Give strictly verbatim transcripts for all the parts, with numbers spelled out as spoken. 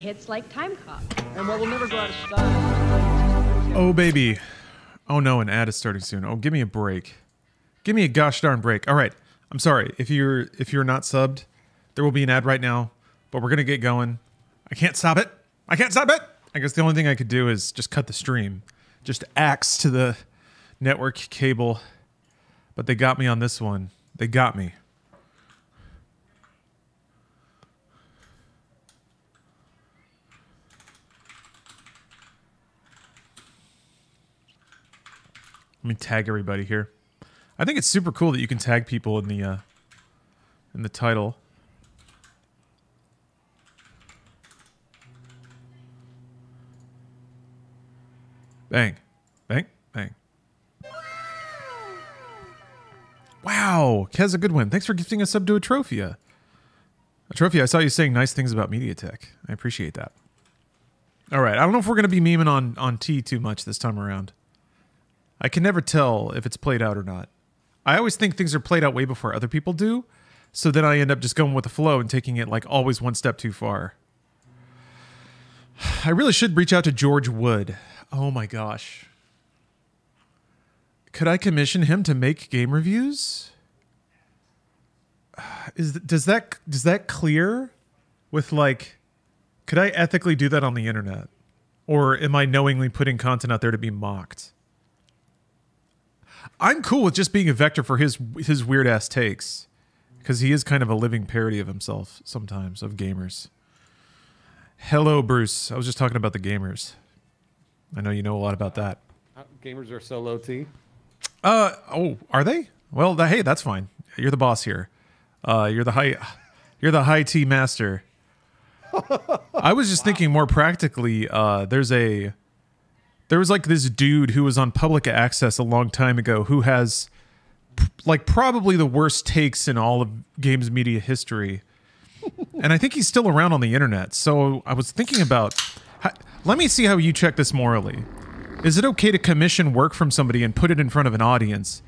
Hits like Time Cop. And what will never go out of style. Oh, baby. Oh, no, an ad is starting soon. Oh, give me a break. Give me a gosh darn break. All right. I'm sorry. If you're if you're not subbed, there will be an ad right now, but we're going to get going. I can't stop it. I can't stop it. I guess the only thing I could do is just cut the stream. Just axe to the network cable. But they got me on this one. They got me. Let me tag everybody here. I think it's super cool that you can tag people in the uh, in the title. Bang, bang, bang. Wow, Kez, a good win. Thanks for gifting us up to Atrophia. Atrophia, I saw you saying nice things about MediaTek. I appreciate that. All right, I don't know if we're gonna be memeing on on T too much this time around. I can never tell if it's played out or not. I always think things are played out way before other people do, so then I end up just going with the flow and taking it like always one step too far. I really should reach out to George Wood. Oh my gosh. Could I commission him to make game reviews? Is does that does that clear with like, could I ethically do that on the internet? Or am I knowingly putting content out there to be mocked? I'm cool with just being a vector for his his weird ass takes, because he is kind of a living parody of himself sometimes, of gamers. Hello, Bruce. I was just talking about the gamers. I know you know a lot about that. Uh, gamers are so low T. Uh oh, are they? Well, the, hey, that's fine. You're the boss here. Uh, you're the high, you're the high T master. I was just wow. thinking more practically. Uh, there's a. There was like this dude who was on public access a long time ago who has like probably the worst takes in all of games media history. And I think he's still around on the internet. So I was thinking about, how, let me see how you check this morally. Is it okay to commission work from somebody and put it in front of an audience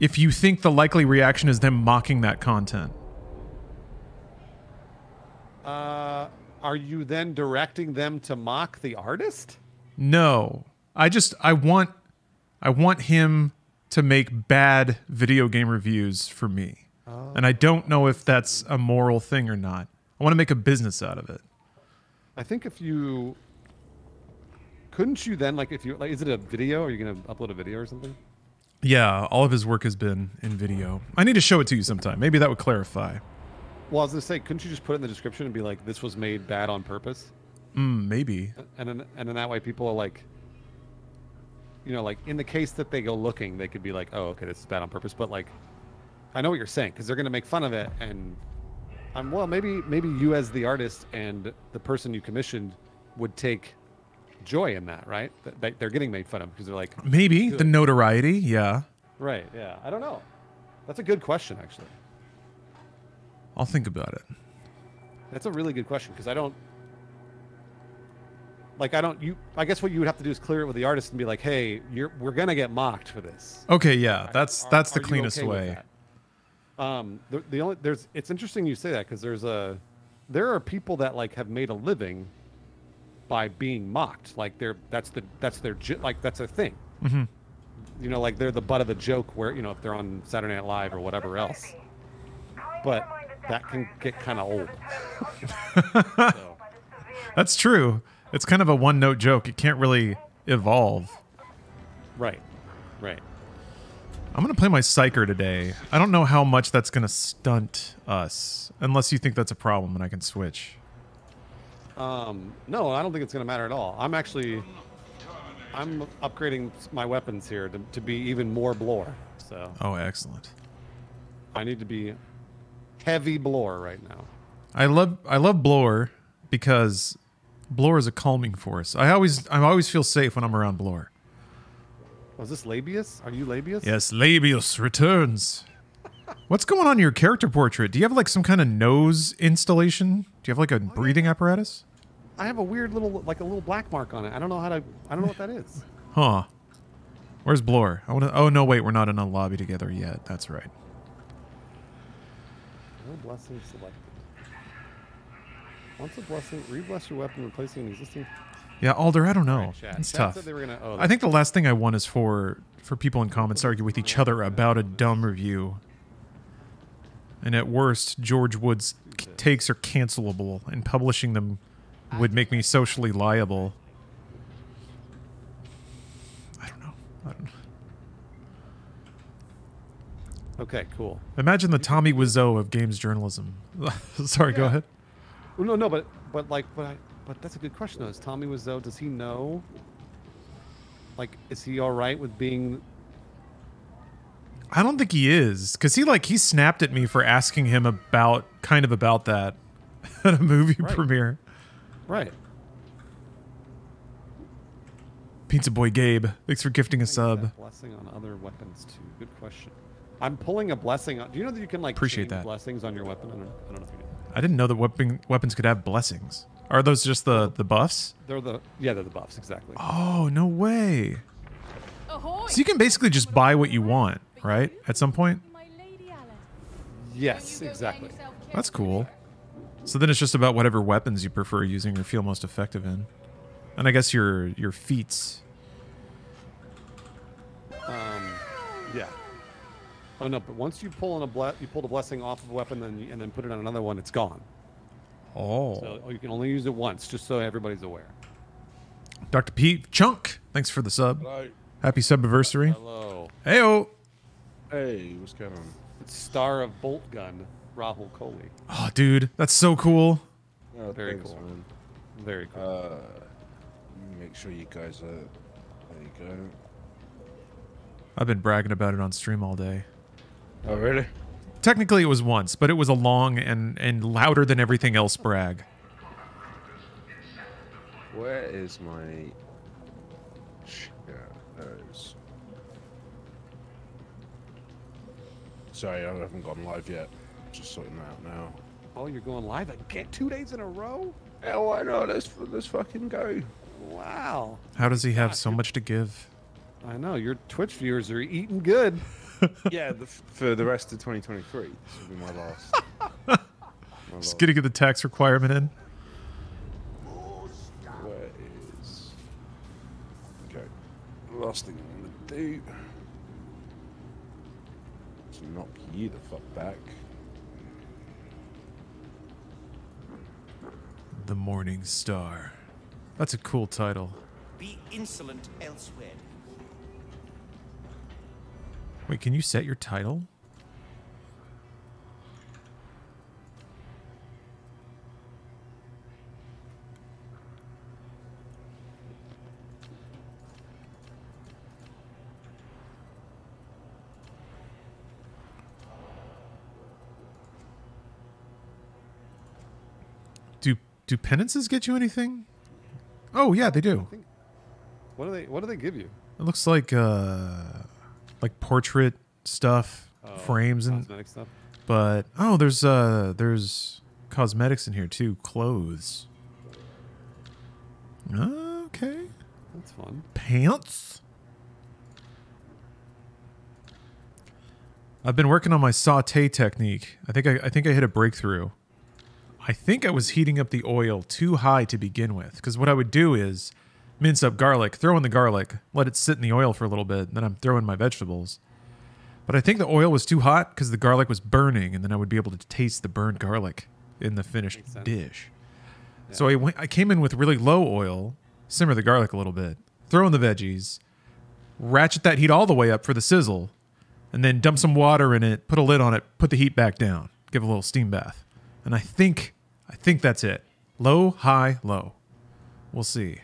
if you think the likely reaction is them mocking that content? Uh, are you then directing them to mock the artist? No. I just I want I want him to make bad video game reviews for me. Oh. And I don't know if that's a moral thing or not. I want to make a business out of it. I think if you couldn't you then like if you like is it a video? Are you going to upload a video or something? Yeah, all of his work has been in video. I need to show it to you sometime. Maybe that would clarify. Well, I was going to say, couldn't you just put it in the description and be like, this was made bad on purpose? Mm, maybe. And then and then that way people are like, you know, like in the case that they go looking, they could be like, oh, okay, this is bad on purpose. But like, I know what you're saying, because they're going to make fun of it. And I'm, well, maybe, maybe you as the artist and the person you commissioned would take joy in that, right? That they're getting made fun of because they're like. Maybe the notoriety. Yeah. Right. Yeah. I don't know. That's a good question, actually. I'll think about it. That's a really good question because I don't. Like I don't, you. I guess what you would have to do is clear it with the artist and be like, "Hey, you're we're gonna get mocked for this." Okay, yeah, that's are, that's the cleanest okay way. Um, the the only there's it's interesting you say that because there's a there are people that like have made a living by being mocked. Like they're that's the that's their like that's a thing. Mm-hmm. You know, like they're the butt of the joke where you know if they're on Saturday Night Live or whatever else. But that can get kind of old. So. That's true. It's kind of a one-note joke. It can't really evolve. Right. Right. I'm going to play my Psyker today. I don't know how much that's going to stunt us, unless you think that's a problem and I can switch. Um, no, I don't think it's going to matter at all. I'm actually... I'm upgrading my weapons here to, to be even more blore. So. Oh, excellent. I need to be heavy blore right now. I love, I love blore because... Blore is a calming force. I always, I always feel safe when I'm around Blore. Was this Labius? Are you Labius? Yes, Labius returns. What's going on in your character portrait? Do you have like some kind of nose installation? Do you have like a oh, breathing yeah. apparatus? I have a weird little, like a little black mark on it. I don't know how to. I don't know what that is. Huh? Where's Blore? I want to. Oh no, wait, we're not in a lobby together yet. That's right. No blessing selected. Once a blessing, re-bless your weapon, replacing an existing. Yeah, Alder, I don't know. Right, it's tough. They were gonna, oh, I think the last thing I want is for for people in comments to argue with each other about a dumb review. And at worst, George Wood's takes are cancelable, and publishing them would make me socially liable. I don't know. I don't know. Okay, cool. Imagine the Tommy Wiseau of games journalism. Sorry, yeah. Go ahead. Well, no, no, but but like, but I, but that's a good question. Though. Is Tommy Wiseau? Does he know? Like, is he all right with being? I don't think he is, because he like he snapped at me for asking him about kind of about that at a movie right. premiere. Right. Pizza Boy Gabe, thanks for gifting a sub. Blessing on other weapons too. Good question. I'm pulling a blessing. On, do you know that you can like appreciate that blessings on your weapon? I don't, I don't know if you do. I didn't know that weapon, weapons could have blessings. Are those just the the buffs? They're the yeah, they're the buffs exactly. Oh no way! Ahoy. So you can basically just buy what you want, right? At some point. Yes, exactly. That's cool. So then it's just about whatever weapons you prefer using or feel most effective in, and I guess your your feats. Um, yeah. Oh no! But once you pull on a ble you pull the blessing off of a weapon, then you, and then put it on another one, it's gone. Oh. So you can only use it once, just so everybody's aware. Doctor P Chunk, thanks for the sub. Hello. Happy subversary. Hello. Heyo. Hey, what's going on? It's star of Boltgun, Rahul Kohli. Oh, dude, that's so cool. Oh, very thanks, cool. Man. Very cool. Uh, make sure you guys are. There you go. I've been bragging about it on stream all day. Oh, really? Technically, it was once, but it was a long and, and louder than everything else brag. Where is my... Sorry, I haven't gone live yet. Just sorting that out now. Oh, you're going live again? Two days in a row? Yeah, why not? Let's, let's fucking go. Wow. How does he have so much to give? I know. Your Twitch viewers are eating good. Yeah, the, for the rest of twenty twenty-three, this will be my last. My Just last. Gonna get the tax requirement in. Where is? Okay, last thing I'm gonna do is knock you the fuck back. The Morning Star. That's a cool title. Be insolent elsewhere. Wait, can you set your title? Do do penances get you anything? Oh yeah, they do. Think, what do they what do they give you? It looks like uh like portrait stuff, oh, frames and cosmetic stuff. But oh, there's uh there's cosmetics in here too, clothes. Okay, that's fun. Pants. I've been working on my sauté technique. I think I, I think I hit a breakthrough. I think I was heating up the oil too high to begin with, because what I would do is mince up garlic, throw in the garlic, let it sit in the oil for a little bit, and then I'm throwing my vegetables. But I think the oil was too hot because the garlic was burning, and then I would be able to taste the burned garlic in the finished dish. Yeah. So I, went, I came in with really low oil, simmer the garlic a little bit, throw in the veggies, ratchet that heat all the way up for the sizzle, and then dump some water in it, put a lid on it, put the heat back down, give a little steam bath. And I think, I think that's it. Low, high, low. We'll see.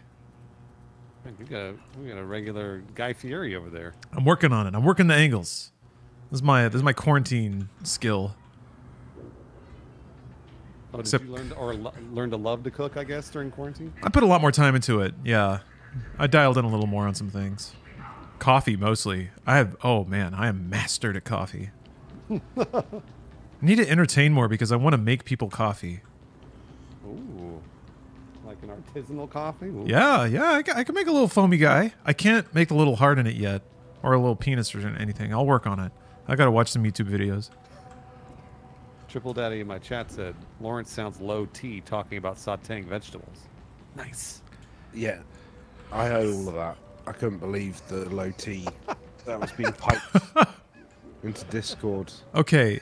We got, a, we got a regular Guy Fieri over there. I'm working on it. I'm working the angles. This is my this is my quarantine skill. Oh, did Except, you learn to, or lo learn to love to cook, I guess, during quarantine? I put a lot more time into it. Yeah, I dialed in a little more on some things. Coffee mostly. I have. Oh man, I am mastered at coffee. I need to entertain more because I want to make people coffee. Ooh. Like an artisanal coffee? Ooh. Yeah, yeah, I, I can make a little foamy guy. I can't make a little heart in it yet, or a little penis or anything. I'll work on it. I gotta watch some YouTube videos. Triple Daddy in my chat said, Lawrence sounds low T talking about sauteing vegetables. Nice. Yeah. I heard all of that. I couldn't believe the low T that was being piped into Discord. Okay.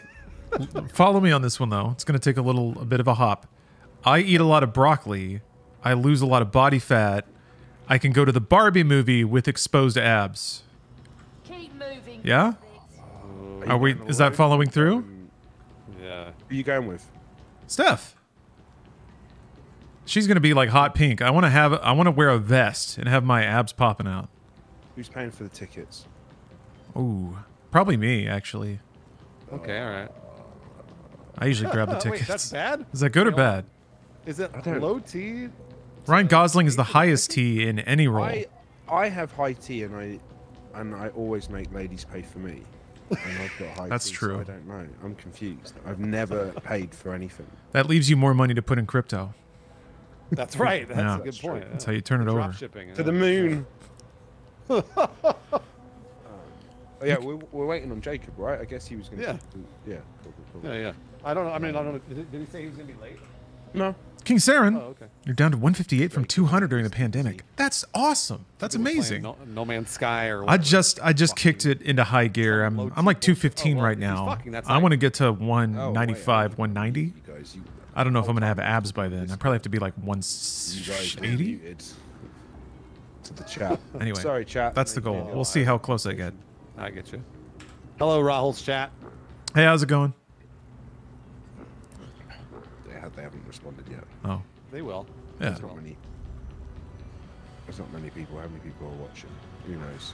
Follow me on this one, though. It's going to take a little a bit of a hop. I eat a lot of broccoli. I lose a lot of body fat. I can go to the Barbie movie with exposed abs. Keep moving. Yeah? Are, Are we? Is that following through? Yeah. Who are you going with? Steph. She's gonna be like hot pink. I want to have. I want to wear a vest and have my abs popping out. Who's paying for the tickets? Ooh, probably me actually. Okay, all right. I usually grab the tickets. Wait, that's bad? Is that good or bad? Is it low T? Ryan Gosling is the highest T in any role. I, I have high T, and I and I always make ladies pay for me. And I've got high That's fees, true. So I don't know. I'm confused. I've never paid for anything. That leaves you more money to put in crypto. That's right. That's yeah. a good That's point. That's yeah. how you turn the it over. Shipping, to yeah. the moon. uh, oh, yeah, we're, we're waiting on Jacob, right? I guess he was going to... Yeah. Keep, yeah, probably, probably. yeah, yeah. I don't know. I mean, I don't know. Did, did he say he was going to be late? No. King Saren, oh, okay. You're down to one fifty-eight from two hundred during the pandemic. That's awesome. That's amazing. No, no Man's Sky or whatever. I just I just kicked it into high gear. I'm I'm like two fifteen right now. I want to get to one ninety-five, one ninety. I don't know if I'm gonna have abs by then. I probably have to be like one eighty. To the chat. Anyway, sorry chat. That's the goal. We'll see how close I get. I get you. Hello, Rahul's chat. Hey, how's it going? They haven't responded yet. Oh, they will. Yeah. There's not many. There's not many people. How many people are watching? Who knows?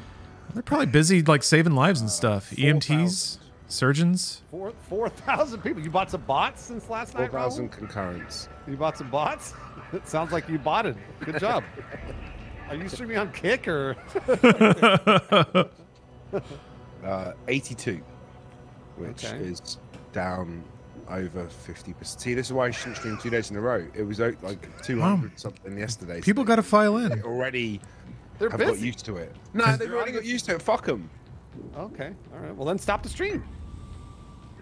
They're probably busy, like saving lives and stuff. Uh, E M Ts, surgeons. Four four thousand people. You bought some bots since last night. Four thousand concurrents. You bought some bots. It sounds like you bought it. Good job. Are you streaming on Kick or? uh, eighty-two, which okay. is down. Over fifty percent. See, this is why I shouldn't stream two days in a row. It was out like two hundred wow. something yesterday. People got to file in. They already They're have busy. got used to it. No, they've already got used to it. Fuck them. Okay. All right. Well, then stop the stream.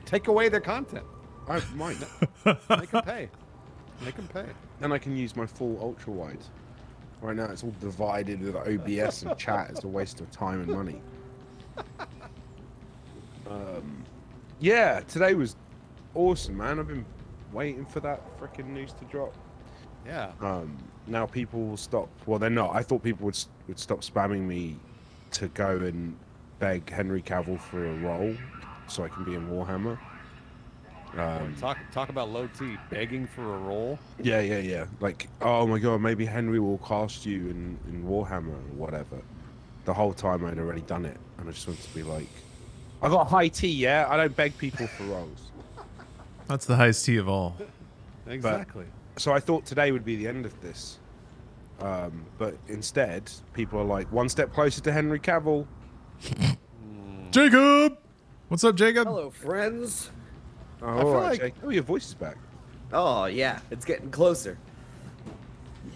Take away their content. I might. Make them pay. Make them pay. And I can use my full ultra wide. Right now, it's all divided with O B S and chat. It's a waste of time and money. Um, yeah, today was awesome, man. I've been waiting for that freaking news to drop. Yeah. Um, now people will stop. Well, they're not. I thought people would would stop spamming me to go and beg Henry Cavill for a role so I can be in Warhammer. Um, talk talk about low T begging for a role. Yeah, yeah, yeah. Like, oh my god, maybe Henry will cast you in in Warhammer or whatever. The whole time I'd already done it, and I just wanted to be like, I got high T. Yeah, I don't beg people for roles. That's the highest T of all. Exactly. But, so I thought today would be the end of this. Um, but instead, people are like, one step closer to Henry Cavill. Jacob! What's up, Jacob? Hello, friends. Oh, I feel all right, like... Jake. Oh, your voice is back. Oh, yeah. It's getting closer.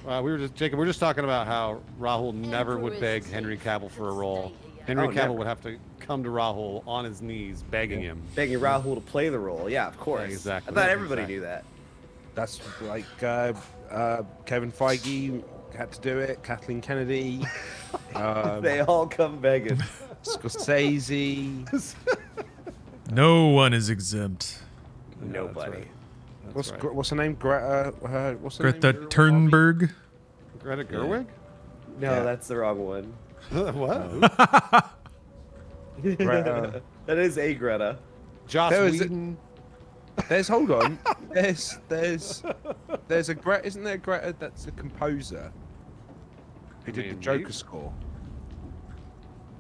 Uh, we were just, Jacob, we were just talking about how Rahul never Andrew would beg Henry Cavill for a role. Henry oh, Cavill never. would have to... come to Rahul on his knees begging him. Begging Rahul to play the role. Yeah, of course. Yeah, exactly. I thought everybody exactly. knew that. That's like uh, uh, Kevin Feige had to do it. Kathleen Kennedy. Um, they all come begging. Scorsese. No one is exempt. Nobody. Yeah, that's right. That's what's, right. what's her name? Greta. Uh, what's her Greta name? Turnberg. Greta Gerwig? Yeah. No, yeah. that's the wrong one. What? Greta. That is a Greta. Joss there Whedon. A, there's hold on. There's there's there's a Greta. Isn't there a Greta? That's a composer who did the Joker you? score.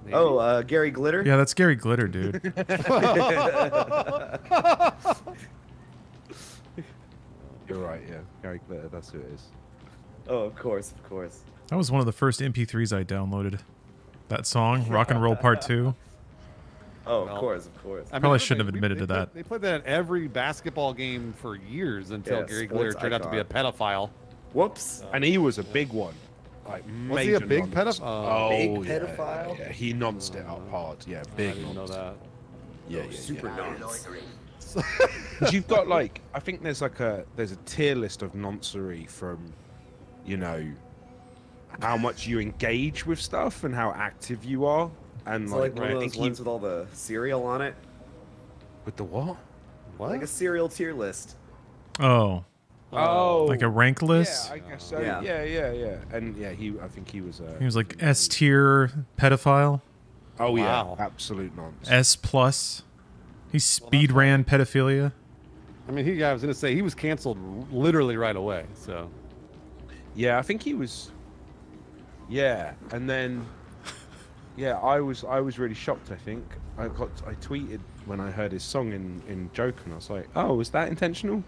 Maybe. Oh, uh, Gary Glitter. Yeah, that's Gary Glitter, dude. You're right. Yeah, Gary Glitter. That's who it is. Oh, of course, of course. That was one of the first M P threes I downloaded. That song, Rock and Roll Part Two. Oh, of well, course, of course. I mean, probably shouldn't have admitted we, they, to that. They played that at every basketball game for years until yeah, Gary Glitter turned icon. out to be a pedophile. Whoops. Uh, and he was a big one. Like, was he a big pedophile? Oh, big yeah, pedophile? Yeah, yeah. He nonced it up hard. Yeah, big I didn't know that. Yeah, yeah, super yeah. nonce. yes. Because you've got like, I think there's like a there's a tier list of nonsense from, you know, how much you engage with stuff and how active you are, and so like, like one right, of those ones you... with all the cereal on it. With the what? What? Like a cereal tier list. Oh. Oh. Like a rank list? Yeah, I guess so. Yeah, yeah, yeah. yeah. And yeah, he. I think he was. Uh, he was like S tier pedophile. Oh yeah, wow. Absolute nonsense. S plus. He speed well, ran pedophilia. I mean, he. I was gonna say he was canceled literally right away. So. Yeah, I think he was. Yeah, and then. Yeah, I was. I was really shocked. I think I got. I tweeted when I heard his song in in joke, and I was like, "Oh, was that intentional?"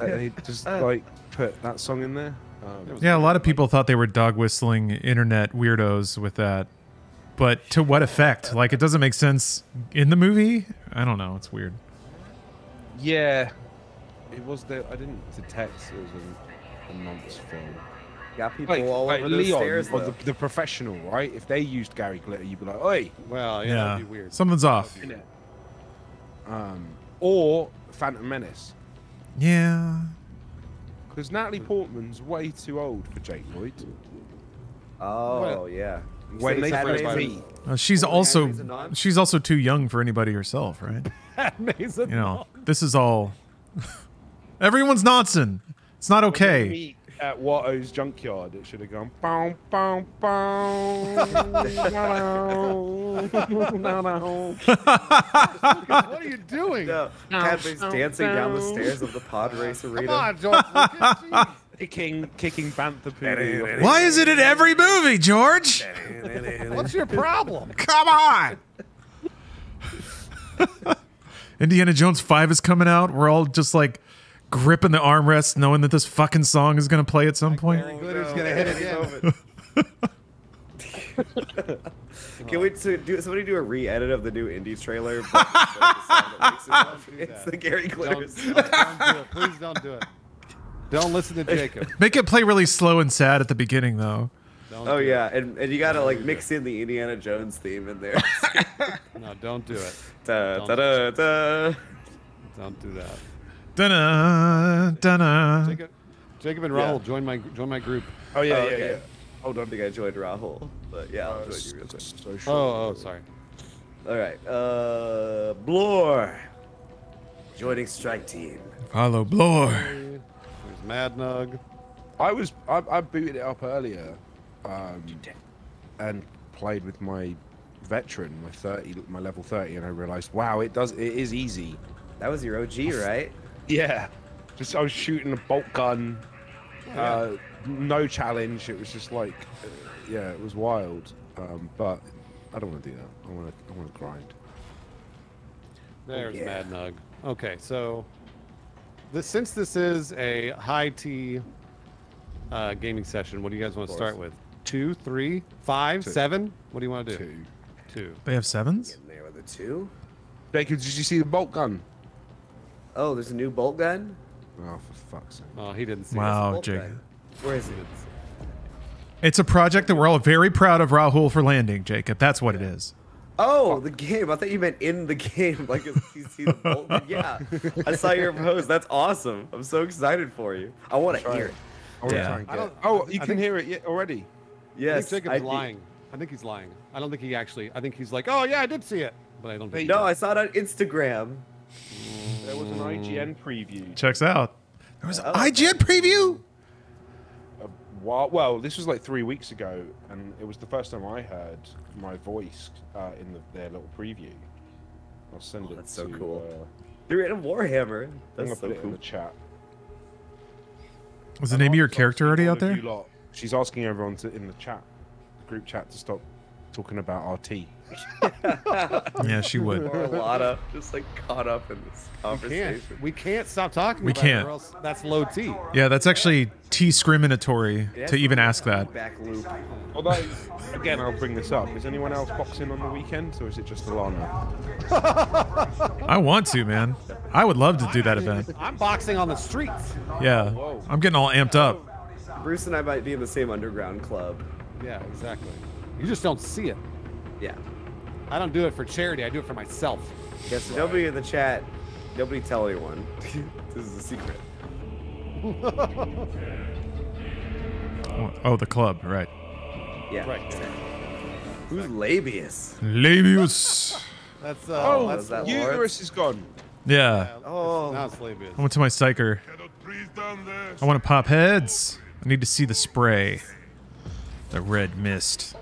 And he just like put that song in there. Um, yeah, a lot of people thought they were dog whistling internet weirdos with that. But to what effect? Like, it doesn't make sense in the movie? I don't know. It's weird. Yeah. It was the... I didn't detect it was a, a nonce film. Got people like, all like over Leon, stairs, or the stairs, the professional, right? If they used Gary Glitter, you'd be like, oi! Well, yeah, yeah. That'd be weird. Something's off. Um, or Phantom Menace. Yeah. Because Natalie Portman's way too old for Jake Lloyd. Oh, well, yeah. When they they uh, she's oh, also she's also too young for anybody herself, right? You know, this is all everyone's nonsense. It's not okay. At Watto's junkyard, it should have gone. Bow, bow, bow. What are you doing? No, Cadbury's dancing down the stairs of the Padres Arena. Come on, George Lucas, Kicking, kicking Bantha poo. Why is it in every movie, George? What's your problem? Come on! Indiana Jones five is coming out. We're all just like gripping the armrest, knowing that this fucking song is going to play at some point. Gary Glitter's going to hit it. Can we so do, somebody do a re-edit of the new Indies trailer? But, like, the it's the Gary Glitter. Don't, don't, don't do it. Please don't do it. Don't listen to Jacob. Make it play really slow and sad at the beginning, though. Don't oh, yeah. And, and you got to, like, mix in the Indiana Jones theme in there. No, don't do it. Da, don't, da, da, da. Don't do that. Da-na, da-na. Jacob, Jacob and Rahul, yeah. join, my, join my group. Oh, yeah, oh, yeah, okay. yeah. Hold on. I think I joined Rahul. But, yeah, I'll uh, join you real quick. So sure. Oh, oh, sorry. All right. Uh, Blore. Joining strike team. Follow Blore. Mad Nug. I was I, I booted it up earlier, um, and played with my veteran, my thirty, my level thirty, and I realized, wow, it does it is easy. That was your O G, right? Yeah, just I was shooting a bolt gun, yeah. uh, no challenge. It was just like, uh, yeah, it was wild. Um, but I don't want to do that. I want to I want to grind. There's yeah. Mad Nug. Okay, so. This, since this is a high tea uh, gaming session, what do you guys want to start with? Two, three, five, two. seven? What do you want to do? Two. Two. They have sevens? They were the two. Jacob, did you see the bolt gun? Oh, there's a new bolt gun? Oh, for fuck's sake. Oh, he didn't see it. Wow, Jacob. Where is it? It's a project that we're all very proud of Rahul for landing, Jacob. That's what yeah. it is. Oh, the game. I thought you meant in the game. Like, you see the bolt. Yeah. I saw your post. That's awesome. I'm so excited for you. I want to hear it. I want to try and get it. Oh, you can hear it already. Yes. I think Jacob's lying. I think he's lying. I don't think he actually. I think he's like, oh, yeah, I did see it. But I don't think. No, I saw it on Instagram. There was an I G N preview. Checks out. There was an I G N preview? While, well, this was like three weeks ago, and it was the first time I heard my voice uh, in the, their little preview. I'll send oh, it. That's to, so cool. They're uh, in a Warhammer. That's I'm so put it cool. in the chat. Was the name of your character already out there? Lot, she's asking everyone to, in the chat, the group chat, to stop talking about R T. Yeah, she would. Or a lot of just like caught up in this conversation. We can't, we can't stop talking. We about can't. It or else that's low T. Yeah, that's actually T-scriminatory yeah, to even ask that. Back loop. Although, again, I'll bring this up. Is anyone else boxing on the weekends, or is it just Alana? I want to, man. I would love to do that event. I'm boxing on the streets. Yeah, whoa. I'm getting all amped up. Bruce and I might be in the same underground club. Yeah, exactly. You just don't see it. Yeah. I don't do it for charity. I do it for myself. Yes, yeah, so nobody in the chat Nobody tell anyone. This is a secret. Oh, the club, right. Yeah. Right. Who's Labius? Labius. That's, uh, oh, that's that uterus is gone. Yeah. Oh. Now it's Labius. I went to my psycher. I want to pop heads. I need to see the spray. The red mist.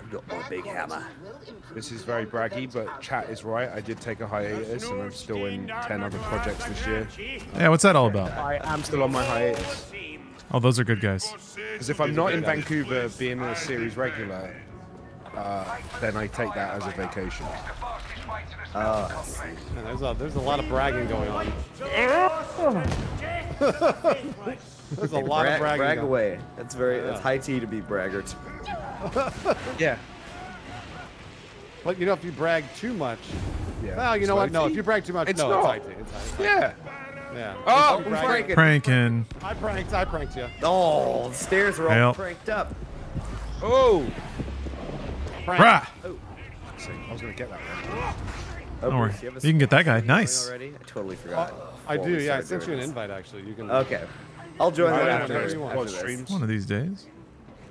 I've got my big hammer. This is very braggy, but chat is right. I did take a hiatus, and I'm still in ten other projects this year. Yeah, what's that all about? I am still on my hiatus. Oh, those are good guys. Because if I'm not in Vancouver being a series regular, uh, then I take that as a vacation. Uh, man, there's, a, there's a lot of bragging going on. There's a lot brag, of bragging. Brag on. Away. That's very. That's high tea to be braggart. Yeah. But you know, if you brag too much, yeah. Well, you know what? Tea? No, if you brag too much, it's no, not. It's high tea. It's high tea. Yeah. Yeah. Oh, I'm pranking. pranking. I pranked. I pranked you. Oh, the stairs are all Help. pranked up. Oh. Prank. Oh. I was gonna get that one. Oh, don't worry. You, you can get that guy. Nice. Already? I totally forgot. Oh, I do. Yeah, I sent you an invite actually. You can. Okay. I'll join that after. after one of these days.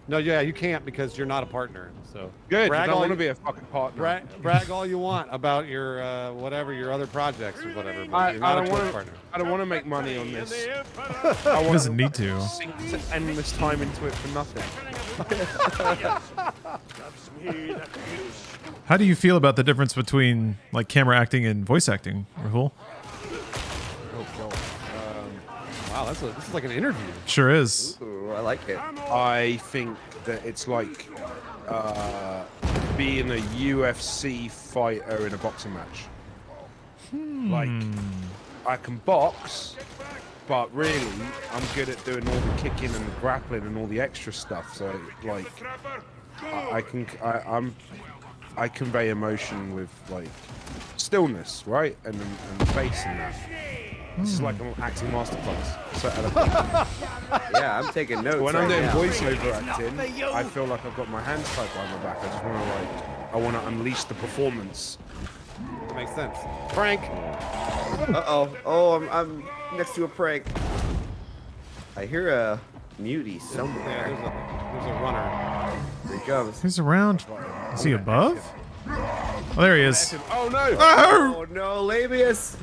No, yeah, you can't because you're not a partner. So good. Brag all want you, to be a fucking partner. Brag, brag all you want about your uh, whatever your other projects or whatever. But I, you're not I don't a wanna, partner. I don't want to make money on this. I want doesn't to need to. Sink endless time into it for nothing. How do you feel about the difference between like camera acting and voice acting, Rahul? Oh God. Wow, that's a, this is like an interview. Sure is. Ooh, I like it. I think that it's like uh, being a U F C fighter in a boxing match. Hmm. Like, I can box, but really, I'm good at doing all the kicking and the grappling and all the extra stuff. So, like, I, I can, I, I'm, I convey emotion with like stillness, right, and and face and that. This is like an acting masterclass. So, yeah, I'm taking notes. When I'm doing yeah. voiceover acting, I feel like I've got my hands tied behind my back. I just want to like, I want to unleash the performance. That makes sense. Prank. Uh oh. Oh, I'm I'm next to a prank. I hear a mutie somewhere. Yeah, there's a, there's a runner. There he comes. He's around. Is he above? Oh, there he is. Oh no! Oh, oh no, Labius.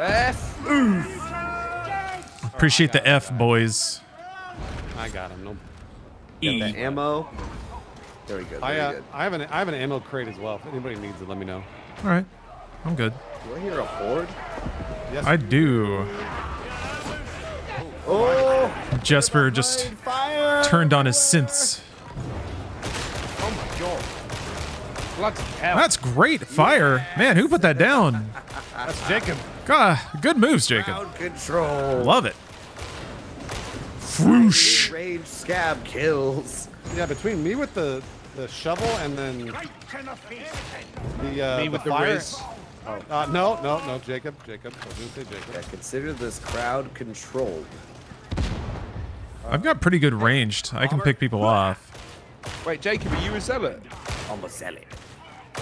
F. Oof. Appreciate the F, boys. I got him. No. E. Got the ammo. There we go. There I, uh, I have an I have an ammo crate as well. If anybody needs it, let me know. All right, I'm good. Do I hear a horde? Yes, I do. Oh! Jesper just fire. turned on his synths. Oh my God. That's great fire, yes. Man. Who put that down? That's Jacob. God, good moves, Jacob. Crowd control. Love it. Whoosh. Range scab kills. Yeah, between me with the the shovel and then the uh, me the with fire. the wrist. Oh. Uh, no, no, no, Jacob, Jacob. I was gonna say Jacob. Yeah, consider this crowd controlled. I've got pretty good ranged. I can pick people off. Wait, Jacob, are you a zealot? I'm a zealot.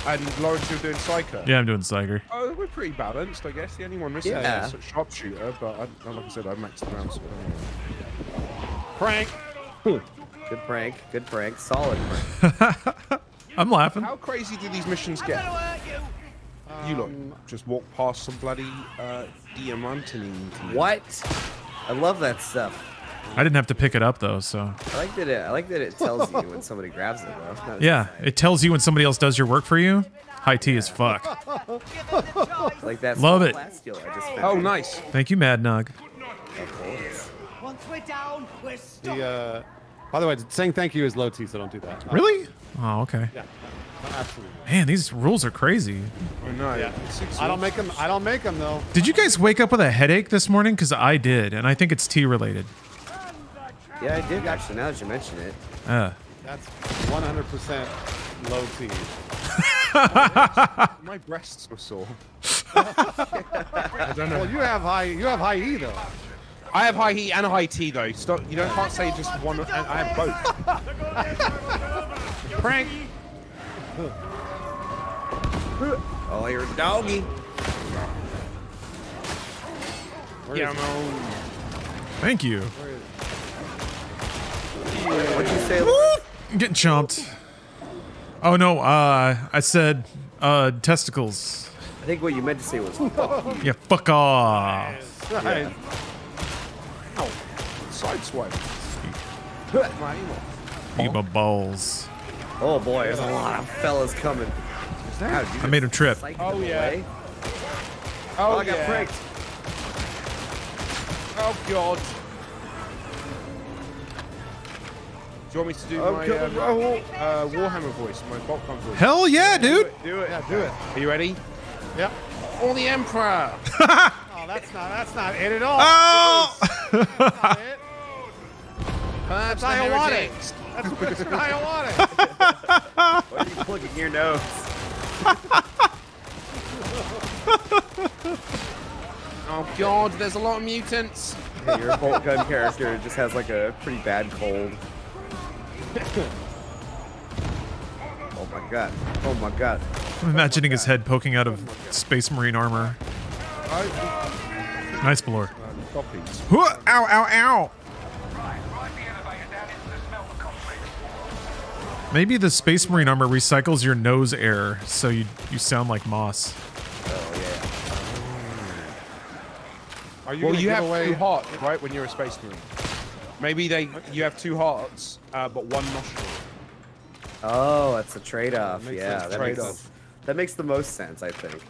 And Lawrence, you're doing Psyker? Yeah, I'm doing Psyker. Oh, we're pretty balanced, I guess. The only one missing yeah. is a sharpshooter, but I, like I said, I maxed the rounds. So prank! Good prank, good prank, solid prank. I'm laughing. How crazy do these missions get? Um, you look, just walk past some bloody uh, diamantine. What? I love that stuff. I didn't have to pick it up though, so. I like that it. I like that it tells you when somebody grabs it though. Yeah, it tells you when somebody else does your work for you. High tea as fuck. Like that. Love it. I just oh, nice. Thank you, Mad Nog. Once we're down, we're stuck. The, uh, by the way, saying thank you is low tea, so don't do that. Really? Oh, okay. Yeah, absolutely. Man, these rules are crazy. Not. Yeah. I don't make them. I don't make them though. Did you guys wake up with a headache this morning? Cause I did, and I think it's tea related. Yeah, I did actually, now that you mention it. Uh. That's one hundred percent low tea. My, my breasts were sore. I don't know. Well, you have high, you have high E, though. I have high E and high T, though. Stop, you don't, can't say just one, and I have both. Prank. Oh, you're a doggy. Where yeah, thank you. What'd you say? I'm getting chomped. Oh no, uh, I said, uh, testicles. I think what you meant to say was, fuck you. Yeah, fuck off. Nice. Yeah. Ow. Sideswipe. Eat my balls. Oh boy, there's a lot of fellas coming. Wow, I made him trip. Oh yeah. Oh, oh I got yeah. pricked. Oh god. Do you want me to do oh, my um, Rahul, uh, Warhammer voice, my Boltgun voice? Hell yeah, dude! Do it, do it. Yeah, do it. Are you ready? Yeah. Or the Emperor. Oh, that's not that's not it at all. Oh! That's not it. Perhaps that's I That's worse than I Why are you plugging your nose? Oh god, there's a lot of mutants. Hey, your Boltgun character just has like a pretty bad cold. Oh my god! Oh my god! I'm imagining oh his god. head poking out of oh Space Marine armor. I, nice blur. Uh, ow! Ow! Ow! Maybe the Space Marine armor recycles your nose air, so you you sound like Moss. Oh yeah. Are you well, you have away? two hearts, right? When you're a Space Marine. Maybe they you have two hearts, uh, but one nostril. Oh, that's a trade-off. Yeah, that makes, that makes the most sense, I think.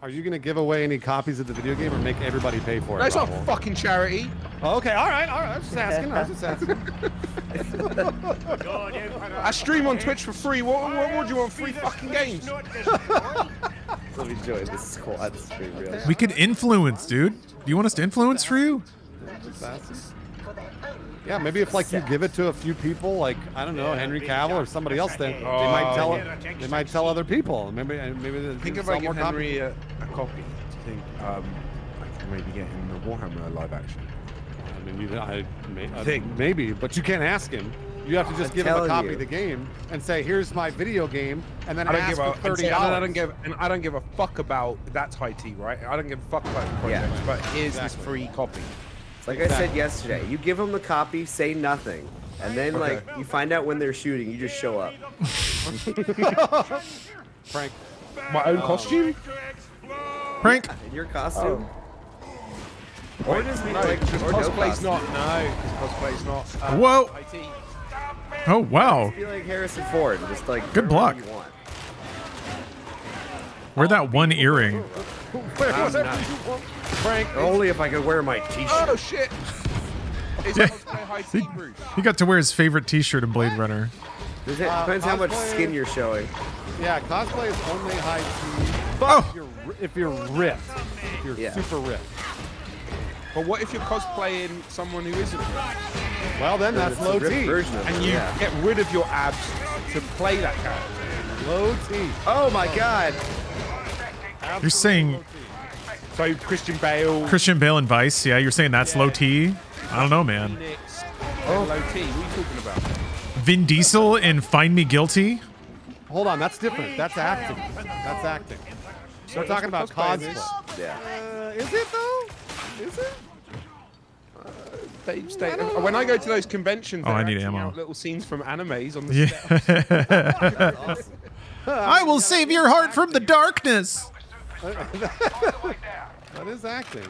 Are you gonna give away any copies of the video game or make everybody pay for it? That's not fucking charity. Oh, okay, all right, all right. I was just asking. I was just asking. I stream on Twitch for free. What, what would you want? Free fucking games? Let me join this squad stream. Really. We could influence, dude. Do you want us to influence for you? Yeah, maybe if like you give it to a few people, like I don't know, Henry Cavill or somebody else, then they might tell it. They might tell other people. Maybe maybe think if I give Henry a, a copy, I think um, I can maybe get him the Warhammer live action. I mean, you, I, may, I think maybe, but you can't ask him. You have to just I'm give him a copy you. of the game and say, "Here's my video game," and then I don't ask give for thirty dollars. I don't give and I don't give a fuck about that's high tea, right? I don't give a fuck about the project, yeah. but here's exactly. this free copy. Like exactly. I said yesterday, you give them the copy, say nothing, and then okay. like you find out when they're shooting, you just show up. Prank. My own costume? Prank. In your costume? Oh. Or does no, like just or cosplay's no costume. not? No, cosplay's not. Um, Whoa! I T. Oh wow! Just be like Harrison Ford, just like good block. You want. Wear that one earring. Where was that? Frank, only if I could wear my t-shirt. Oh shit! Yeah. he, he got to wear his favorite t-shirt in Blade Runner. Does it, uh, depends cosplay, how much skin you're showing. Yeah, cosplay is only high tea. But oh. if you're ripped, if you're yeah. super ripped. But what if you're cosplaying someone who isn't ripped? Well, then that's low T. And you yeah. get rid of your abs to play that character. Low T. Oh my god. Absolutely you're saying. So Christian Bale. Christian Bale and Vice, yeah. You're saying that's yeah. low T? I don't know, man. Oh, low T. What are you talking about? Vin Diesel in Find Me Guilty. Hold on, that's different. That's acting. That's acting. So we're talking about cosplay. Yeah. Uh, is it though? Is it? Uh, they stay, I when I go to those conventions, oh, I need ammo. Little scenes from animes on the yeah. awesome. I will save your heart from the darkness. That is acting.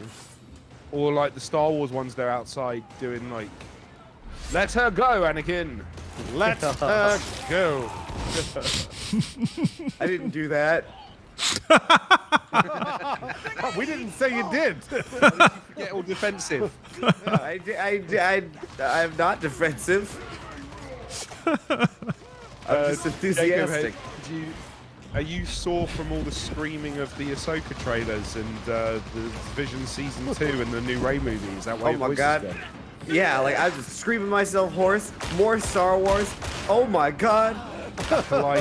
Or like the Star Wars ones, they're outside doing like, let her go, Anakin. Let her go. I didn't do that. We didn't say you did. Get all defensive. No, I, I, I, I, I'm not defensive. I'm uh, just enthusiastic. Are you sore from all the screaming of the Ahsoka trailers and uh, the Vision Season two and the new Rey movie? Is that why oh your voice god. is gone? Yeah, like I was just screaming myself hoarse. More Star Wars. Oh my god.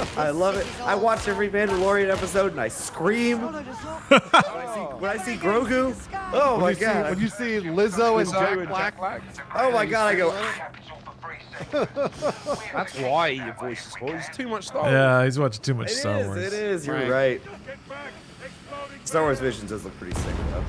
I love it. I watch every Mandalorian episode and I scream. When I see, when I see Grogu, oh my god. When you see Lizzo and Jack Black, oh my god, I go... That's why your voice is hoarse. It's too much Star Wars. Yeah, he's watching too much it Star is, Wars. It is, you're right. right. Star Wars Visions does look pretty sick, though.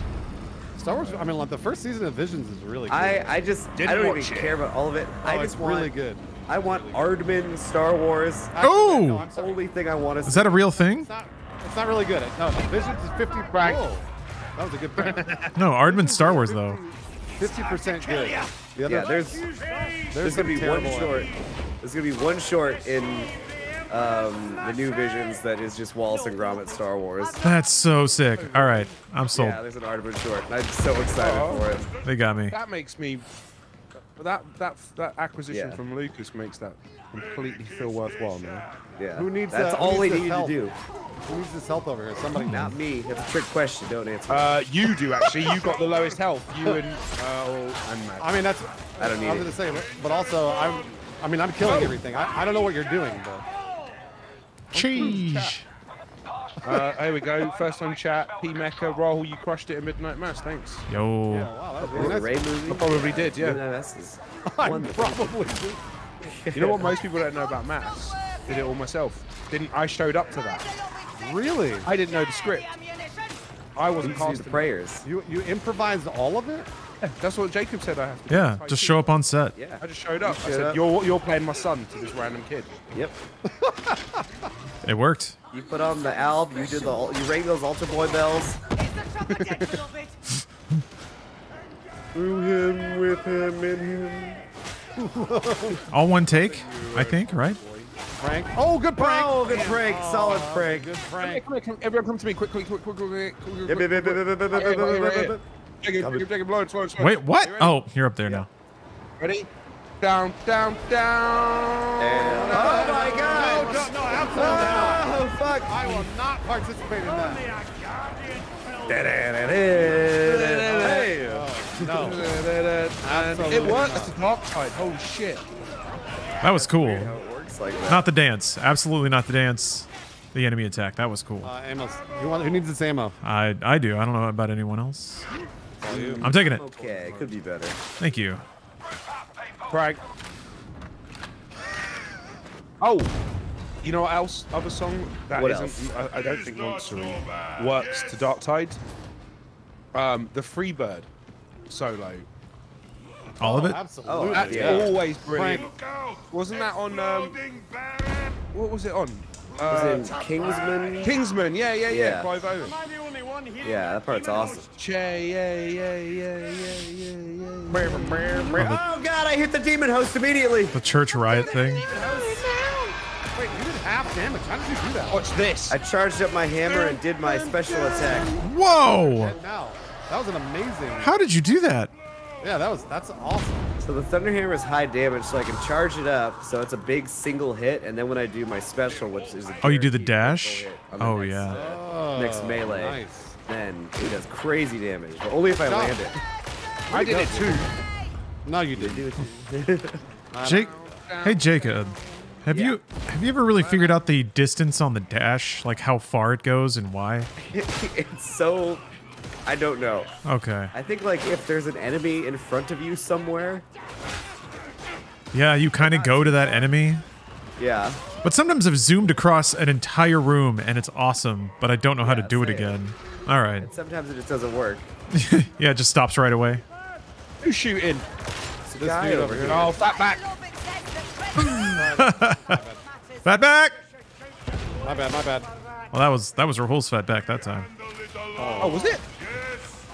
Star Wars, I mean, like, the first season of Visions is really good. I, I just, Didn't I don't even it. care about all of it. Oh, I just it's want, really good. I want Aardman Star Wars. Oh! No, the only thing I want to see. Is that a real thing? It's not, it's not really good. No, Visions is fifty. Right. Cool. That was a good point. No, Aardman Star Wars, though. fifty percent good. The other yeah, there's, there's, there's going to be one short. There's going to be one short in um, the new Visions that is just Wallace and Gromit Star Wars. That's so sick. All right. I'm sold. Yeah, there's an Aardman short. I'm so excited oh. for it. They got me. That makes me... That that that acquisition yeah. from Lucas makes that completely feel worthwhile now. Yeah. Who needs That's that? all they need help? to do. Who needs this health over here? Somebody. Not me. That's a trick question. Don't answer. Uh, you do actually. You got the lowest health. You and uh, and Matt. I mean that's. I don't need. I was it. gonna say, but also I'm. I mean I'm killing oh. everything. I I don't know what you're doing, but. Cheese. Uh, here we go. First time chat. P Mecca, Rahul, you crushed it at Midnight Mass. Thanks. Yo. Yeah, wow, that was really nice. Movie? I probably yeah. did. Yeah. Mass is wonderful. I probably did. You know what most people don't know about Mass? Did it all myself. Didn't I showed up to that? Really? I didn't know the script. I wasn't casting the prayers. You you improvised all of it? Yeah, that's what Jacob said. I have to. Yeah. Just show up on set. Yeah. I just showed up. Showed I said up. you're you're playing my son to this random kid. Yep. It worked. You put on the alb. You did the. You rang those altar boy bells. Through him, with him, in him. All one take, I think, right? Prank. Oh, good prank. Oh, good prank. Oh, Solid prank. Good prank. Come here, come here, come, everyone, come to me quickly, quick, quick, quick, quick. Wait, what? Oh, you're up there yeah. now. Ready? Down, down, down. And, oh my God! No, no, no absolutely oh, fuck! I will not participate in that. Oh, no. It worked. It's a Darktide. Holy shit! That was cool. It works like that. Not the dance. Absolutely not the dance. The enemy attack. That was cool. Uh, ammo. Who, wants, who needs this ammo? I I do. I don't know about anyone else. I'm taking it. Okay, it could be better. Thank you. Prank. Oh, you know what else? Other song that what isn't. I, I don't think Monsterine works to Darktide. Um, the Freebird solo. All of it. Oh, absolutely. Oh, that's yeah. always brilliant. Prank. Wasn't that on? Um, what was it on? Uh, was it Kingsman. Kingsman. Yeah, yeah, yeah. yeah. Clive Owen. Yeah, that part's awesome. Yeah, yeah, yeah, yeah, yeah, yeah. Oh God! I hit the demon host immediately. The church riot thing. Wait, you did half damage. How did you do that? Watch this. I charged up my hammer and did my special attack. Whoa! That was an amazing. How did you do that? Yeah, that was that's awesome. So the thunder hammer is high damage, so I can charge it up. So it's a big single hit, and then when I do my special, which is oh, you do the dash. Oh the next, yeah. Uh, oh, next melee, nice. Then it does crazy damage, but only if I land it. I did it too. No, you didn't. You did it too. Jake, hey Jacob, have yeah. you have you ever really figured out the distance on the dash, like how far it goes and why? It's so, I don't know. Okay. I think like if there's an enemy in front of you somewhere. Yeah, you kind of go to that enemy. Yeah. But sometimes I've zoomed across an entire room and it's awesome, but I don't know how yeah, to do it again. It. All right. And sometimes it just doesn't work. Yeah, it just stops right away. Who's shooting? This guy over here. Oh, fat back. Fat back. My bad, my bad. Well, that was that was Rahul's fat back that time. Oh, oh was it? Yes.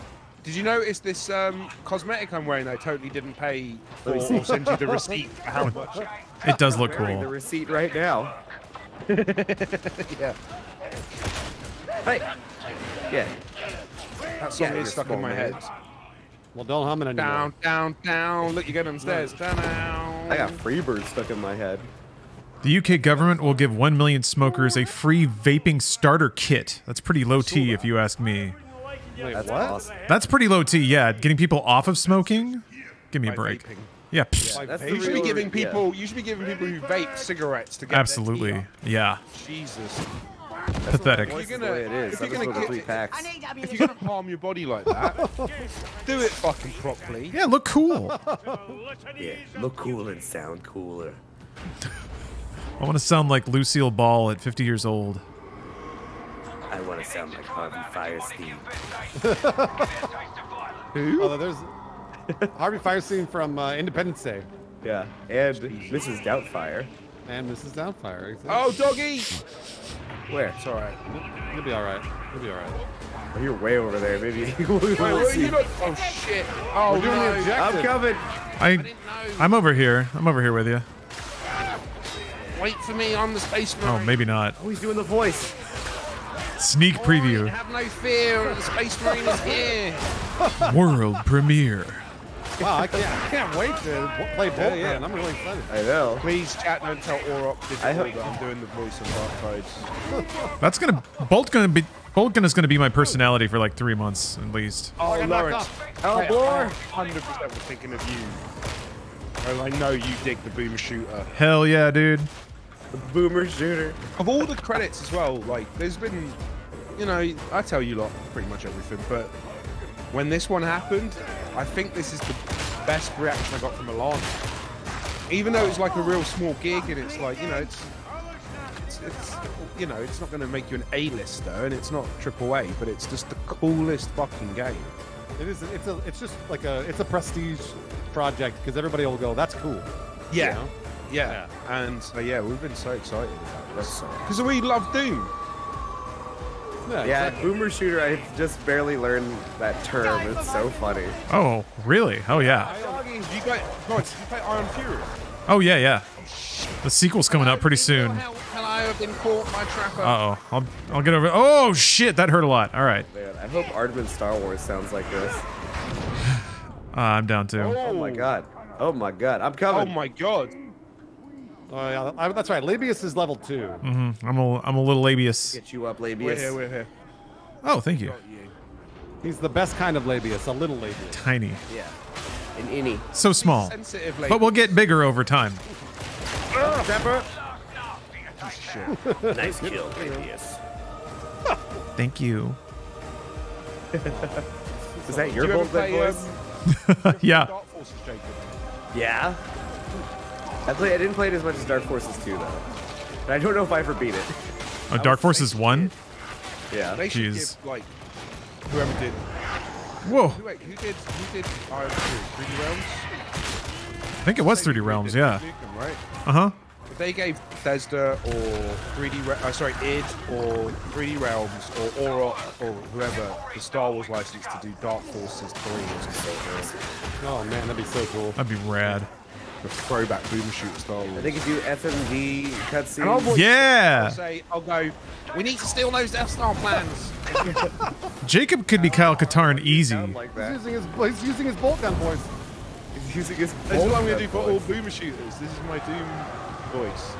Did you notice this um, cosmetic I'm wearing? I totally didn't pay for or send you the receipt. How much? It does look I'm cool. The receipt right now. Yeah. Hey. Yeah. That song yeah, is stuck in my head. Well, don't hum it anymore. Down, down, down. Look, you get downstairs. Down, down. I got Freebird stuck in my head. The U K government will give one million smokers a free vaping starter kit. That's pretty low tea, if you ask me. Wait, That's what? Awesome. That's pretty low tea, yeah. Getting people off of smoking? Give me a break. Yeah. yeah that's you should be giving people. Yeah. You should be giving people who vape cigarettes to get. Absolutely. Yeah. Jesus. Pathetic. If you're going to harm your body like that, do it fucking properly. Yeah, look cool. Yeah, look cool and sound cooler. I want to sound like Lucille Ball at fifty years old. I want to sound like Harvey Firestein. Who? Although there's Harvey Fierstein from uh, Independence Day. Yeah, and Missus Doubtfire. And Missus Doubtfire. Exactly. Oh, doggy! Where? It's all right. You'll be all right. You'll be all right. Oh, you're way over there, baby. Wait, wait, you look... Oh shit! Oh, we're doing no. the ejection. I'm coming. I, I didn't know. I'm over here. I'm over here with you. Wait for me on the Space Marine. Oh, maybe not. Oh, he's doing the voice. Sneak preview. Right, have no fear, the Space Marine is here. World premiere. Wow, I can't, I can't wait to play Boltgun. Yeah, yeah, and I'm really excited. I know. Please, chat, don't tell Orop that I'm doing the voice and barcodes. That's gonna Boltgun be Boltgun is gonna be my personality for like three months at least. Oh, oh Lawrence, Elblore, hundred percent was thinking of you. Oh, I know you dig the boomer shooter. Hell yeah, dude. The boomer shooter. Of all the credits as well, like there's been, you know, I tell you lot pretty much everything, but when this one happened, I think this is the best reaction I got from Alana. Even though it's like a real small gig, and it's like, you know, it's, it's, it's you know, it's not going to make you an A-lister, and it's not triple A, but it's just the coolest fucking game. It is. It's a. It's just like a. It's a prestige project because everybody will go, that's cool. Yeah. You know? Yeah. yeah, and uh, yeah, we've been so excited about this because we love Doom. Yeah, yeah exactly. Boomer shooter. I just barely learned that term. It's so funny. Oh, really? Oh yeah. Do you guys, God, did you play Iron Fury? Oh yeah, yeah. The sequel's coming out pretty soon. Hello, I've been caught by Trapper. Uh oh, I'll I'll get over. Oh shit, that hurt a lot. All right. Man, I hope Artemis Star Wars sounds like this. uh, I'm down too. Oh. oh my god. Oh my god. I'm coming. Oh my god. Oh yeah, I, that's right. Labius is level two. Mm-hmm. I'm a, I'm a little Labius. Get you up, Labius. We're here, we're here. Oh, thank you. you. He's the best kind of Labius, a little Labius. Tiny. Yeah. An innie. So small. But we'll get bigger over time. Oh, Pepper. Shit. Nice kill, Labius. Thank you. Is that your bolt that voice? Yeah. Yeah. I, play, I didn't play it as much as Dark Forces two, though. And I don't know if I ever beat it. Oh, Dark Forces one? Yeah. They should Jeez. Give, like, whoever did... Whoa. Who, wait, who did, who did Iron Fury? three D Realms? I think it was three D Realms, yeah. Nukem, right? Uh-huh. If they gave Bethesda or three D... Uh, sorry, id or three D Realms or Aurok or whoever the Star Wars license to do Dark Forces three or something. Oh, man, that'd be so cool. That'd be rad. The throwback boom shoot Star Wars. They could do F M V cutscenes. Yeah. I'll say, I'll go, we need to steal those Death Star plans. Jacob could be Kyle Katarn easy. Like he's, using his, he's using his Boltgun voice. He's using his Boltgun voice. This is what I'm going to do for all boomer shooters. This is my Doom voice.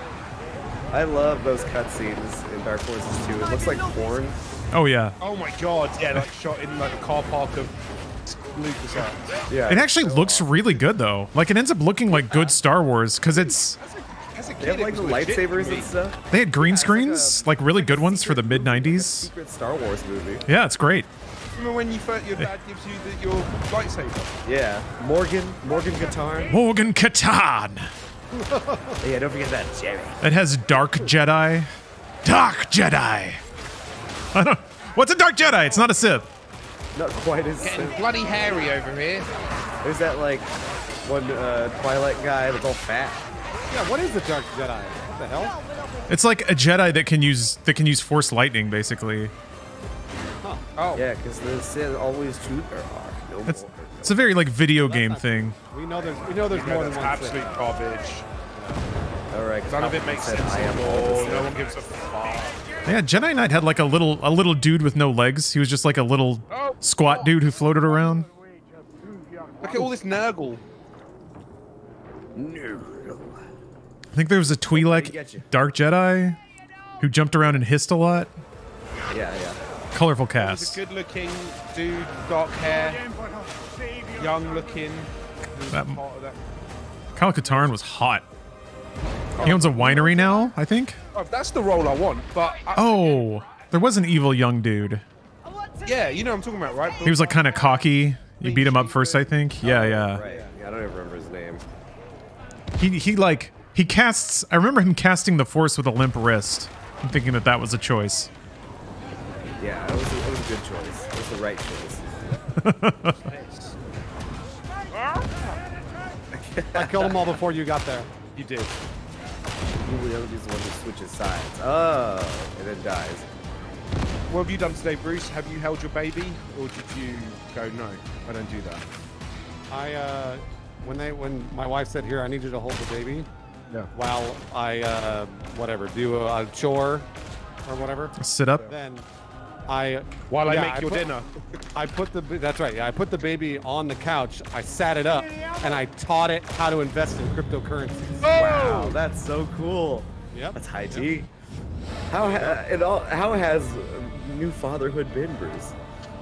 I love those cutscenes in Dark Forces two. It looks like porn. Oh, yeah. Oh, my God. Yeah, like shot in like a car park of... Yeah. It actually looks really good though. Like it ends up looking like good Star Wars because it's. As a, as a kid, they had like the lightsabers and stuff. They had green yeah, screens, like, a, like really good ones for the mid nineties. Secret Star Wars movie. Yeah, it's great. Remember when you your dad gives you the, your lightsaber? Yeah, Morgan, Morgan Catan. Morgan Catan. Yeah, don't forget that, Jerry. It has Dark Jedi. Dark Jedi. I don't. What's a Dark Jedi? It's not a Sith. Not quite as getting sick. Bloody hairy over here. There's that like one uh, Twilight guy that's all fat. Yeah, what is the Dark Jedi? What the hell? It's like a Jedi that can use that can use Force lightning, basically. Huh. Oh. Yeah, because the Sith always shoot or are. No it's, more, no. It's a very like video that's game thing. We know there's we know there's we know more than one absolute Sith. Garbage. All right, none of it makes sense anymore. No one gives a fuck. Yeah, Jedi Knight had like a little a little dude with no legs. He was just like a little oh, squat oh. dude who floated around. Look at all this Nurgle. Nurgle. I think there was a Twi'lek Dark Jedi who jumped around and hissed a lot. Yeah, yeah. Colorful cast. He's a good looking dude, dark hair, young looking. That, Kyle Katarn was hot. He owns a winery now, I think. Oh, that's the role I want, but... I oh, there was an evil young dude. Yeah, you know what I'm talking about, right? He was like kind of cocky. You beat him up first, I think. Yeah, yeah. Right, yeah. I don't even remember his name. He, he like, he casts... I remember him casting the Force with a limp wrist. I'm thinking that that was a choice. Yeah, it was a, it was a good choice. It was the right choice. I killed them all before you got there. You did. Usually he's the one who switches sides. Oh, and then dies. What have you done today, Bruce? Have you held your baby, or did you go, no, I don't do that? I, uh, when they, when my wife said, here, I need you to hold the baby. Yeah. While I, uh, whatever, do a, a chore or whatever. Sit up. Then I, while yeah, I make I your put, dinner. I put the, that's right. Yeah, I put the baby on the couch. I sat it up and I taught it how to invest in cryptocurrencies. Oh! Wow, that's so cool. Yep. That's high tea. Yep. How, ha it all, how has new fatherhood been, Bruce?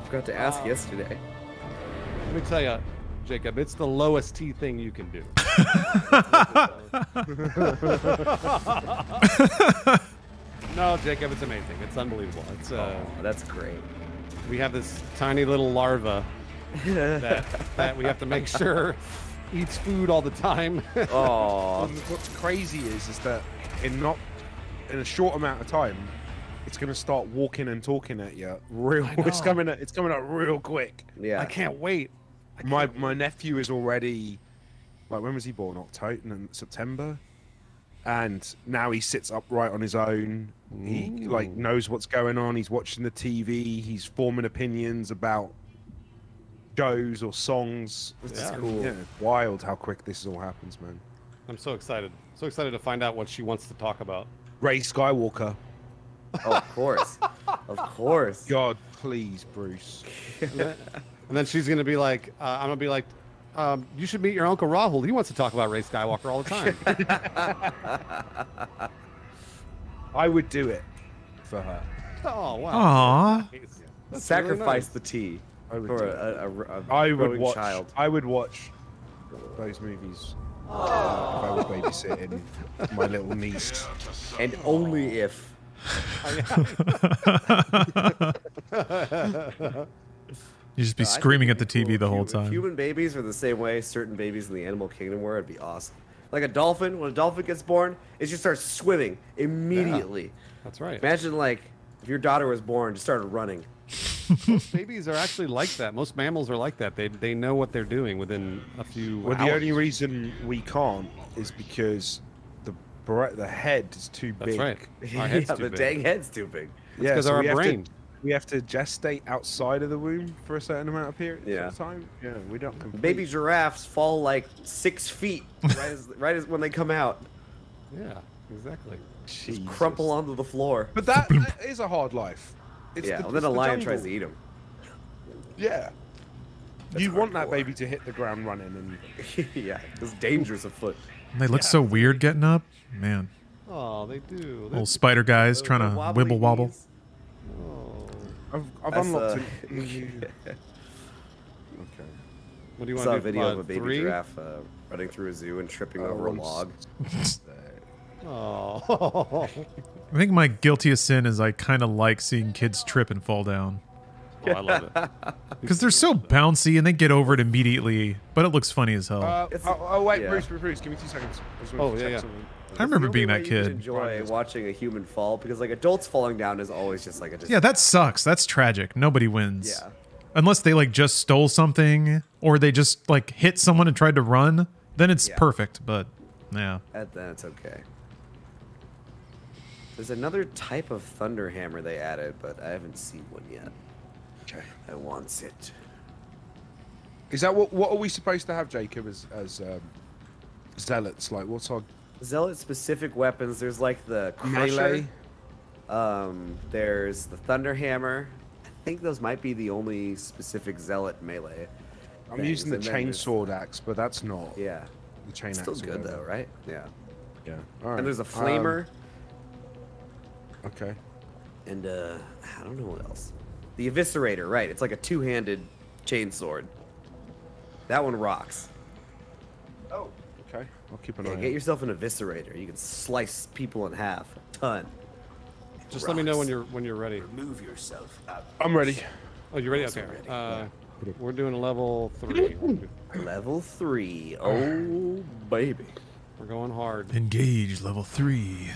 I forgot to ask um, yesterday. Let me tell you, Jacob, it's the lowest tea thing you can do. No, Jacob, it's amazing. It's unbelievable. It's uh, oh, that's great. We have this tiny little larva that, that we have to make sure eats food all the time. Oh, what's crazy is is that in not in a short amount of time, it's gonna start walking and talking at you. Real, it's coming. At, it's coming up real quick. Yeah, I can't wait. I can't my wait. my nephew is already. Like, when was he born? October and September, and now he sits upright on his own. Ooh. He like knows what's going on. He's watching the T V. He's forming opinions about shows or songs. It's yeah. cool. Yeah, wild how quick this all happens, man. I'm so excited. So excited to find out what she wants to talk about. Rey Skywalker. Oh, of course, of course. God, please, Bruce. And then, and then she's gonna be like, uh, I'm gonna be like. Um, you should meet your Uncle Rahul. He wants to talk about Rey Skywalker all the time. I would do it for her. Oh, wow. Aww. Sacrifice really nice. the tea I would for a, a, a I would watch, child. I would watch those movies if I was babysitting my little niece. And only if. You just be no, screaming at the T V cool. the whole time. If human babies are the same way certain babies in the animal kingdom were, it'd be awesome. Like a dolphin, when a dolphin gets born, it just starts swimming immediately. Yeah, that's right. Imagine like if your daughter was born, just started running. Most babies are actually like that. Most mammals are like that. They they know what they're doing within a few Well, hours. The only reason we can't is because the the head is too big. That's right. Our head's yeah, too the big. dang head's too big. It's yeah, because so our brain. To, We have to gestate outside of the womb for a certain amount of period yeah. time. Yeah, we don't. Complete. Baby giraffes fall like six feet right as right as when they come out. Yeah, exactly. Just crumple onto the floor. But that, that is a hard life. It's yeah, the, well, then a the lion jungle. tries to eat him. Yeah, That's you want that baby to hit the ground running and yeah, it's dangerous afoot. And they look yeah. so weird getting up, man. Oh, they do. Little They're spider guys trying to wibble wobble. I've, I've unlocked a... it. Yeah. Okay. What do you want to do? I saw a video of a baby three? giraffe uh, running through a zoo and tripping oh, over a log. Oh. I think my guiltiest sin is I kind of like seeing kids trip and fall down. Oh, I love it. Because they're so bouncy and they get over it immediately, but it looks funny as hell. Uh, oh, oh, wait, yeah. Bruce, Bruce, Bruce, give me two seconds. Oh, yeah, yeah. Something. I remember being that kid. Enjoy watching a human fall because like adults falling down is always just like a disaster. Yeah, that sucks. That's tragic. Nobody wins. Yeah. Unless they like just stole something or they just like hit someone and tried to run, then it's yeah. perfect. But yeah. At that, it's okay. There's another type of thunder hammer they added, but I haven't seen one yet. Okay. I want it. Is that what? What are we supposed to have, Jacob? As as um, zealots? Like what's our Zealot specific weapons? There's like the crusher. Um, there's the thunder hammer. I think those might be the only specific zealot melee. I'm things. using the chainsword axe, but that's not. Yeah. The chain it's still axe. Still good though, right? Yeah. Yeah. All right. And there's a flamer. Um, okay. And uh, I don't know what else. The eviscerator, right? It's like a two-handed chainsword. That one rocks. Oh. Okay, I'll keep an yeah, eye. Get yourself an eviscerator. You can slice people in half a ton. It Just rocks. Let me know when you're when you're ready. Remove yourself. Up. I'm ready. Oh, you ready? Okay. Ready. Uh, yeah. We're doing a level three. Level three. Oh baby, we're going hard. Engage level three.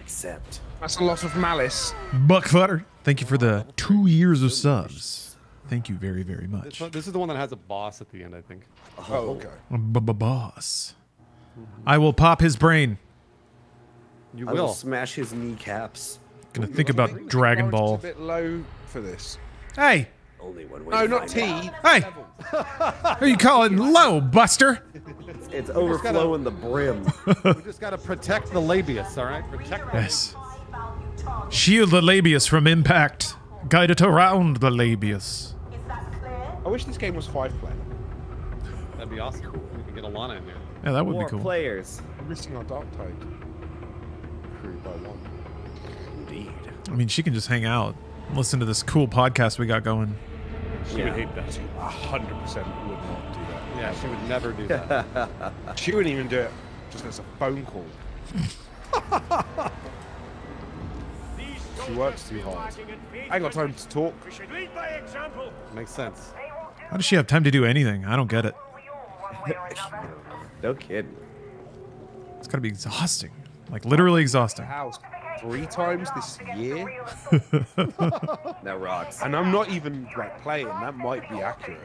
Accept. That's a lot of malice. Buckfutter, thank you for the two years of subs. Thank you very, very much. This, this is the one that has a boss at the end, I think. Oh, oh okay. B-b-boss. Mm-hmm. I will pop his brain. You I will. will smash his kneecaps. Gonna think about think Dragon Ball. A bit low for this. Hey. Only one way no, not T. Hey. Who are you calling low, Buster? It's, it's overflowing gotta, the brim. We just gotta protect the labius, all right? Protect yes. Shield the labius from impact. Guide it around the labius. Is that clear? I wish this game was five player. That'd be awesome. Cool. We can get Alana in there. Yeah, that would More be cool. players. I'm missing our Darktide. Three by one. Indeed. I mean, she can just hang out, listen to this cool podcast we got going. She yeah. would hate that. She one hundred percent would not do that. Yeah, she would never do that. She wouldn't even do it just as a phone call. She works too hard. I ain't got time to talk. We should lead by example. Makes sense. How does she have time to do anything? I don't get it. No kidding. It's gotta be exhausting. Like literally exhausting. House three times this year. That rocks. And I'm not even like playing. That might be accurate.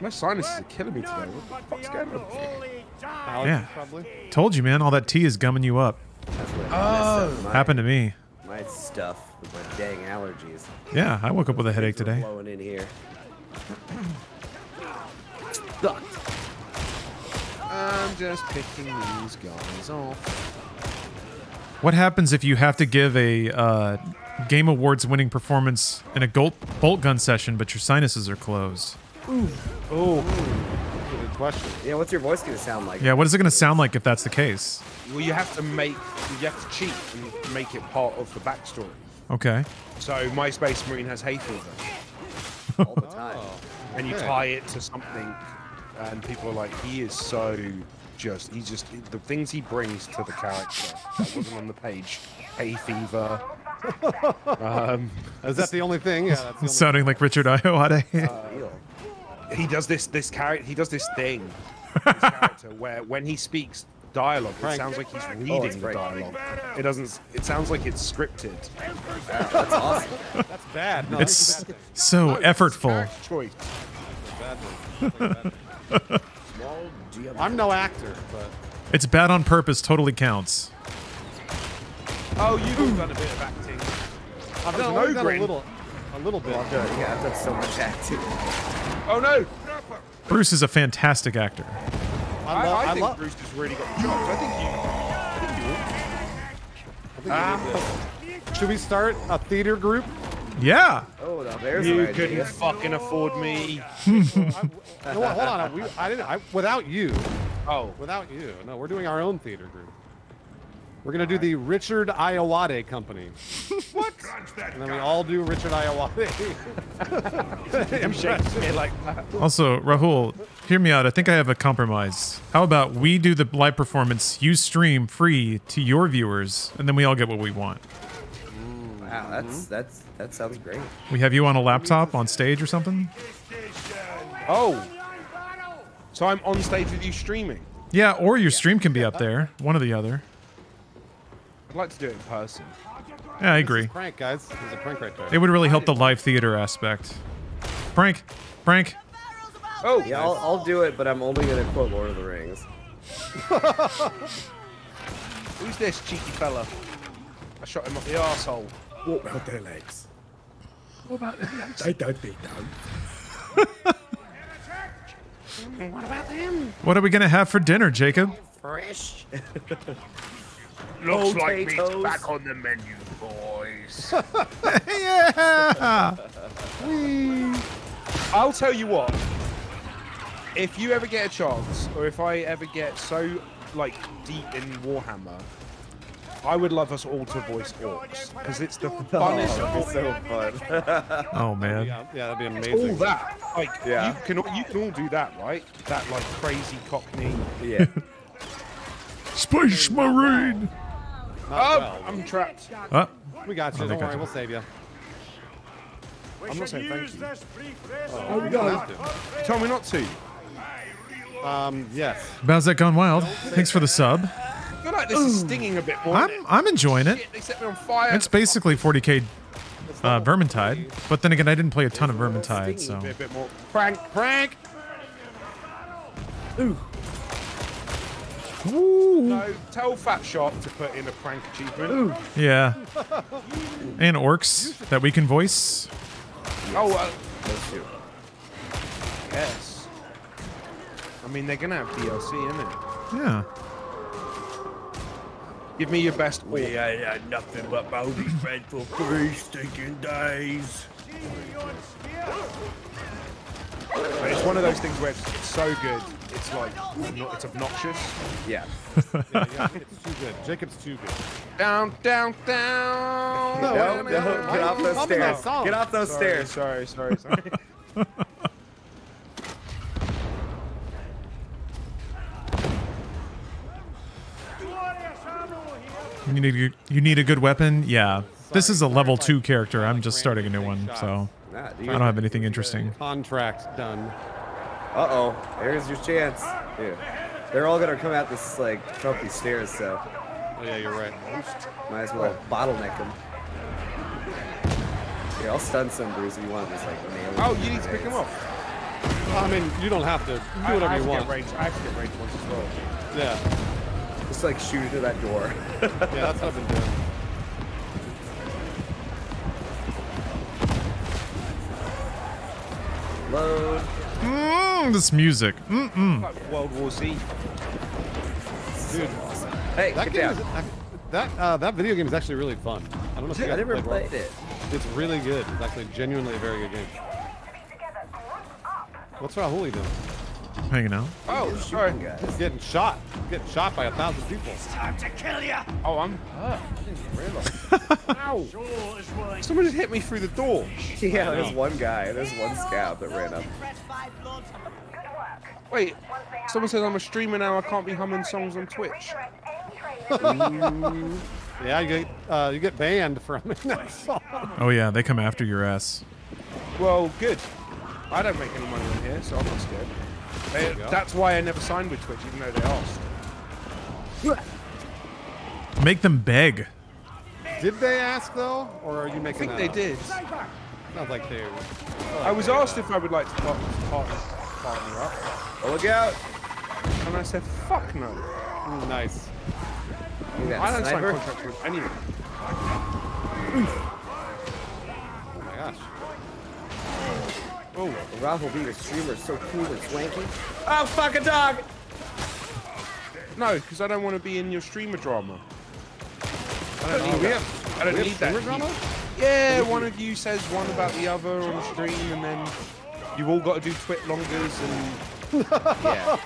My sinuses are killing me today. What the fuck's going on? Yeah, probably. Told you, man. All that tea is gumming you up. That's what oh, my, happened to me. My stuff with my dang allergies. Yeah, I woke up with a headache today. Blowing in here. Stuck. I'm just picking these guys off. What happens if you have to give a uh, Game Awards winning performance in a Boltgun session, but your sinuses are closed? Ooh. Oh. Question. Yeah, what's your voice gonna sound like? Yeah, what is it gonna sound like if that's the case? Well, you have to make, you have to cheat and make it part of the backstory. Okay. So my Space Marine has hay fever all the time, oh, okay. and you tie it to something, and people are like, he is so just, he just the things he brings to the character that wasn't on the page. Hay fever. um, is that the only thing? Yeah, that's the only sounding thing. Like Richard Ayoade. Uh, He does this this character. He does this thing, this character, where when he speaks dialogue, it sounds like he's reading the dialogue. It doesn't. It sounds like it's scripted. Wow, that's awesome. That's bad. No, it's that's so no, effortful. Choice. I'm no actor, but it's bad on purpose. Totally counts. Oh, you've done a bit of acting. I've done, no done a little, a little bit. Okay, yeah, I've done so much acting. Oh no! Bruce is a fantastic actor. I, love, I, I think I love. Bruce has really got the chops. I think you. I think you. Ah. Uh, should we start a theater group? Yeah. Oh, now there's you an couldn't idea. fucking afford me. I, I, no, hold on. We, I didn't. I, without you. Oh, without you. No, we're doing our own theater group. We're gonna all do right. the Richard Ayoade Company. What? And then we all do Richard Ayoade. Like also, Rahul, hear me out. I think I have a compromise. How about we do the live performance, you stream free to your viewers, and then we all get what we want. Ooh, wow, that's that's that sounds great. We have you on a laptop on stage or something? Oh. So I'm on stage with you streaming. Yeah, or your stream can be up there. One or the other. I'd like to do it in person. Yeah, I agree. This is prank, guys. This is a prank right there. It would really help the live theater aspect. Prank! Prank! Oh! Yeah, I'll, I'll do it, but I'm only gonna quote Lord of the Rings. Who's this cheeky fella? I shot him off the arsehole. What about their legs? What about their legs? They don't beat down. What about them? What are we gonna have for dinner, Jacob? Fresh. Looks like meat's back on the menu, boys. Yeah. Wee. I'll tell you what. If you ever get a chance, or if I ever get so like deep in Warhammer, I would love us all to voice orcs because it's the funnest. Oh, so fun. Oh man. Yeah, that'd be amazing. It's all that. Like yeah. you can you can all do that, right? That like crazy Cockney. Yeah. Space Marine. Not oh, well. I'm trapped. Oh. We got you. Don't worry, we'll save you. We I'm not saying thank you. Oh, oh we got to. To. Tell me not to. Um, yes. Bow's that gone wild? Thanks that. for the sub. I feel like this Ooh. is stinging a bit more. I'm, it? I'm enjoying it. Shit, they set me on fire. It's basically forty K uh, Vermintide, but then again, I didn't play a ton of Vermintide, so. A bit, a bit more. Prank, prank! Ooh. Ooh. No, tell Fat Shark to put in a prank achievement. Ooh. Yeah. And orcs that we can voice. Yes. Oh, uh, let's do it. Yes. I mean, they're going to have D L C, innit? Yeah. Give me your best orc. We ain't had nothing but moldy bread for three stinking days. But it's one of those things where it's, it's so good, it's like, it's obnoxious. Yeah. yeah, yeah it's too good. Jacob's too good. Down, down, down. No, no, no, no. Get off those I'm stairs. Get off those sorry, stairs. Sorry, sorry, sorry. you, need a, you need a good weapon? Yeah. This is a level two character. I'm just starting a new one, so. Nah, I don't have anything interesting. Contract done. Uh-oh. There's your chance. Dude. They're all going to come at this, like, trophy stairs, so... Oh, yeah, you're right. Might as well bottleneck them. Yeah, I'll stun some bruise if you want. Just, like, oh, you need to pick him up. I mean, you don't have to. Do whatever I, I you want. Range. I have to get range once as well. Yeah. Just, like, shoot into that door. yeah, that's what I've been doing. Mmm, this music. Mm mm. Like World War Z. Dude, awesome. Hey, that game is, I, that uh, that video game is actually really fun. I don't know if you guys I never played, played it. It's really good. It's actually genuinely a very good game. What's Rahul doing? Hanging out. Oh, sorry. He's getting shot. He's getting shot by a thousand people. It's time to kill ya. Oh, I'm. Uh, I didn't realize. Ow! Someone just hit me through the door. Yeah, there's one guy, there's one scab that ran up. Wait, someone says I'm a streamer now, I can't be humming songs on Twitch. yeah, you get, uh, you get banned for humming that song. Oh yeah, they come after your ass. Well, good. I don't make any money on here, so I'm not scared. They, that's why I never signed with Twitch, even though they asked. Make them beg. Did they ask though, or are you making? I think they did. Sounds like they. I was asked if I would like to partner up. Oh, look out! And I said, "Fuck no." Nice. I don't sign contracts with anyone. Oh my gosh. Oh, Rahul being a streamer is so cool and swanky. Oh, fuck a dog! No, because I don't want to be in your streamer drama. I don't, need, we have, I don't we need have that. Drama? Yeah, one of you says one about the other on the stream, and then you've all got to do twit longers and. yeah.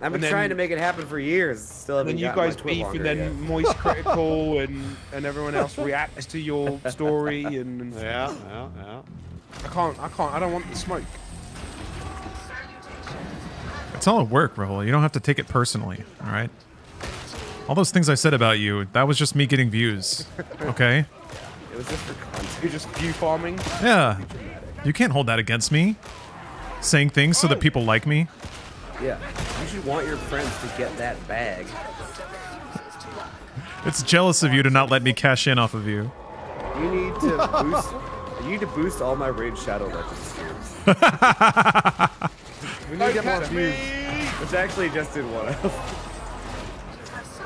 I've been then, trying to make it happen for years. Still haven't. And you guys beef, and then yet. Moist Critical and and everyone else reacts to your story and. Yeah, yeah, yeah. I can't. I can't. I don't want the smoke. It's all at work, Rahul. You don't have to take it personally. All right. All those things I said about you, that was just me getting views, okay? It was just for content. You're just view farming? Yeah. You can't hold that against me. Saying things so that people like me. Yeah. You should want your friends to get that bag. It's jealous of you to not let me cash in off of you. You need to boost... you need to boost all my Raid Shadow Legends streams. We need to get more views. Which I actually just did one of.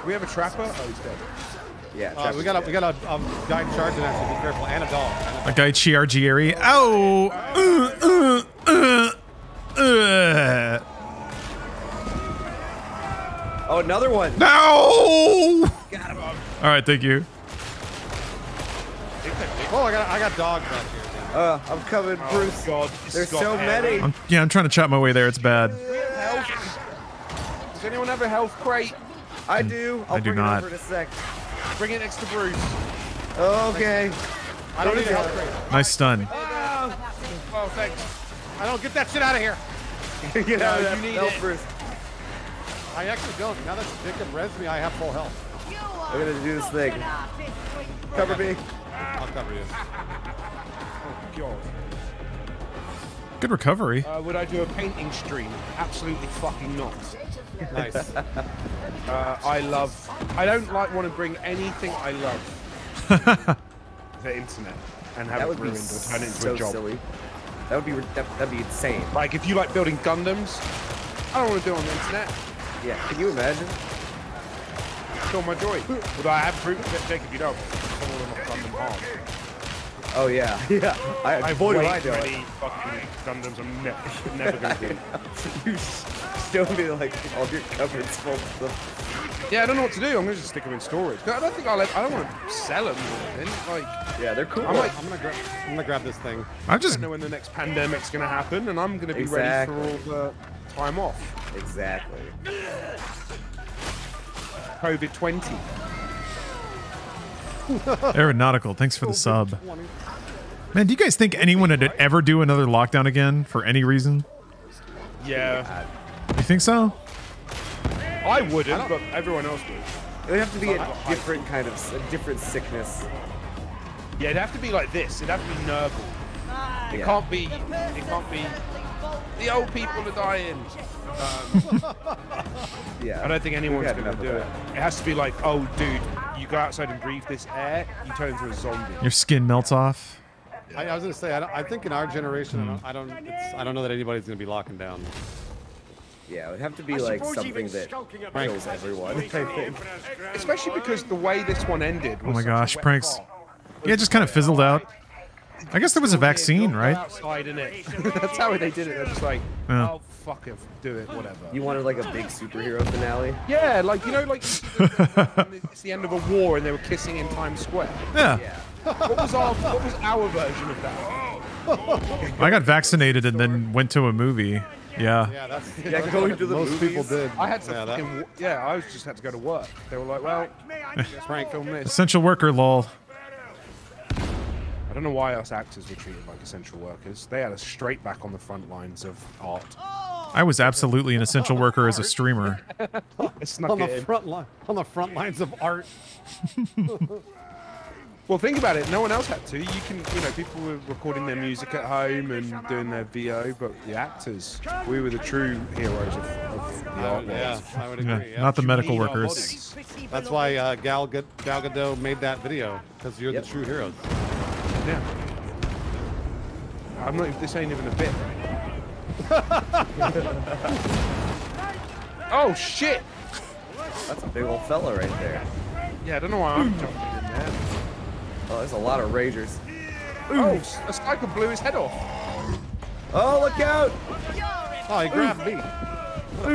We have a trapper. Oh, he's dead. Yeah, uh, we got a dead. we got a um, guy charging at us. Be careful, and a dog. And a, a guy Chiargieri. Oh. Uh, uh, uh, uh. Oh, another one. No. Got him. All right, thank you. Oh, I got I got dogs back here. Dude. Uh, I'm coming, oh, Bruce. God, there's so many. I'm, yeah, I'm trying to chop my way there. It's bad. Yeah. Does anyone have a health crate? I do. I'll I do bring not. It over in a sec. Bring it next to Bruce. Okay. I don't need help. Nice stun. Oh, oh, thanks. I don't get that shit out of here. you know, no, you need help, it. Bruce. I actually don't. Now that Jacob res me, I have full health. I'm gonna do this thing. Cover me. I'll cover you. Oh God. Good recovery. Uh, would I do a painting stream? Absolutely fucking not. Nice. uh, I love. I don't like want to bring anything I love to the internet and have that it ruined or turn it into so a job. Silly. That would be that, that'd be insane. Like if you like building Gundams, I don't want to do it on the internet. Yeah, can you imagine? Kill my joy. But I have proof that Jacob, you don't. Oh yeah, yeah. I avoid my joy. Fucking Gundams are never, never gonna do. You still be like all your cupboards full of them. Yeah, I don't know what to do. I'm gonna just stick them in storage. I don't think I'll. Like, I don't want to sell them or anything. Like, yeah, they're cool. I'm, like, I'm gonna grab. I'm gonna grab this thing. I just I don't know when the next pandemic's gonna happen, and I'm gonna be exactly. ready for all the time off. Exactly. COVID twenty. Aeronautical, thanks for the sub. Man, do you guys think anyone would ever do another lockdown again for any reason? Yeah. You think so? I wouldn't, I but everyone else would. It'd have to be a different kind of, a different sickness. Yeah, it'd have to be like this. It'd have to be nervous. It yeah. can't be, it can't be, the old people are dying. Um, yeah. I don't think anyone's going to do it. It has to be like, oh, dude, you go outside and breathe this air, you turn into a zombie. Your skin melts off. I, I was going to say, I, I think in our generation, mm. I don't, it's, I don't know that anybody's going to be locking down. Yeah, it would have to be I like something that kills everyone. Especially because the way this one ended. Was oh my gosh, pranks! Yeah, it just kind of fizzled out. I guess there was a vaccine, right? Outside, that's how they did it. They're just like, yeah. oh, fuck it, do it, whatever. You wanted like a big superhero finale? Yeah, like, you know, like, it's the end of a war and they were kissing in Times Square. Yeah. yeah. What was our, what was our version of that? I got vaccinated and then went to a movie. Yeah. Yeah, that's, yeah, that's going to the most movies. People did. I had to yeah, fucking, yeah, I just had to go to work. They were like, well, Frank, film this. Essential worker, lol. I don't know why us actors were treated like essential workers. They had us straight back on the front lines of art. I was absolutely an essential worker as a streamer. on, the front line, on the front lines of art. Well, think about it. No one else had to. You can, you know, people were recording their music at home and doing their V O, but the actors, we were the true heroes of, of the art world. Yeah, I would agree. Yeah, not the medical workers. That's why uh, Gal, Gal Gadot made that video, because you're yep. the true heroes. Yeah. I'm not. This ain't even a bit. Oh shit! That's a big old fella right there. Yeah, I don't know why I'm jumping in there. Oh, there's a lot of ragers. Ooh, oh, a sniper blew his head off. Oh, look out! Oh, he grabbed me. What a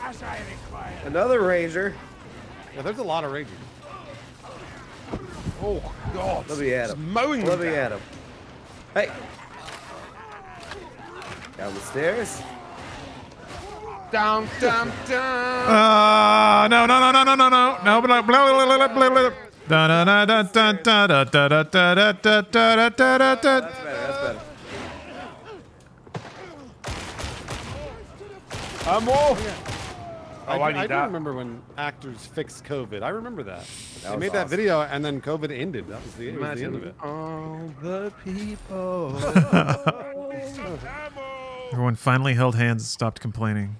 bastard. Another rager. Yeah, there's a lot of ragers. Oh God! Let me at him. Mowing Let me down. at him. Hey! Down the stairs. Down, down, down. Uh, no, no, no, no, no, no, no, no, no, no, no, I'm off. Oh, I, I, I do remember when actors fixed COVID. I remember that. They made that video and then COVID ended. That was the, it was the end of it. All the people. Everyone finally held hands and stopped complaining.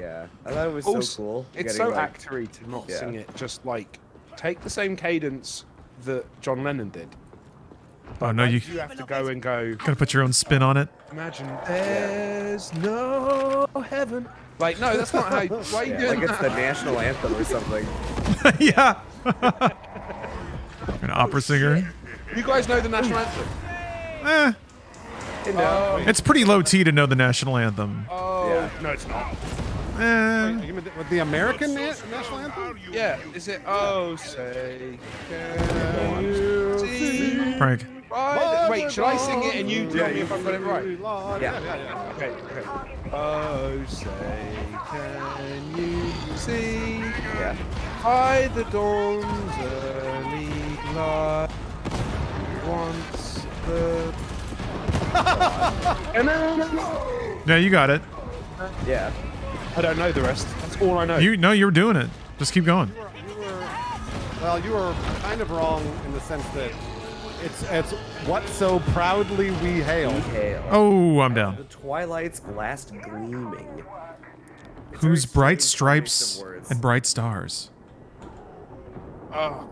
Yeah, I thought it was also, so cool. It's so like, actory to not yeah. sing it. Just like, take the same cadence that John Lennon did. Oh no, you, you have to go and go. Gotta put your own spin on it. Imagine there's no heaven. Like, no, that's not how you, why yeah, you doing like that? It's the national anthem or something. Yeah. An opera singer. You guys know the national anthem? Eh. You know. um, it's pretty low T to know the national anthem. Oh. Yeah. No, it's not. Eh. Wait, with the, with the American na national anthem? Yeah. Is it, oh, say, can you see? Frank. Right. Wait, should I sing it and you tell yeah, me if I've got it right? Yeah. yeah, yeah, yeah. Okay, okay. Oh, say, can you see? Yeah. High the dawn's early light. Once the. Yeah, you got it. Yeah. I don't know the rest. That's all I know. You no, you're doing it. Just keep going. You were, you were, well, you were kind of wrong in the sense that. It's it's what so proudly we hail. We hail. Oh, I'm down. The twilight's last gleaming. whose bright stripes and bright stars. Oh.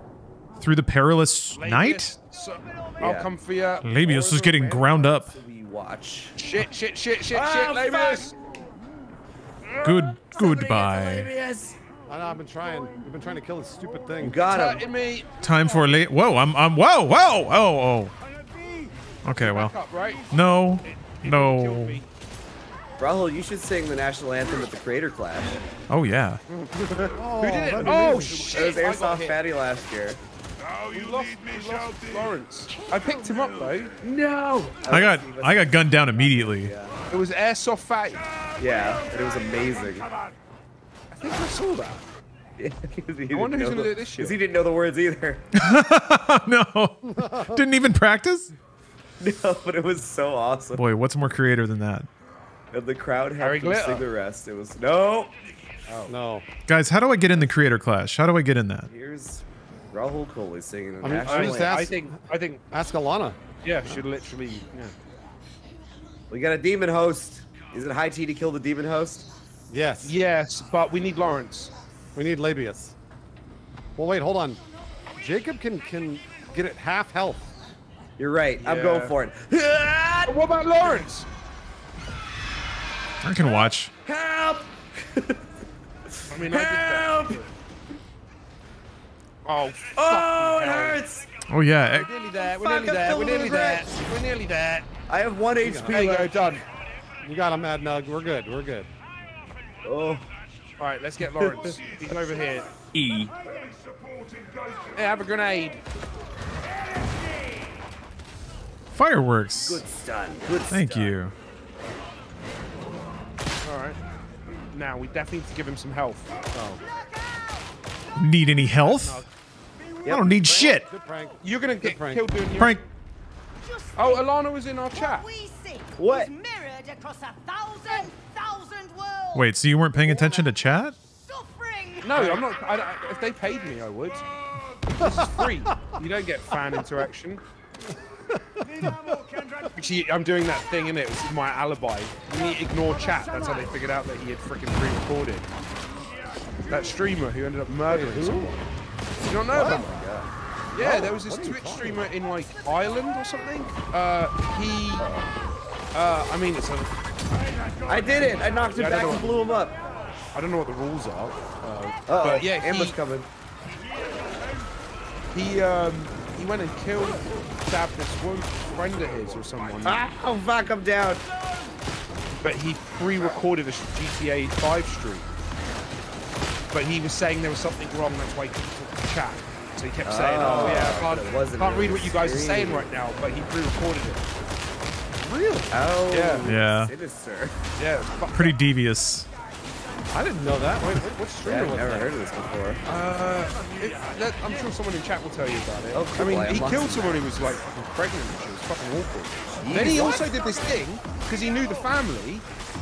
Through the perilous Labius. Night? So, I'll yeah. come for you. Labius is getting ground up. Watch. Shit, shit, shit, shit, oh, shit, Labius! Fuck. Good, goodbye. Labius. I know, I've been trying. I've been trying to kill this stupid thing. You got him. Me. Time for a late. Whoa, I'm, I'm, whoa, whoa, oh, oh. Okay, well. Up, right? No, it, it no. Rahul, you should sing the national anthem at the Creator Clash. Oh, yeah. oh, Who did it? Oh, shit. It was Airsoft Fatty last year. Oh, you lost me, Lawrence. I picked him up, though. No. I got I got gunned down immediately. Yeah. It was Airsoft Fatty. Yeah, and it was amazing. I think I saw that. I wonder who's going to do it this year. Because he didn't know the words either. No. Didn't even practice? No, but it was so awesome. Boy, what's more creative than that? And the crowd had to sing the rest. It was, no. Oh. No. Guys, how do I get in the Creator Clash? How do I get in that? Here's Rahul Kohli singing an I mean, actual I, ask, I think, I think, ask Alana. Yeah, should literally, yeah. We got a demon host. Is it high tea to kill the demon host? Yes. Yes, but we need Lawrence. We need Labius. Well, wait, hold on. Jacob can, can get it half health. You're right. Yeah. I'm going for it. What about Lawrence? I can watch. Help! I mean, help! I did that. Oh, oh, it hurts! Oh, yeah. We're nearly there. We're nearly there. We're nearly there. We're nearly there. I have one H P. There you go. Done. You got him, Mad Nug. We're good. We're good. Oh. All right, let's get Lawrence. He's over here. E. Hey, have a grenade. Fireworks. Good stun. Good stun. Thank you. All right. Now, we definitely need to give him some health. Oh. Need any health? Yep. I don't need prank. shit. Good prank. You're going to get prank. killed doing your... Prank. Oh, Alana was in our chat. What? Wait, so you weren't paying attention to chat? No, I'm not. I, I, if they paid me, I would. This is free. You don't get fan interaction. Actually, I'm doing that thing, innit? It's my alibi. You ignore chat. That's how they figured out that he had freaking pre-recorded. That streamer who ended up murdering Wait, someone. You don't know about that? Yeah, oh, there was this Twitch streamer about? in, like, Ireland or something. Uh, he... Uh, I mean, it's a... I did it! I knocked him yeah, back and what, blew him up. I don't know what the rules are. Uh, Uh-oh. But, yeah, Emma's coming. He, um... He went and killed, stabbed this one friend of his or someone. Ah, oh fuck, I'm down. But he pre-recorded a G T A five stream. But he was saying there was something wrong, that's why he couldn't talk to chat. So he kept saying, oh, oh yeah, I can't, can't read what you guys are saying right now, but he pre-recorded it. Really? Oh, yeah. Yeah. Sinister. Yeah. Pretty devious. I didn't know that. Wait, what, what streamer yeah, was never that? heard of this before. Uh, it, that, I'm sure someone in chat will tell you about it. Oh, I mean, I he killed someone who was like fucking pregnant. It was fucking awful. Jeez, then he what? also did this thing because he knew the family,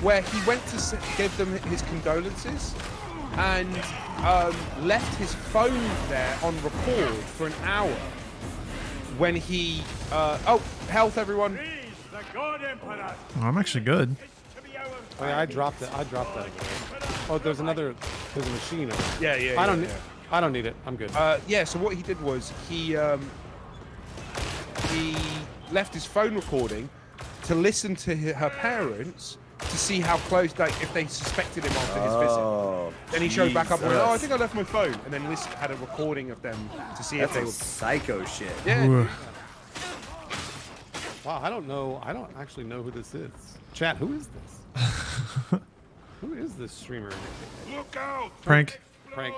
where he went to give them his condolences and um, left his phone there on record for an hour. When he, uh, oh, health, everyone. Oh, I'm actually good. I, mean, I dropped it. I dropped that. Oh, there's another. There's a machine. Over there. Yeah, yeah. I yeah, don't. Yeah. I don't need it. I'm good. Uh, yeah. So what he did was he um, he left his phone recording to listen to her parents to see how close, like, if they suspected him after his visit. Oh, then he showed back up and went, "Oh, I think I left my phone," and then listened, had a recording of them to see That's if they were psycho shit. Yeah. Wow. I don't know. I don't actually know who this is. Chat. Who is this? Who is this streamer? Look out! Prank. Prank.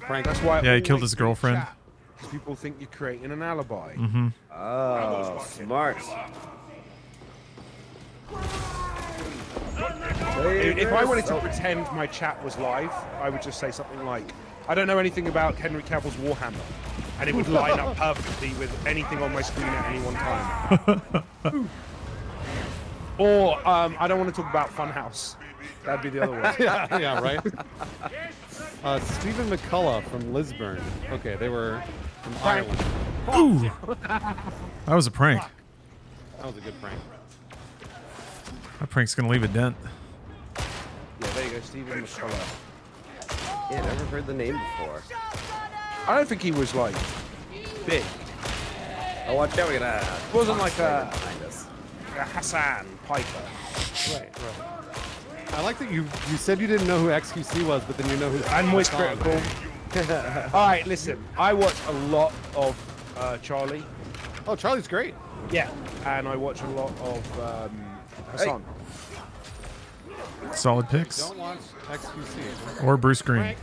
Prank. That's why. Yeah, he killed his girlfriend. People think you're creating an alibi. Mm-hmm. Oh, smart. If, if I wanted to pretend my chat was live, I would just say something like, "I don't know anything about Henry Cavill's Warhammer," and it would line up perfectly with anything on my screen at any one time. Or, um, I don't want to talk about Funhouse. That'd be the other one. yeah, yeah, right? Uh, Stephen McCullough from Lisburn. Okay, they were from Ireland. Ooh! That was a prank. That was a good prank. That prank's gonna leave a dent. Yeah, there you you go, Stephen McCullough. Yeah, never heard the name before. I don't think he was like big. Oh, watch out! We got a. It wasn't like a, a Hassan Piper. Right, right. I like that you you said you didn't know who X Q C was, but then you know who. I'm always critical. All right, listen. I watch a lot of uh, Charlie. Oh, Charlie's great. Yeah, and I watch a lot of um, Hassan. Hey. Solid picks. Don't watch X Q C. Or Bruce Green. Frank,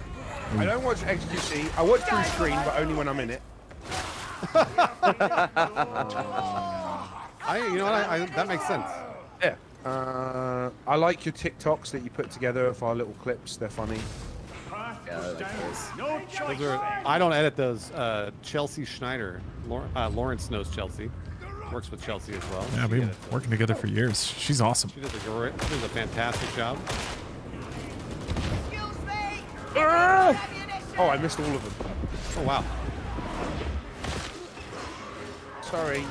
I don't watch X Q C. I watch Bruce Green, but only when I'm in it. I, you know what? I, I, that makes sense. Yeah. Uh, I like your TikToks that you put together for our little clips. They're funny. Yeah, I like those. Those are, I don't edit those. Uh, Chelsea Schneider. Lawrence, uh, Lawrence knows Chelsea. Works with Chelsea as well. Yeah, we've been working together for years. She's awesome. She does a great, she does a fantastic job. Excuse me. Ah! Oh, I missed all of them. Oh wow. Sorry.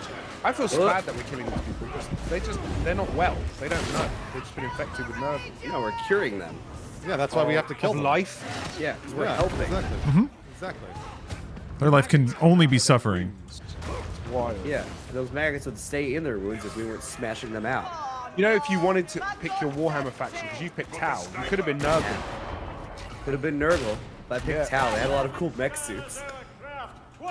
I feel so bad that we're killing these people. They just—they're not well. They don't know. They've just been infected with nerve. No, we're curing them. Yeah, that's why oh, we have to kill them. Life. Yeah, we're yeah, helping. Exactly. Mm-hmm. Exactly. Their life can only be suffering. Wild. Yeah, those maggots would stay in their wounds if we weren't smashing them out. You know, if you wanted to pick your Warhammer faction, because you picked Tau, you could have been Nurgle. Could have been Nurgle, but I picked yeah. Tau. They had a lot of cool mech suits.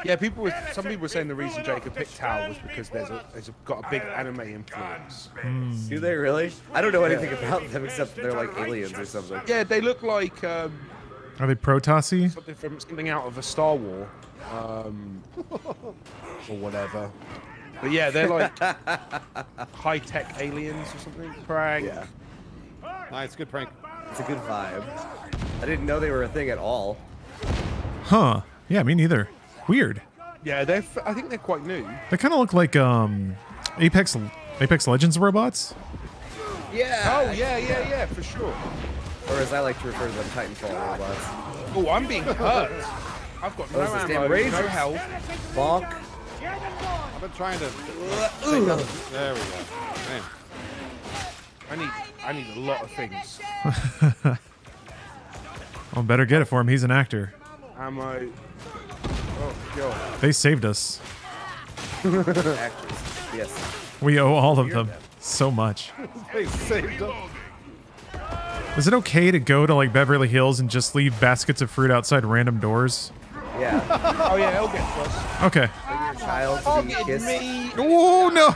Yeah, people were, some people were saying the reason Jacob picked Tau was because there's, a, there's a, got a big anime influence. Mm. Do they really? I don't know anything yeah. about them except they're like aliens or something. Yeah, they look like... Um, Are they Protoss-y? Something from something out of a Star Wars. Um, or whatever. But yeah, they're like high-tech aliens or something. Prank. Yeah. Nice, good prank. It's a good vibe. I didn't know they were a thing at all. Huh. Yeah, me neither. Weird. Yeah, they're f I think they're quite new. They kind of look like um, Apex Apex Legends robots. Yeah. Oh, yeah, yeah, yeah, for sure. Or as I like to refer to them, Titanfall robots. Oh, I'm being hurt. I've got no ammo, no health. Bonk. I've been trying to... Uh, there we go. Man. I need, I need a lot of things. I'll better get it for him. He's an actor. Ammo. Oh, God. They saved us. Actors. Yes. We owe all of them so much. They saved us. Is it okay to go to like Beverly Hills and just leave baskets of fruit outside random doors? Yeah. Oh yeah, it'll get close. Okay. Child to be kissed. Oh no! I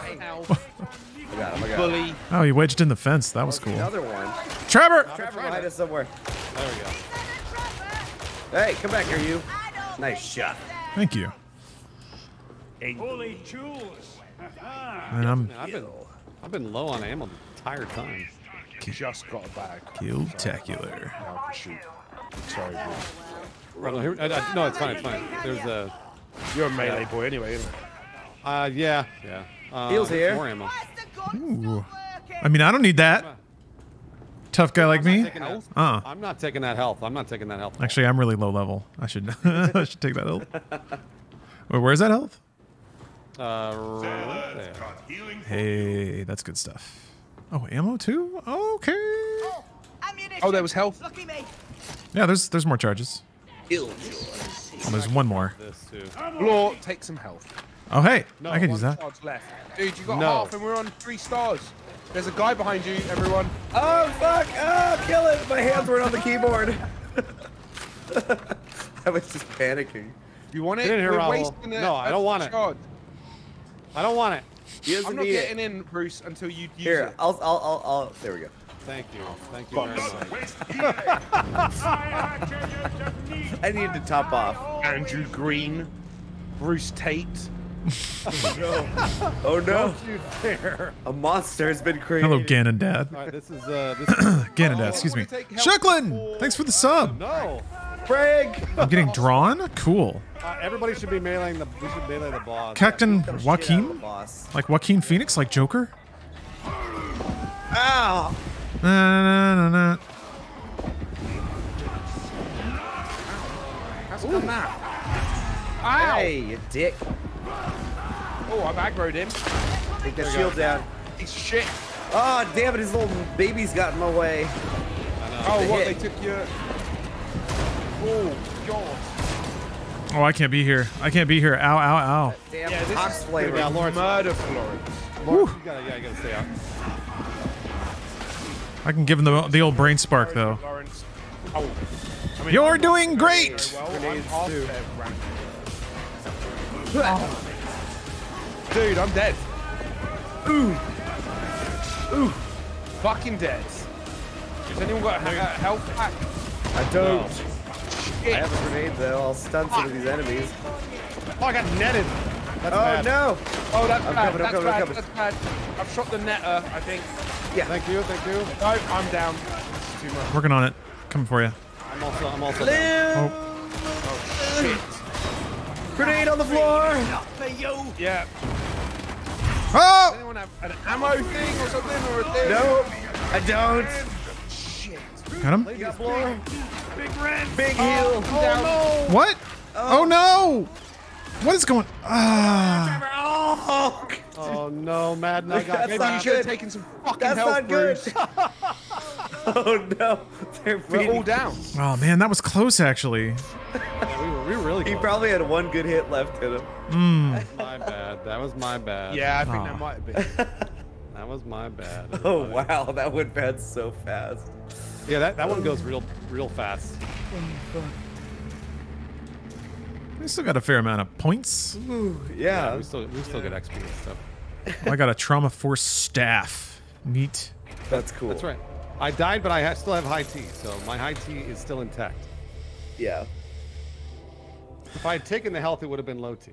got him, I got him. Oh, he wedged in the fence. That was cool. Another one. Trevor! Trevor, hide us somewhere. There we go. Hey, come back here, you. Nice shot. Thank you. Holy jewels. And I'm. I've been, I've been low on ammo the entire time. Just got a bag. Killtacular. Sorry, bro. No, I, I, no, it's fine, it's fine. There's a... You're a melee yeah. boy anyway, isn't it? Uh, yeah. Yeah. Uh, Heels here. More ammo. Ooh. I mean, I don't need that. Tough guy like me? Uh -uh. I'm not taking that health. I'm not taking that health. Actually, I'm really low level. I should I should take that health. Wait, where's that health? Uh, right there. Hey, that's good stuff. Oh, ammo too? Okay. Oh, oh, that was health. Yeah, there's there's more charges. Oh, there's one more. Lore, take some health. Oh hey, no, I can use that. Left. Dude, you got no. half, and we're on three stars. There's a guy behind you, everyone. Oh fuck! Oh, kill it! My hands were on the keyboard. I was just panicking. You want it? Get in here, Rahul. It. No, I don't want it. Charge. I don't want it. I'm not getting it. in, Bruce, until you use Here, it. Here, I'll, I'll, I'll, I'll, there we go. Thank you, thank you very much. I need to top off. Andrew Green, Bruce Tate. Oh, no. Oh, no. You dare. A monster has been created. Hello, Ganondad. All right, this is, uh, this is Ganondad, oh, excuse me. Shucklin, thanks for the sub. No. Frank. I'm getting drawn? Cool. Uh, everybody should be mailing the, we should melee the boss. Captain Joaquin? Like Joaquin Phoenix? Like Joker? Ow! Nah, nah, nah, nah. How's it come out? Ow! Hey, you dick. Oh, I've aggroed him. Take that shield down. He's shit. Oh, damn it, his little baby's got in my way. I know. Oh, the what? Hit. They took your... Oh, God. Oh, I can't be here. I can't be here. Ow, ow, ow. Damn, yeah, this is going to be murder for Lawrence. Lawrence, you gotta, yeah, you gotta stay out. I can give him the, the old brain spark, though. Lawrence. Oh. I mean, you're doing great! Well. Oh. Dude, I'm dead. Ooh. Ooh. Fucking dead. Has anyone got a health pack? I don't. No. I have a grenade though. I'll stun some of these enemies. Oh, I got netted. That's oh bad. no. Oh, that's I'm bad. Coming, that's, coming, bad. Coming. that's bad. I've shot the netter, I think. Yeah. Thank you. Thank you. No, I'm down. It's too much. Working on it. Coming for you. I'm also. I'm also. Down. Oh. Oh shit. Grenade on the floor. Yeah. Oh! Does anyone have an ammo thing or something or a thing? No, I don't. Got him. Big, big red. Big heel. Oh, oh, no. What? Oh. oh no! What is going? Ah. Oh no, Madden! I got. That's maybe not good. Taking some fucking That's health, not good. Oh no! They're We're all down. Oh man, that was close actually. Yeah, we, were, we were really. Close. He probably had one good hit left in him. Mm. That was my bad. That was my bad. Yeah, I think oh. that might be. That was my bad. Oh wow, that went bad so fast. Yeah, that, that one goes real, real fast. We still got a fair amount of points. Ooh, yeah. yeah. We still, we still yeah. get X P and stuff. Well, I got a trauma force staff. Neat. That's cool. That's right. I died, but I ha still have high T, so my high T is still intact. Yeah. If I had taken the health, it would have been low T.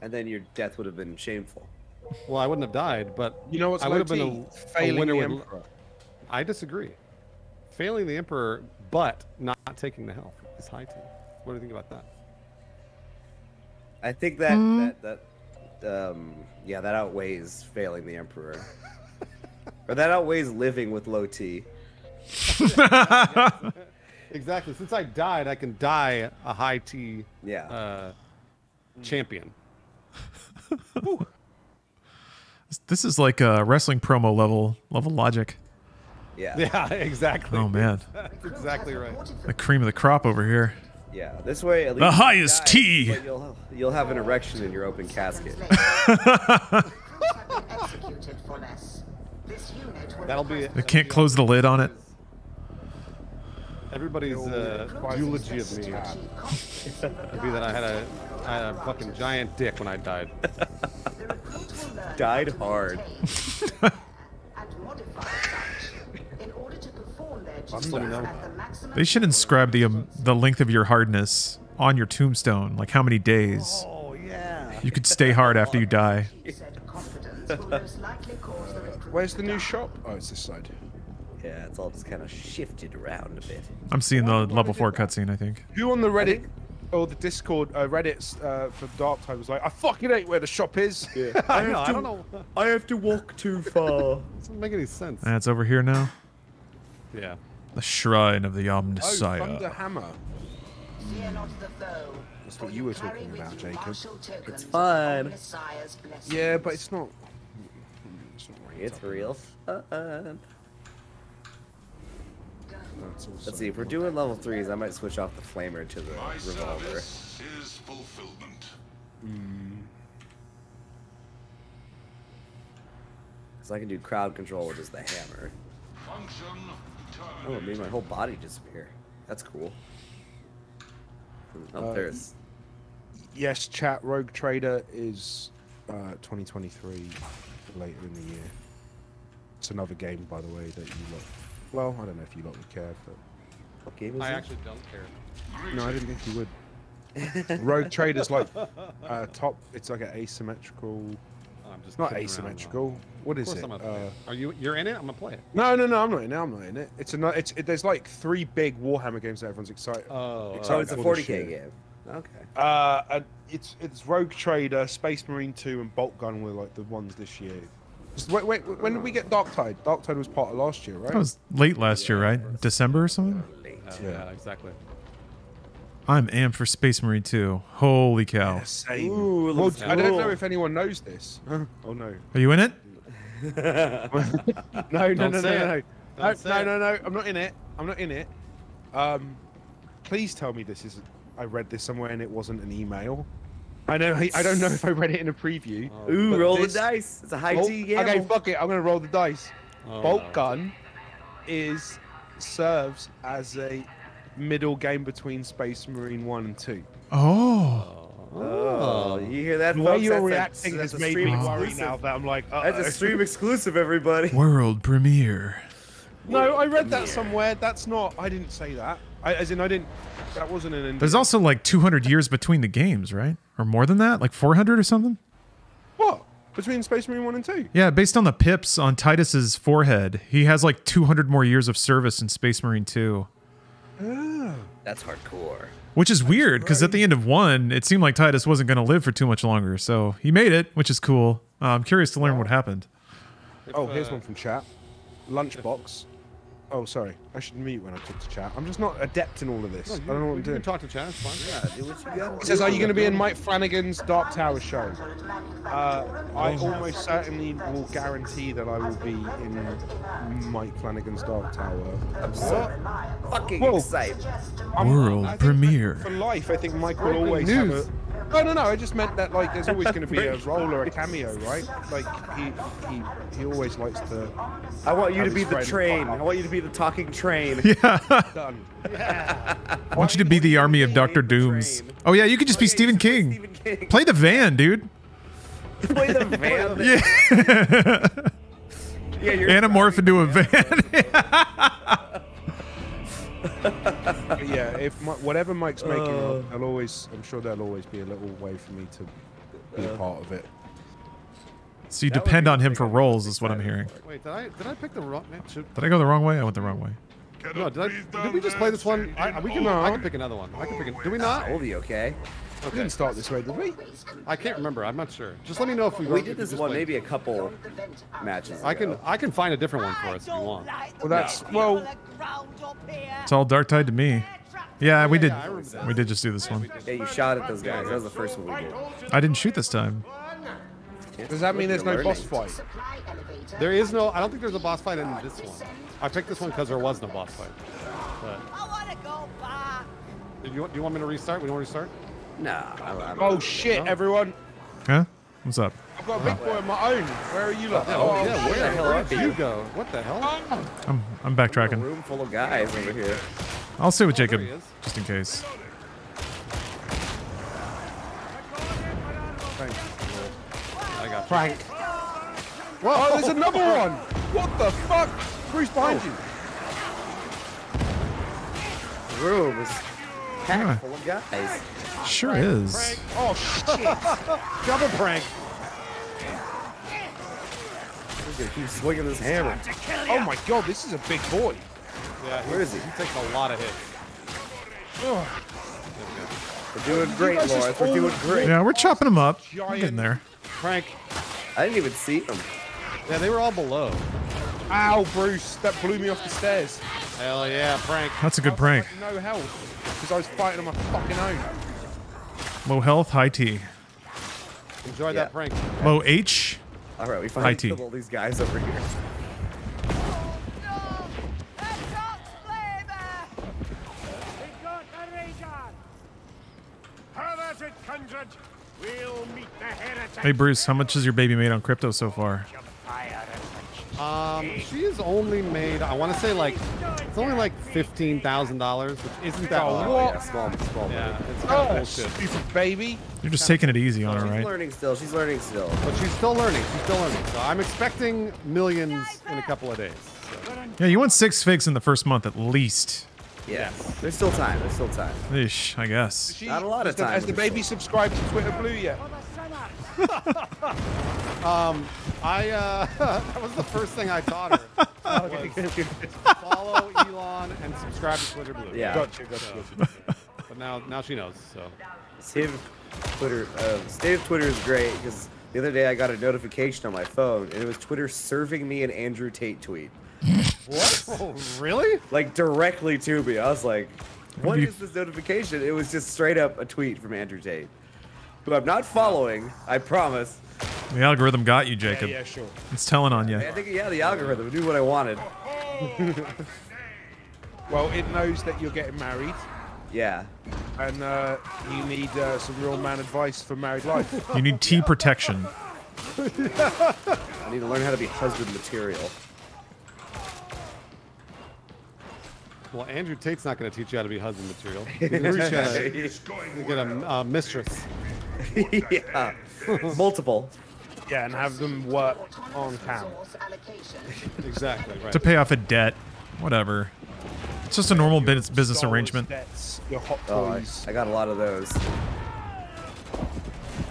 And then your death would have been shameful. Well, I wouldn't have died, but you know what's I would have been a, failing a winner the Emperor. With, I disagree. Failing the Emperor, but not taking the health is high T. What do you think about that? I think that mm. that that um, yeah, that outweighs failing the Emperor, or that outweighs living with low T. Exactly. Since I died, I can die a high T. Yeah. Uh, mm. Champion. This is like a wrestling promo level level logic. Yeah. Yeah, exactly. Oh man. That's exactly right. The cream of the crop over here. Yeah, this way at least the highest dies, tea. You'll, you'll have an erection in your open casket. That'll be it. They can't close the lid on it. Everybody's uh, eulogy of me would be that I had a, I had a fucking giant dick when I died. Died hard. They should inscribe the um, the length of your hardness on your tombstone, like how many days. Oh, yeah. You could stay hard after you die. Where's the new shop? Oh, it's this side. Yeah, it's all just kind of shifted around a bit. I'm seeing the level four cutscene, I think. Who on the Reddit or the Discord, uh, Reddit's uh, for Darktide was like, I fucking hate where the shop is. Yeah. I, I, know, to, I don't know. I have to walk too far. Doesn't make any sense. That's over here now. Yeah. The shrine of the Omnissiah. Oh, Thunderhammer. Fear not the foe. That's what you were talking about, Jacob. It's fun. Yeah, but it's not. It's, not it's real fun. Let's see. If we're doing level threes, I might switch off the flamer to the My revolver. Is fulfillment. Mm. So I can do crowd control with just the hammer. Function. Oh, it made my whole body disappear. That's cool. Oh, um, there's. Yes, chat. Rogue Trader is uh, twenty twenty-three later in the year. It's another game, by the way, that you lot. Well, I don't know if you lot would care, but. What game is I it? actually don't care. No, I didn't think you would. Rogue Trader's like uh, top. It's like an asymmetrical. I'm just not asymmetrical. What is it? I'm gonna play uh, it? Are you you're in it? I'm gonna play it. No, no, no. I'm not in it. I'm not in it. It's a it's it, there's like three big Warhammer games that everyone's excited. Oh, excited oh it's a forty K game. Okay. Uh, and it's it's Rogue Trader, Space Marine two, and Boltgun were like the ones this year. Just, wait, wait. When did we get Darktide? Darktide was part of last year, right? That was late last yeah, year, right? December or something. Late. Uh, yeah. yeah, exactly. I'm amped for Space Marine two. Holy cow. Yeah, same. Ooh, well, cool. I don't know if anyone knows this. Huh? Oh, no. Are you in it? no, no, no, no, no, no. No, no, no, no. I'm not in it. I'm not in it. Um, please tell me this isn't. I read this somewhere and it wasn't an email. I know. I don't know if I read it in a preview. Oh, Ooh, roll this, the dice. It's a high T game. Okay, fuck it. I'm gonna roll the dice. Oh, Boltgun no. is serves as a middle game between Space Marine One and Two. Oh. Oh, oh. You hear that? The way you're reacting has made me worry now that I'm like, uh-oh. That's a stream exclusive, everybody. World premiere. No, I read that somewhere. That's not. I didn't say that. I, as in, I didn't. That wasn't an. There's also like two hundred years between the games, right? Or more than that, like four hundred or something. What? Between Space Marine One and Two? Yeah, based on the pips on Titus's forehead, he has like two hundred more years of service in Space Marine Two. Oh, that's hardcore. Which is that's weird, because at the end of one, it seemed like Titus wasn't going to live for too much longer, so he made it, which is cool. Uh, I'm curious to learn what happened. If, oh, here's uh, one from chat. Lunchbox. Oh, sorry. I should mute when I talk to chat. I'm just not adept in all of this. No, you, I don't know what I'm doing. You can talk to chat. It's fine. Yeah, it says, are you going to be in Mike Flanagan's Dark Tower show? Uh, I almost certainly will guarantee that I will be in Mike Flanagan's Dark Tower. I'm so fucking excited. World I'm, premiere. For life, I think Mike will always have a... No, no, no, I just meant that, like, there's always going to be a role or a cameo, right? Like, he he, he always likes to... I want you to be the train. I want you to be the talking train. Yeah. Done. Yeah. I want you to be the army of Doctor Dooms. Oh, yeah, you could just be Stephen King. Play the van, dude. Play the van? Yeah. Yeah, you're anamorph into a van. Yeah, if my, whatever Mike's making, uh, I'll always, I'm sure there'll always be a little way for me to be uh, a part of it. So you depend on him for roles, is what I'm hearing. Wait, did I did I pick the wrong? Should, did I go the wrong way? I went the wrong way. No, did I? Did we just play this one? I, we can. No, I can pick another one. I can pick. A, did we not? We'll be okay. Okay. We didn't start this way, did we? I can't remember. I'm not sure. Just let me know if we. We did this one like, maybe a couple matches. I can. Ago. I can find a different one for us if you want. Well, that's well. It's all Darktide to me. Yeah, we did. We did just do this one. Yeah, you shot at those guys. That was the first one we did. I didn't shoot this time. Does that mean there's no boss fight? There is no. I don't think there's a boss fight in this one. I picked this one because there was no boss fight. I want to go back. Do you, do you want me to restart? We don't want to restart. Nah. I oh shit, no. everyone! Huh? What's up? I've got a big boy of my own. Where are you, like? Oh, oh yeah, where the hell are you? you go? What the hell? I'm I'm backtracking. I'm a room full of guys over here. I'll stay with Jacob, oh, just in case. Frank. I got Frank. Whoa! Oh, there's another one. What the fuck? Bruce behind oh. you. The room is packed full of guys. Sure prank, is. Prank. Oh shit! Double prank. Look at him swinging his hammer. Oh my god, this is a big boy. Yeah, where is he? He takes a lot of hits. Oh. We're doing great, Lawrence. We're doing great. Yeah, we're chopping him up. We're getting there. Prank. I didn't even see him. Yeah, they were all below. Ow, Bruce! That blew me off the stairs. Hell yeah, prank. That's a good prank. No health, because I was fighting on my fucking own. Low health, high T. Enjoy yeah. that prank. Low H. All right, we finally killed all these guys over here. Oh, no. Hey Bruce, how much has your baby made on crypto so far? Um, she has only made, I want to say like, it's only like fifteen thousand dollars, which isn't that a lot. Yeah, small, small yeah, money. It's kind oh, of bullshit. She's a baby. You're just taking it easy on her, right? She's learning still. She's learning still. But she's still learning. She's still learning. So I'm expecting millions in a couple of days. So. Yeah, you want six figs in the first month at least. Yeah. There's still time. There's still time. Ish, I guess. She, Not a lot of time. Has the baby subscribed to Twitter Blue yet? um, I uh, that was the first thing I taught her. Was follow Elon and subscribe to Twitter Blue. Yeah, gotcha, gotcha, so, gotcha. But now, now she knows. So, save Twitter. Uh, save Twitter is great because the other day I got a notification on my phone and it was Twitter serving me an Andrew Tate tweet. What? Oh, really? Like directly to me. I was like, what is this notification? It was just straight up a tweet from Andrew Tate. Who I'm not following, I promise. The algorithm got you, Jacob. Yeah, yeah, sure. It's telling on you. I think, yeah, the algorithm knew what I wanted. Well, it knows that you're getting married. Yeah. And uh, you need uh, some real man advice for married life. You need tea protection. Yeah. I need to learn how to be husband material. Well, Andrew Tate's not going to teach you how to be husband material. He's going to get a uh, mistress. Yeah. Multiple. Yeah, and have them work on cam. Exactly, right. To pay off a debt. Whatever. It's just a normal business, business arrangement. Debts, your hot toys. Oh, I got a lot of those.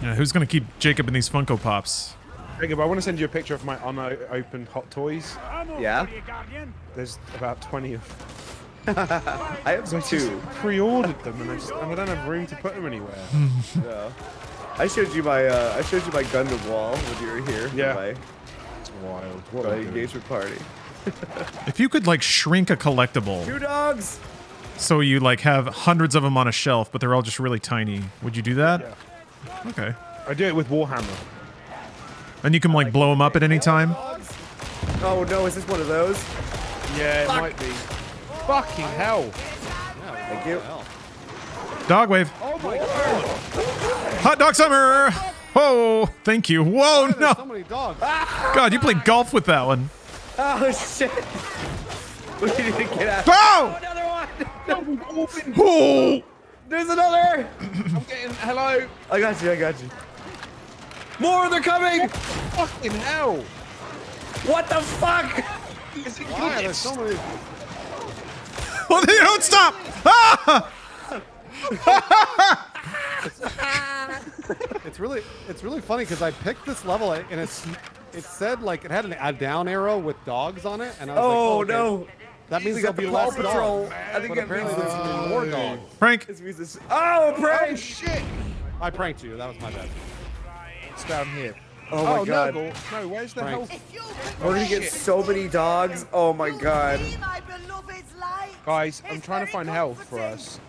Yeah, who's going to keep Jacob in these Funko Pops? Jacob, I want to send you a picture of my unopened hot toys. Yeah? There's about twenty of them. I have some too. Pre-ordered them, and I, just, and I don't have room to put them anywhere. No. I showed you my uh, I showed you my Gundam wall when you were here. Yeah, my, it's wild. What my engagement party. If you could like shrink a collectible, two dogs. So you like have hundreds of them on a shelf, but they're all just really tiny. Would you do that? Yeah. Okay. I do it with Warhammer. And you can like, like blow them up at any time. Dogs? Oh no! Is this one of those? Yeah, Fuck. It might be. Fucking hell! Thank you. Dog wave. Oh my god! Hot dog summer! Oh, thank you. Whoa, no! So many dogs. God, you played golf with that one. Oh shit! We need to get out. Oh! Another one! Oh! There's another! I'm getting. Hello. I got you. I got you. More! They're coming! What the fucking hell! What the fuck? Why are there so many? Well, they don't stop! Ah! It's really, it's really funny because I picked this level and it's, it said like it had an, a down arrow with dogs on it, and I was oh, like, oh no, okay. That means there'll be less dogs. I think that means there's oh, more dogs. Prank! Oh, prank! Oh, shit! I pranked you. That was my bad. It's down here. Oh my oh, god. No, no, where's the prank. Health? We're gonna get so many dogs. Oh my god. Guys, I'm trying to find health for us.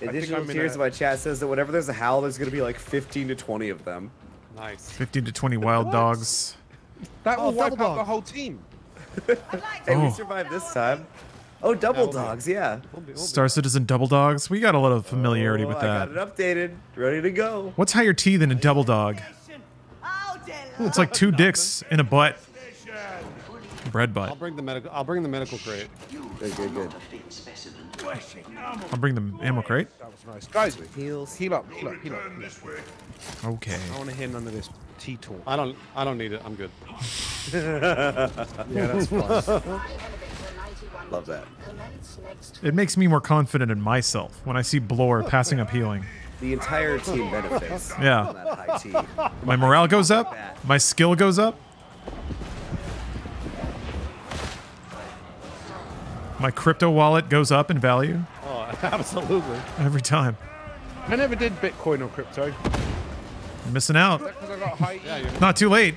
Additional tiers of my chat says that whenever there's a howl, there's gonna be like fifteen to twenty of them. Nice. fifteen to twenty wild dogs. That will oh, wipe out dog. the whole team. Hey, oh. we survived this time. Oh, double yeah, dogs, be, yeah. We'll be, we'll Star be. Citizen double dogs. We got a lot of familiarity oh, with that. I got it updated, ready to go. What's higher T than a double dog? It's like two dicks in a butt. Bread butt. I'll bring the medical. I'll bring the medical crate. Good, good, good. I'll bring the ammo crate. That was nice. Guys, heals. Heal up. Heal up. Heal up. Okay. I want to hear none of this tea talk. I don't. I don't need it. I'm good. Yeah, that's fine. Love that. It makes me more confident in myself when I see Blore passing up healing. The entire team benefits. Yeah. That high team. My morale goes up. My skill goes up. My crypto wallet goes up in value. Oh, absolutely. Every time. I never did Bitcoin or crypto. You're missing out. Not too late.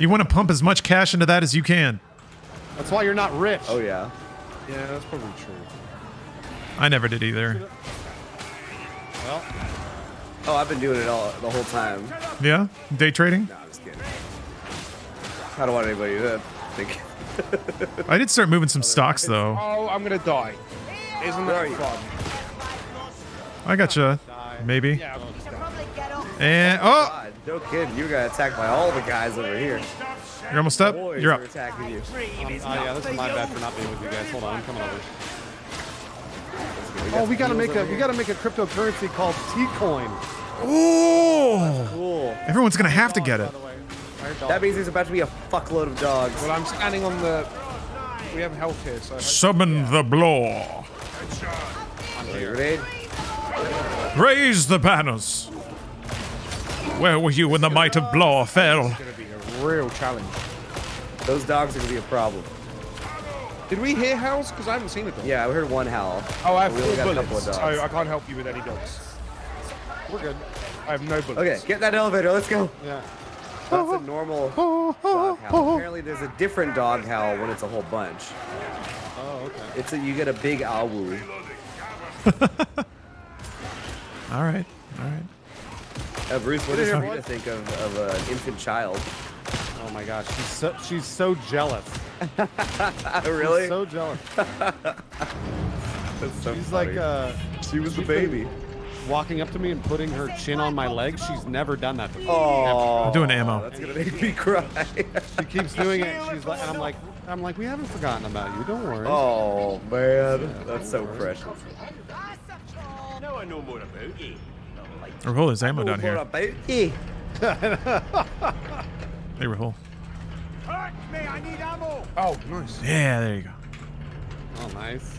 You want to pump as much cash into that as you can. That's why you're not rich. Oh, yeah. Yeah, that's probably true. I never did either. Well, oh, I've been doing it all the whole time. Yeah? Day trading? No, I'm just kidding. I don't want anybody to think. I did start moving some stocks, though. Oh, I'm going to die. Isn't that fun? I gotcha. Maybe. Yeah, and, oh! God, no kidding. You're going to attack by all the guys over here. You're almost up. Boys, you're up. Attacking you. Um, oh, yeah, this is my bad for not being with you guys. Hold on, I'm coming over. We oh, we gotta make a we gotta make a cryptocurrency called T-Coin. Oh, cool. Everyone's gonna have to get it. That means there's about to be a fuckload of dogs. Well, I'm scanning on the. We have health here, so. Summon the Blore. Raise the banners. Where were you when the might of Blore fell? It's gonna be a real challenge. Those dogs are gonna be a problem. Did we hear howls? Because I haven't seen a dog. Yeah, I heard one howl. Oh, I have four bullets. So I can't help you with any dogs. We're good. I have no bullets. Okay, get that elevator. Let's go. Yeah. That's a normal dog howl. Apparently, there's a different dog howl when it's a whole bunch. Oh, okay. It's a, you get a big awoo. All right, all right. Uh, Bruce, what does Rita think of, of an infant child? Oh my gosh, she's so, she's so jealous. Really? She's so jealous. That's so She's funny. like, uh, she was the baby. Walking up to me and putting her chin on my leg. She's never done that before. Oh, I'm doing ammo. That's gonna make me cry. She keeps doing it. She's like, and I'm like, I'm like, we haven't forgotten about you. Don't worry. Oh man, yeah, that's so worry. precious. Now I know more about you. Rahul, there's ammo down here. Hey, Rahul. I need ammo. Oh, nice. Yeah, there you go. Oh, nice.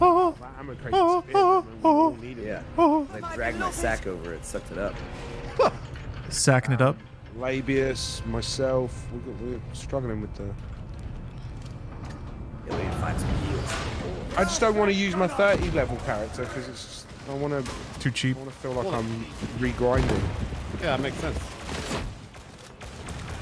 Oh, I'm a crazy oh, spin. Oh, oh, yeah. Oh, I dragged my sack over it, sucked it up. Sacking it up. Um, Labius, myself, we're, we're struggling with the. I just don't want to use my thirty level character because it's just, I want to. Too cheap. I want to feel like I'm regrinding. Yeah, that makes sense.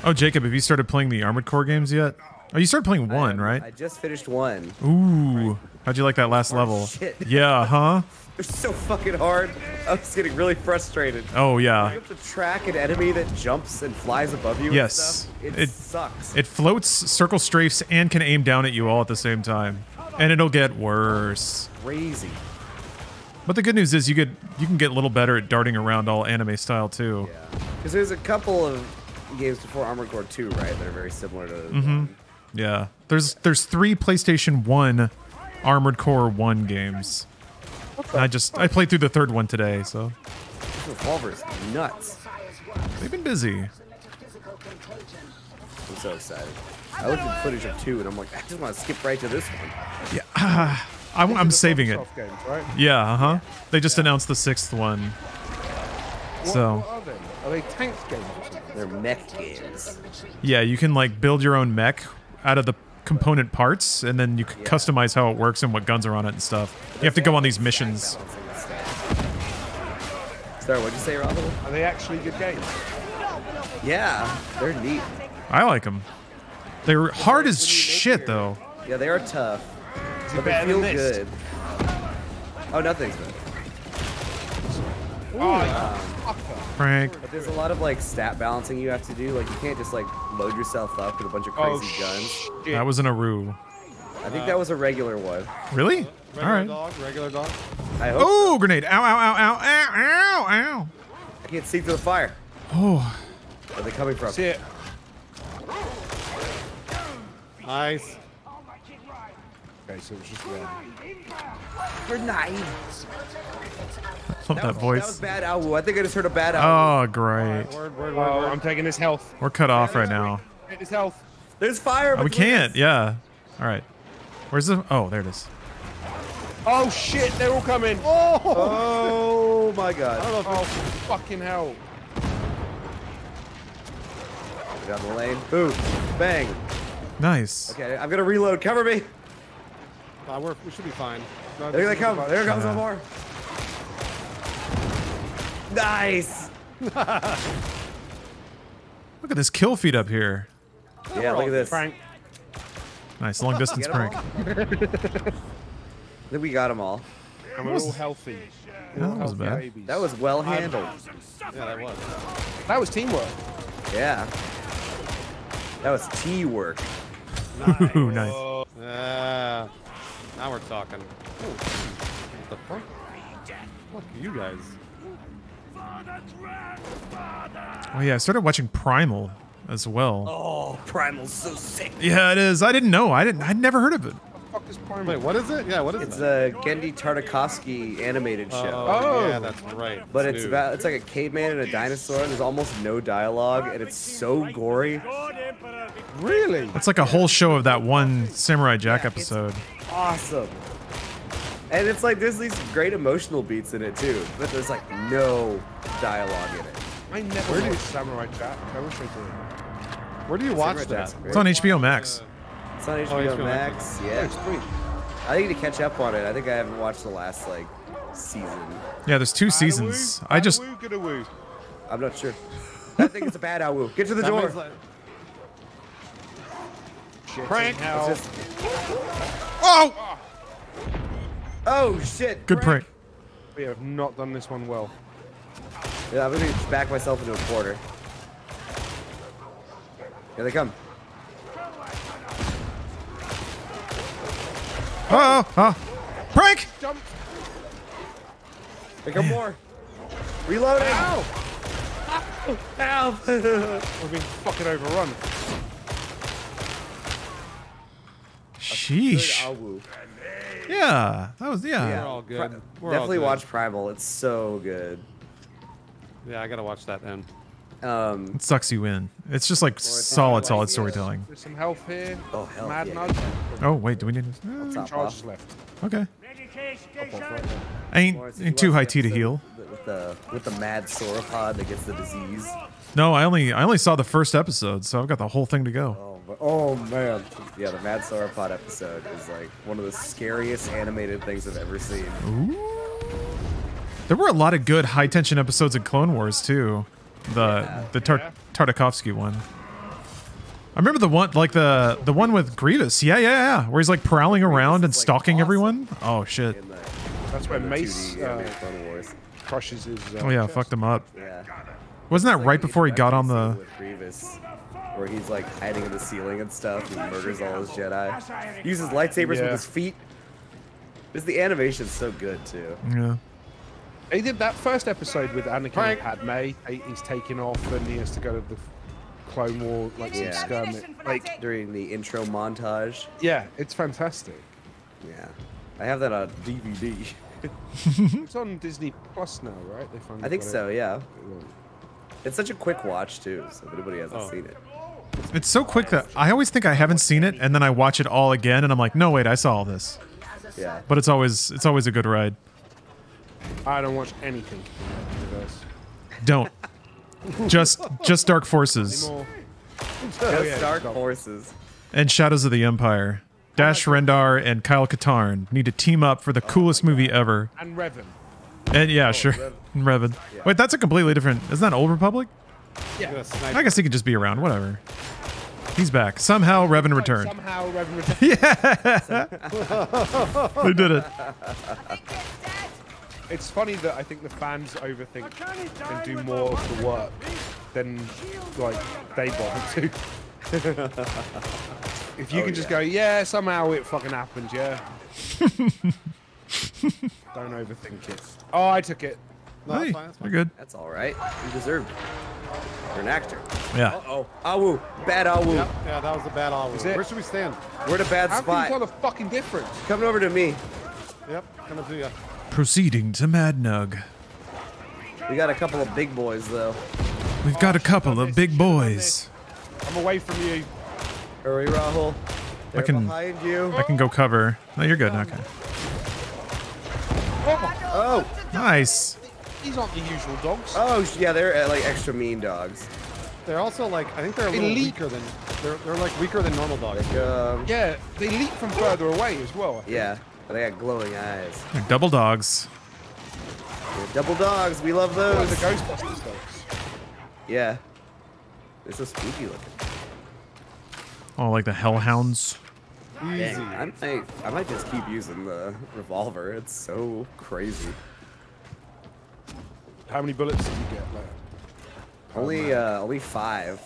Oh, Jacob, have you started playing the Armored Core games yet? Oh, you started playing one, I, right? I just finished one. Ooh. Right. How'd you like that last oh, level? Shit. Yeah, huh? They're so fucking hard. I was getting really frustrated. Oh, yeah. You have to track an enemy that jumps and flies above you yes. and stuff. It, it sucks. It floats, circle strafes, and can aim down at you all at the same time. And it'll get worse. Crazy. But the good news is you get you can get a little better at darting around all anime style, too. Yeah. Because there's a couple of games before Armored Core two, right, that are very similar to those. Mm-hmm. Yeah, there's there's three PlayStation one Armored Core one games. And I just I played through the third one today, so. Revolver's nuts. They've been busy. I'm so excited. I looked at footage of two and I'm like, I just want to skip right to this one. Yeah, uh, I'm, I'm saving it. Games, right? Yeah, uh huh. They just yeah. announced the sixth one. What, so. What are they? Are they tank games? They're mech games. Yeah, you can like build your own mech out of the component parts, and then you can yeah. customize how it works and what guns are on it and stuff. You have to go on these missions. Sorry, what'd you say, Robin? Are they actually good games? Yeah, they're neat. I like them. They're hard as shit, though. Yeah, they are tough, but they feel good. Oh, nothing's better. Ooh, oh, um, Frank. But there's a lot of like stat balancing you have to do. Like you can't just like load yourself up with a bunch of crazy oh, guns. Shit. That wasn't a rue. I think uh, that was a regular one. Really? Regular All right. Dog, regular dog. I hope. Oh, so. Grenade! Ow! Ow! Ow! Ow! Ow! Ow! I can't see through the fire. Oh. Where are they coming from? Shit. Nice. Okay, so it was just red. Grenade. Love that, that was, voice. That was bad owl. I think I just heard a bad owl. Oh, great. Right, word, word, word, oh, word. I'm taking his health. We're cut off right now. Take his health. There's fire. Oh, we can't. Us. Yeah. All right. Where's the? Oh, there it is. Oh shit! They're all coming. Oh. Oh my god. I don't know if oh fucking hell. Down the lane. Boom. Bang. Nice. Okay, I'm gonna reload. Cover me. Uh, we're, we should be fine. No, there they come. There comes one more. Nice. Look at this kill feed up here. Yeah, look at this. Prank. Nice long distance prank. I think we got them all. And we're all healthy. Yeah, that was bad. That was well handled. Yeah, that was. That was teamwork. Yeah. That was teamwork. Nice. Ooh, nice. Uh, now we're talking. Ooh. What the fuck? Look at you guys. Oh yeah, I started watching Primal as well. Oh, Primal's so sick. Yeah, it is. I didn't know. I didn't. I'd never heard of it. What the fuck is Primal? Wait, what is it? Yeah, what is it? It's that? a Genndy Tartakovsky animated show. Oh, oh, yeah, that's right. But it's, it's about. It's like a caveman and a dinosaur. And there's almost no dialogue, and it's so gory. Really? It's like a whole show of that one Samurai Jack yeah, episode. It's awesome. And it's like there's these great emotional beats in it too, but there's like no dialogue in it. I never Where watched Samurai Jack. I wish I did. Where do you watch that? It's on H B O Max. It's on H B O, oh, H B O Max. Max. Yeah. It's free. I need to catch up on it. I think I haven't watched the last like season. Yeah, there's two seasons. I just. I'm not sure. I think it's a bad Awu. Get to the that door. Like... Prank. Just... Oh. Oh shit! Good prank. We have not done this one well. Yeah, I'm gonna back myself into a corner. Here they come. Uh oh, uh, break! Jump! Pick up more. Reloading! Ow! Ow! Ow! We're being fucking overrun. Sheesh. Yeah, that was, yeah. yeah. We're all good. Pri We're definitely all good. Watch Primal, it's so good. Yeah, I gotta watch that then. Um, it sucks you in. It's just like solid, solid like, storytelling. There's some health here. Oh, hell Mad yeah. Oh, wait, do we need... Uh, charges left. Okay. Ain't, ain't too high T to heal. With the, with the mad sauropod that gets the disease. No, I only I only saw the first episode, so I've got the whole thing to go. Oh, oh man. Yeah, the Mad Sauropod episode is like one of the scariest animated things I've ever seen. Ooh. There were a lot of good high-tension episodes in Clone Wars, too. The yeah. the Tar Tartakovsky one. I remember the one like the the one with Grievous. Yeah, yeah, yeah. Where he's like prowling around and stalking like everyone. Oh shit. The, That's where Mace uh, crushes his. Uh, oh yeah, chest. Fucked him up. Yeah. Wasn't that like right before he got on the? Grievous, where he's like hiding in the ceiling and stuff, and murders all his Jedi. He uses lightsabers yeah. with his feet. This the animation's so good too. Yeah. He did that first episode with Anakin right. and Padme. He, he's taking off and he has to go to the Clone War, like yeah. some skirmish, like during the intro montage. Yeah, it's fantastic. Yeah, I have that on D V D. It's on Disney Plus now, right? They finally I think so. It. Yeah, it's such a quick watch too, so if anybody hasn't oh. seen it. It's so quick that I always think I haven't seen it, and then I watch it all again, and I'm like, no wait, I saw all this. Yeah, but it's always it's always a good ride. I don't watch anything. Don't. just just Dark Forces. Oh, yeah, Dark Forces. And Shadows of the Empire. Dash Rendar and Kyle Katarn need to team up for the oh coolest movie ever. And Revan. And yeah, oh, sure. Revan. And Revan. Yeah. Wait, that's a completely different... Isn't that Old Republic? Yeah. I guess he could just be around. Whatever. He's back. Somehow Revan returned. Somehow Revan returned. Yeah. They did it. It's funny that I think the fans overthink and do more of the work than like they bother to. If you oh, can just yeah. go, yeah, somehow it fucking happened, yeah. Don't overthink it. Oh, I took it. No, hey, fine, you're good. That's all right. You deserved it. You're an actor. Yeah. Uh-oh. Awu. Bad Awu. Yep. Yeah, that was a bad Awu. Where should we stand? We're at a bad How spot. How can you tell the fucking difference? Come over to me. Yep. Come up to you. Proceeding to Mad Nug. We got a couple of big boys, though. We've got oh, a couple of big boys. I'm away from you. Hurry, Rahul. They're I can, behind you. I can go cover. No, you're good. Okay. Oh, oh. Nice. These aren't the usual dogs. Oh, yeah, they're like extra mean dogs. They're also like, I think they're a they little leap. weaker than, they're, they're like weaker than normal dogs. Like, um, yeah, they leap from further away as well. Yeah. They got glowing eyes. They're double dogs. They're double dogs. We love those. Oh, the Ghostbusters dogs. Yeah. They're so spooky looking. Oh, like the hellhounds. Easy. Dang, I, might, I might just keep using the revolver. It's so crazy. How many bullets did you get? Like, only, uh, only five.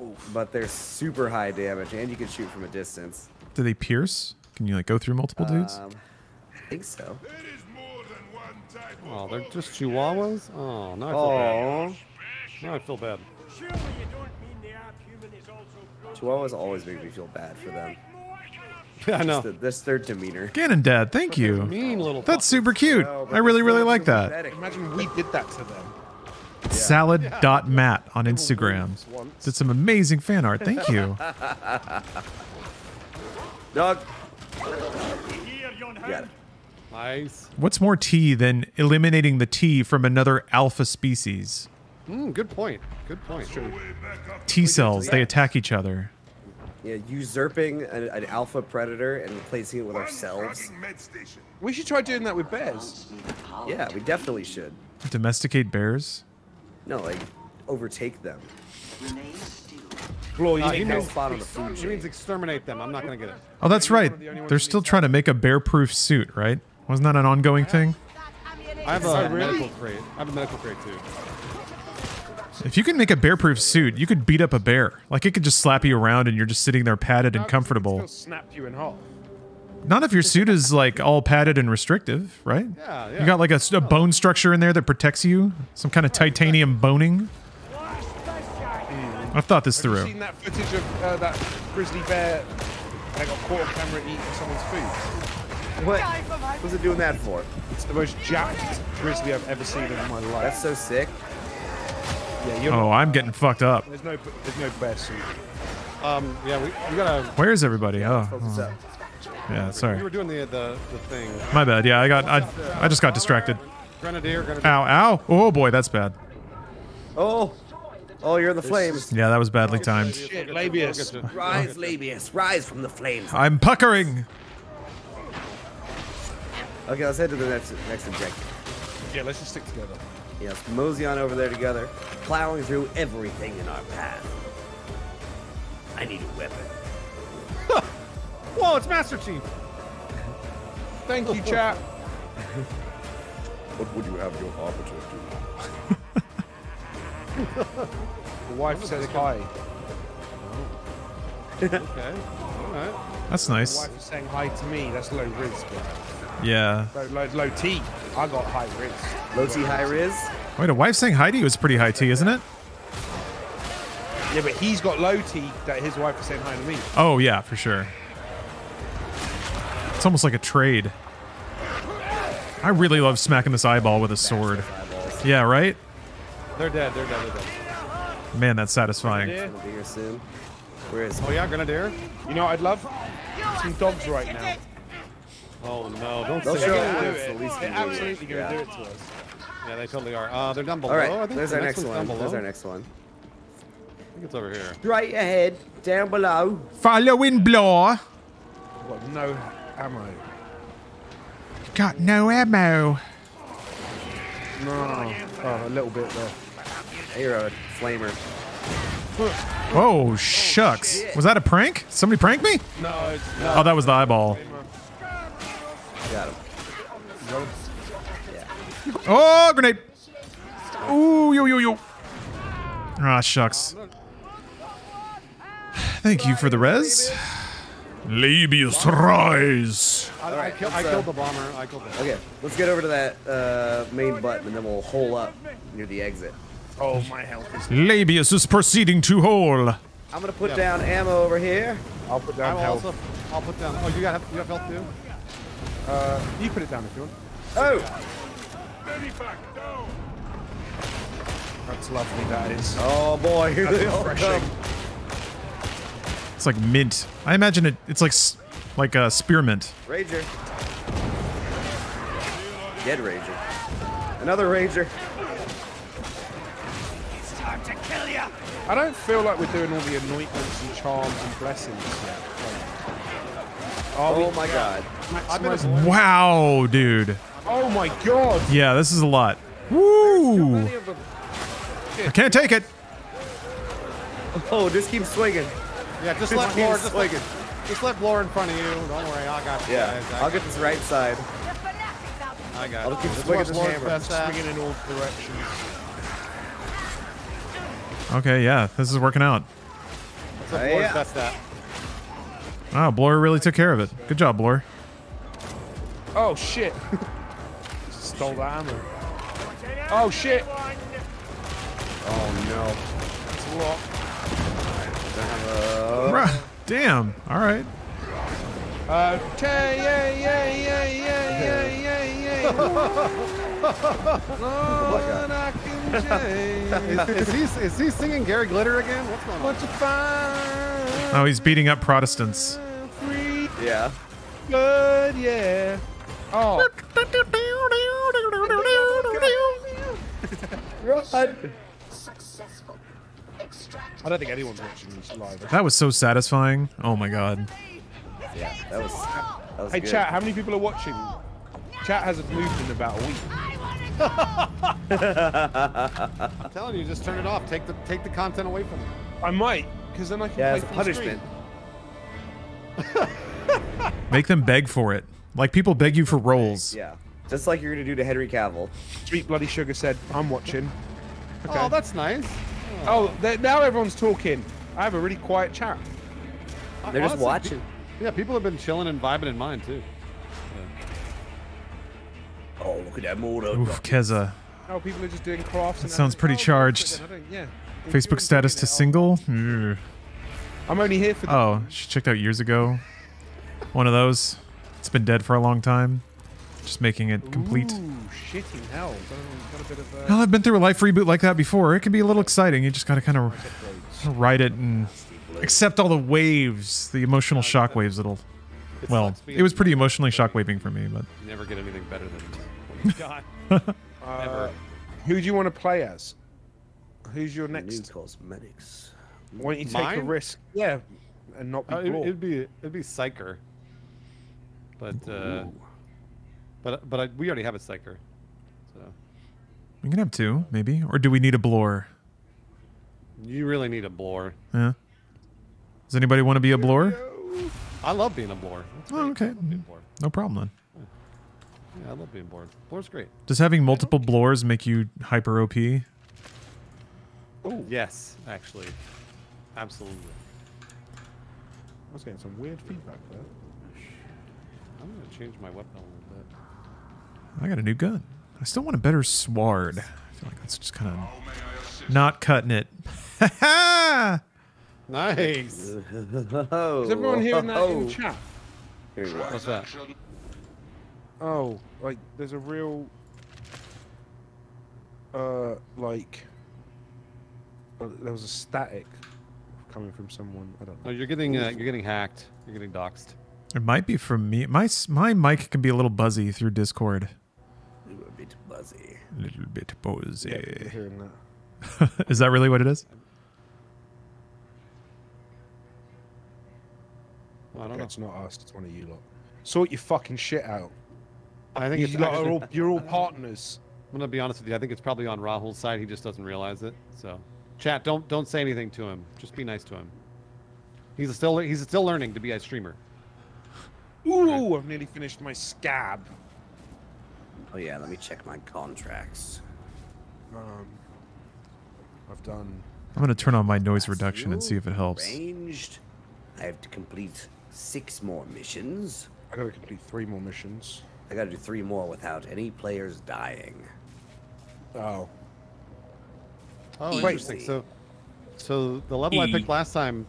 Oof. But they're super high damage, and you can shoot from a distance. Do they pierce? Can you like go through multiple dudes? Um, I think so. Oh, they're just chihuahuas? Oh, now I feel Aww. bad. Now I feel bad. Chihuahuas always make me feel bad for them. Yeah, I know. The, that's their demeanor. Gannon Dad, thank but you. Mean little that's super cute. No, I really, really like that. Imagine we did that to them. Yeah. Salad dot mat on Instagram. Did some amazing fan art. Thank you. Dog. Yeah. Nice. What's more tea than eliminating the tea from another alpha species? Mm, good point. Good point. T cells, they attack each other. Yeah, usurping an, an alpha predator and replacing it with ourselves. We should try doing that with bears. Yeah, we definitely should. Domesticate bears? No, like overtake them. Well, you uh, he, means, spot on the food he means exterminate them. I'm not going to get it. Oh, that's right. They're still trying to make a bear-proof suit, right? Wasn't that an ongoing thing? I have a medical crate. I have a medical crate, too. If you can make a bear-proof suit, you could beat up a bear. Like, it could just slap you around and you're just sitting there padded and comfortable. It can still snap you in half. Not if your suit is like all padded and restrictive, right? Yeah, yeah. You got like a, a bone structure in there that protects you. Some kind of titanium boning. I've thought this through. Have you seen that footage of uh, that grizzly bear that got caught on camera eating someone's food? What was it doing that for? It's the most jacked grizzly I've ever seen in my life. That's so sick. Yeah, you're oh, I'm getting fucked up. There's no, there's no bear suit. Um, yeah, we, we gotta. Where is everybody? Oh. oh. Yeah, sorry. We were doing the, the the thing. My bad. Yeah, I got I I just got distracted. Grenadier, grenadier. Ow, ow! Oh boy, that's bad. Oh. Oh, you're in the flames. Yeah, that was badly timed. Shit, Labius. Rise, Labius. Rise from the flames. I'm puckering. Okay, let's head to the next, next objective. Yeah, let's just stick together. Yeah, let's mosey on over there together, plowing through everything in our path. I need a weapon. Whoa, it's Master Chief. Thank you, chap. What would you have your arbiter do? The wife says hi. Okay, alright. That's nice. The wife is saying hi to me. That's low riz, bro. Yeah. Low, low, low T. I got high riz. Low T, high riz? Wait, a wife saying hi to you is pretty high T, isn't it? Yeah, but he's got low T that his wife is saying hi to me. Oh, yeah, for sure. It's almost like a trade. I really love smacking this eyeball with a sword. Yeah, right? They're dead, they're dead, they're dead. Man, that's satisfying. Where is oh yeah, Grenadier. You know, I'd love some dogs right now. Oh no, don't say that. They're absolutely going to do it to us. Yeah, they totally are. Uh, they're down below. All right, I think there's our next one. There's our next one. I think it's over here. Straight ahead, down below. Following blow. Got no ammo. Got no ammo. No. Oh, a little bit there. You're a flamer. Oh, shucks. Oh, was that a prank? Somebody pranked me? No, it's not. Oh, that was the eyeball. Got him. Yeah. Oh, grenade. Ooh, yo, yo, yo. Ah, shucks. Thank you for the res. Labius rise. I, I, right, kill, I killed the bomber. I killed the okay, let's get over to that uh, main button, and then we'll hole up near the exit. Oh, my health is... Labius is proceeding to hole. I'm going to put yeah. down ammo over here. I'll put down health. Also, I'll put down... Oh, you got you have health, too? Uh, you put it down if you want. Oh! That's lovely, that is. Oh, boy. Here they all come. It's like mint. I imagine it. It's like like a spearmint. Ranger. Dead Ranger. Another Ranger. It's time to kill ya. I don't feel like we're doing all the anointments and charms and blessings yet. Like, oh we, my god. god. Wow, dude. Oh my god. Yeah, this is a lot. Woo! I can't take it. Oh, this keeps swinging. Yeah, just let Blore, just, like, just let Blore in front of you. Don't worry, I got you. Yeah, guys. I'll get this right side. I got it. I'll keep swinging this hammer. Just swinging in all directions. Okay, yeah, this is working out. That's uh, yeah. That's that. Wow, Blore really took care of it. Good job, Blore. Oh shit! Stole the armor. Oh shit! Oh no! That's a lot. Uh, Damn. All right. Uh, okay. Yeah, yeah, yeah, yeah, yeah, yeah, yeah. is, is, he, is he singing Gary Glitter again? What's going on? Find, oh, he's beating up Protestants. Free, yeah. Good, yeah. Oh. Run. I don't think anyone's watching this live. That was so satisfying. Oh my god. Yeah, that was. That was hey, good. Chat, how many people are watching? Chat hasn't moved in about a week. I'm telling you, just turn it off. Take the take the content away from me. I might, because then I can. Yeah, play it's punishment. Make them beg for it, like people beg you for roles. Yeah, just like you're gonna do to Henry Cavill. Sweet bloody sugar said, "I'm watching." Okay. Oh, that's nice. Oh, now everyone's talking. I have a really quiet chat. They're I, just honestly, watching. Yeah, people have been chilling and vibing in mine too. Yeah. Oh, look at that motor. Oof, Keza. Oh, people are just doing crafts. That and sounds pretty oh, charged. Yeah. Facebook status to single. Mm. I'm only here for. Oh, she checked out years ago. One of those. It's been dead for a long time. Just making it complete. Ooh, shitting hell. Got a bit of, uh... Well, I've been through a life reboot like that before. It can be a little exciting. You just gotta kind of ride it and accept all the waves, the emotional shock waves that'll. Well, it was pretty emotionally shockwaving for me, but. You never get anything better than what you got. uh, who do you want to play as? Who's your next? Cosmetics. Why don't you take Mine? a risk? Yeah, and not be. Uh, it, it'd be it'd be Psyker. But. Uh, But but I, we already have a Psyker, so we can have two maybe. Or do we need a Blore? You really need a Blore. Yeah. Does anybody want to be a Blore? I love being a Blore. Oh, okay. Blore. No problem then. Yeah, I love being Blore. Blore's great. Does having multiple Blores make you hyper O P? Oh yes, actually, absolutely. I was getting some weird feedback there. I'm gonna change my weapon a little bit. I got a new gun. I still want a better sword. I feel like that's just kind of not cutting it. Nice. Is everyone here in that oh. in chat? What's that? Oh, like there's a real, uh, like uh, there was a static coming from someone. I don't know. Oh, you're getting uh, you're getting hacked. You're getting doxxed. It might be from me. My my mic can be a little buzzy through Discord. A little bit buzzy. A little bit buzzy. Yeah, hearing that. Is that really what it is? Well, I don't know. It's not us. It's one of you lot. Sort your fucking shit out. I think you it's, lot are all, you're all partners. I'm gonna be honest with you. I think it's probably on Rahul's side. He just doesn't realize it. So, chat, don't don't say anything to him. Just be nice to him. He's still he's still learning to be a streamer. Ooh, I've nearly finished my scab. Oh yeah, let me check my contracts. Um, I've done. I'm gonna turn on my noise reduction and see if it helps. Ranged. I have to complete six more missions. I gotta complete three more missions. I gotta do three more without any players dying. Oh. Oh, easy. Interesting. So, so the level e. I picked last time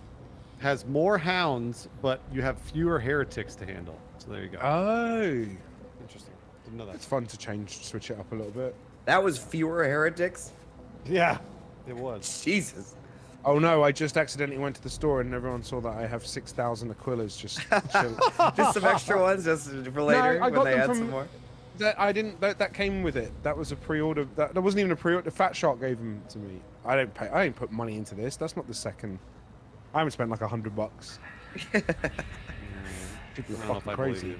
has more hounds, but you have fewer heretics to handle. So there you go. Oh, interesting. Didn't know that. It's fun to change, switch it up a little bit. That was fewer heretics? Yeah, it was. Jesus. Oh no, I just accidentally went to the store and everyone saw that I have six thousand Aquilas just just some extra ones just for later no, I got when they add some more. That I didn't, that, that came with it. That was a pre-order. That, that wasn't even a pre-order. Fat Shark gave them to me. I don't pay, I didn't put money into this. That's not the second. I haven't spent like a hundred bucks. People are fucking crazy.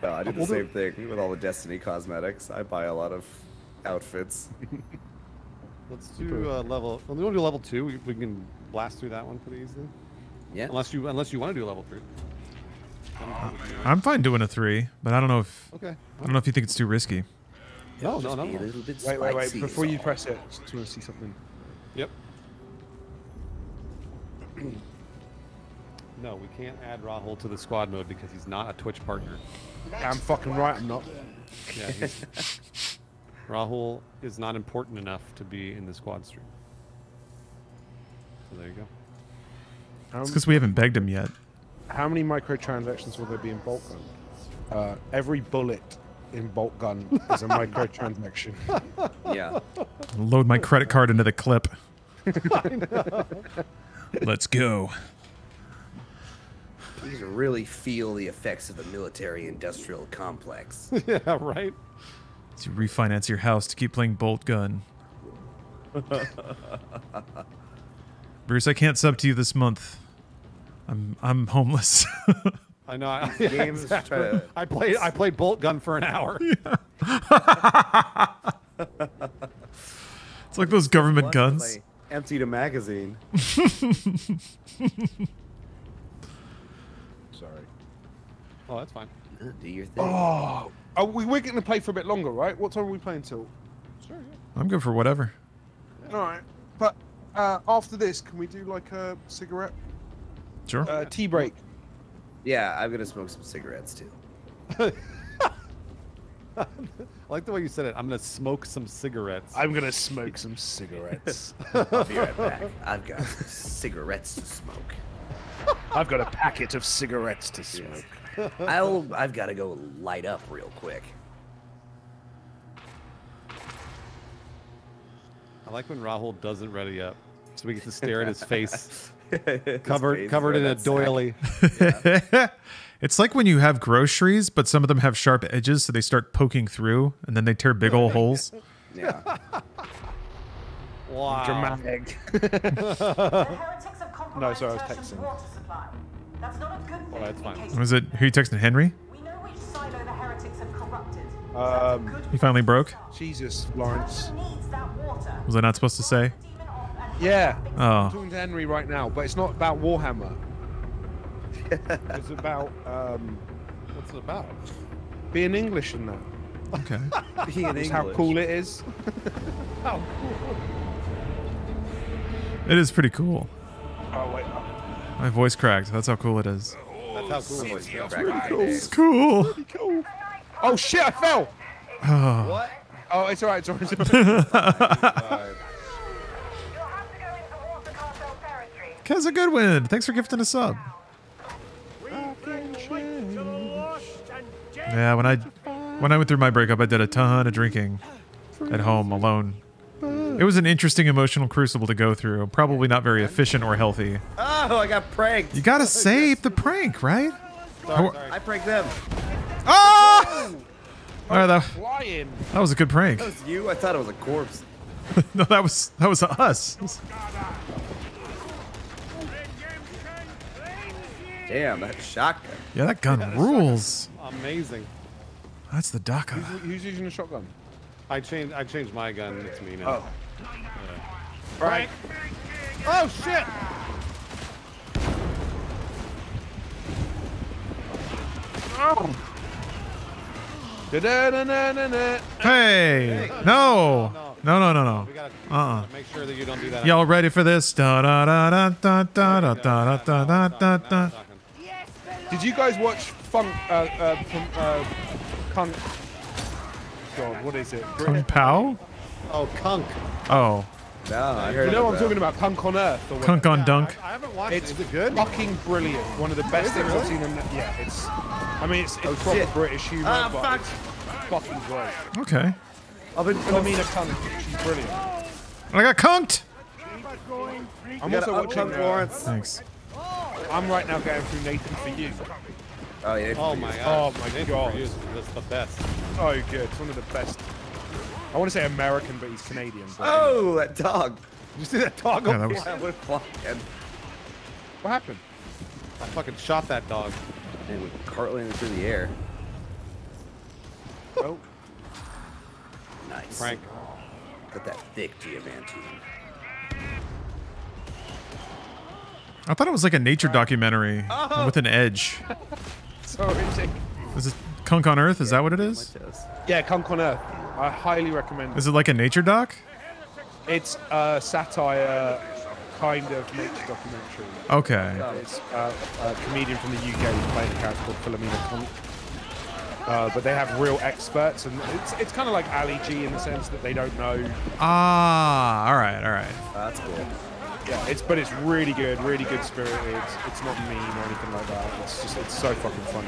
No, I do the same thing with all the Destiny cosmetics. I buy a lot of outfits. Let's do uh, level. Well, we want to do level two. We, we can blast through that one pretty easily. Yeah. Unless you unless you want to do level three. I'm fine doing a three, but I don't know if. Okay. I don't know if you think it's too risky. No, no, no. no. Wait, wait, wait! Before you press it, I just want to see something. Yep. No, we can't add Rahul to the squad mode because he's not a Twitch partner. I'm fucking right, I'm not. Yeah, he's, Rahul is not important enough to be in the squad stream. So there you go. Um, it's because we haven't begged him yet. How many microtransactions will there be in Boltgun? Uh, every bullet in Boltgun is a microtransaction. Yeah. Load my credit card into the clip. I know. Let's go. You can really feel the effects of the military-industrial complex. Yeah, right? To refinance your house to keep playing Boltgun. Bruce, I can't sub to you this month. I'm I'm homeless. I know. I, yeah, games exactly. to... I played I played Boltgun for an hour. Yeah. It's like those government guns. Emptied a magazine. Sorry. Oh, that's fine. Do your thing. Oh, are we, we're going to play for a bit longer, right? What time are we playing till? Sure. Yeah. I'm good for whatever. Yeah. All right, but uh, after this, can we do like a cigarette? Sure. Uh, tea break. Yeah, I'm gonna smoke some cigarettes too. I like the way you said it. I'm gonna smoke some cigarettes. I'm gonna smoke some cigarettes. I'll be right back. I've got cigarettes to smoke. I've got a packet of cigarettes to smoke. Yes. I'll. I've got to go light up real quick. I like when Rahul doesn't ready up, so we get to stare at his face, covered his face covered in a doily. Yeah. It's like when you have groceries, but some of them have sharp edges, so they start poking through, and then they tear big old holes. Yeah. Wow. Dramatic. No, sorry, I was texting. That's not a good thing. Oh, that's fine. Was it who you texted, Henry? We know which silo the heretics have corrupted. Um, he finally broke? Jesus, Lawrence. Was I not supposed to say? Yeah. Oh. I'm talking to Henry right now, but it's not about Warhammer. It's about, um, what's it about? Being English in that. Okay. Being English. How cool it is. How cool. It is pretty cool. Oh, wait. Oh. My voice cracked. That's how cool it is. That's how cool it is. It's pretty cool. It's cool. It's pretty cool. Oh, shit, I fell. Oh. What? Oh, it's all right. It's all right. It's all right. Kez a good win. Thanks for gifting a sub. Yeah, when I when I went through my breakup, I did a ton of drinking at home alone. It was an interesting emotional crucible to go through. Probably not very efficient or healthy. Oh, I got pranked. You gotta save the prank, right? Sorry, sorry. I pranked them. Oh! All right, that, that was a good prank. That was you? I thought it was a corpse. No, that was that was us. Damn, that shotgun. Yeah, that gun yeah, rules. Shotgun. Amazing. That's the D A C A. Who's, who's using the shotgun? I changed. I changed my gun. It's me now. Oh. Yeah. Right. Oh shit! Oh. Hey! No! No! No! No! No! Uh uh. Make sure that you don't do that. Y'all ready for this? Da da da da da da da da da da. Did you guys watch Funk, uh, uh, uh, Cunk? God, what is it? Kung Pao? Oh, Cunk. Oh. No, I heard you know what I'm talking about, Cunk on Earth. Or Cunk on Dunk. Yeah, I, I haven't watched it's it. Is it good? Fucking brilliant. One of the best things really? I've seen in the, yeah, it's, I mean, it's, it's oh, proper shit. British humor, ah, but fuck. It's fucking great. Okay. I've been Philomena Cunk. She's brilliant. I got Cunked! I'm also watching Lawrence. Thanks. I'm right now going through Nathan for You. Oh, yeah. Oh, my God. Oh, my Nathan God. That's the best. Oh, good. It's one of the best. I want to say American, but he's Canadian. But oh, that dog. Did you see that dog? Yeah, that was... What happened? I fucking shot that dog. And we cartling it through the air. Oh. Nice. Frank. Got that thick Diamantine. I thought it was like a nature documentary oh. with an edge. Sorry, is it Cunk on Earth? Is yeah, that what it is? Yeah, Cunk on Earth. I highly recommend it. Is it like a nature doc? It's a satire kind of nature documentary. Okay. Uh, it's uh, a comedian from the U K who's playing a character called Philomena Cunk. Uh, but they have real experts, and it's it's kind of like Ali G in the sense that they don't know. Ah, all right, all right. That's cool. Yeah, it's but it's really good, really good spirited. It's, it's not mean or anything like that. It's just it's so fucking funny.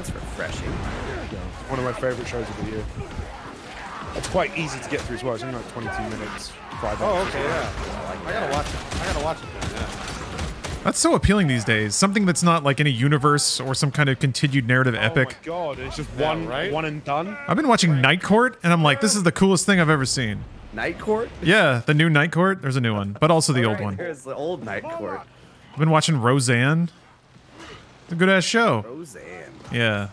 It's refreshing. Yeah, one of my favorite shows of the year. It's quite easy to get through as well. It's only like twenty-two minutes, five minutes. Oh, okay, yeah. I gotta watch it. I gotta watch it then, yeah. That's so appealing these days. Something that's not like in a universe or some kind of continued narrative epic. Oh my god, it's just one, yeah, right? One and done. I've been watching Night Court, and I'm like, this is the coolest thing I've ever seen. Night Court? Yeah, the new Night Court. There's a new one, but also the old one. There's the old Night Court. I've been watching Roseanne. It's a good-ass show. Roseanne. Yeah.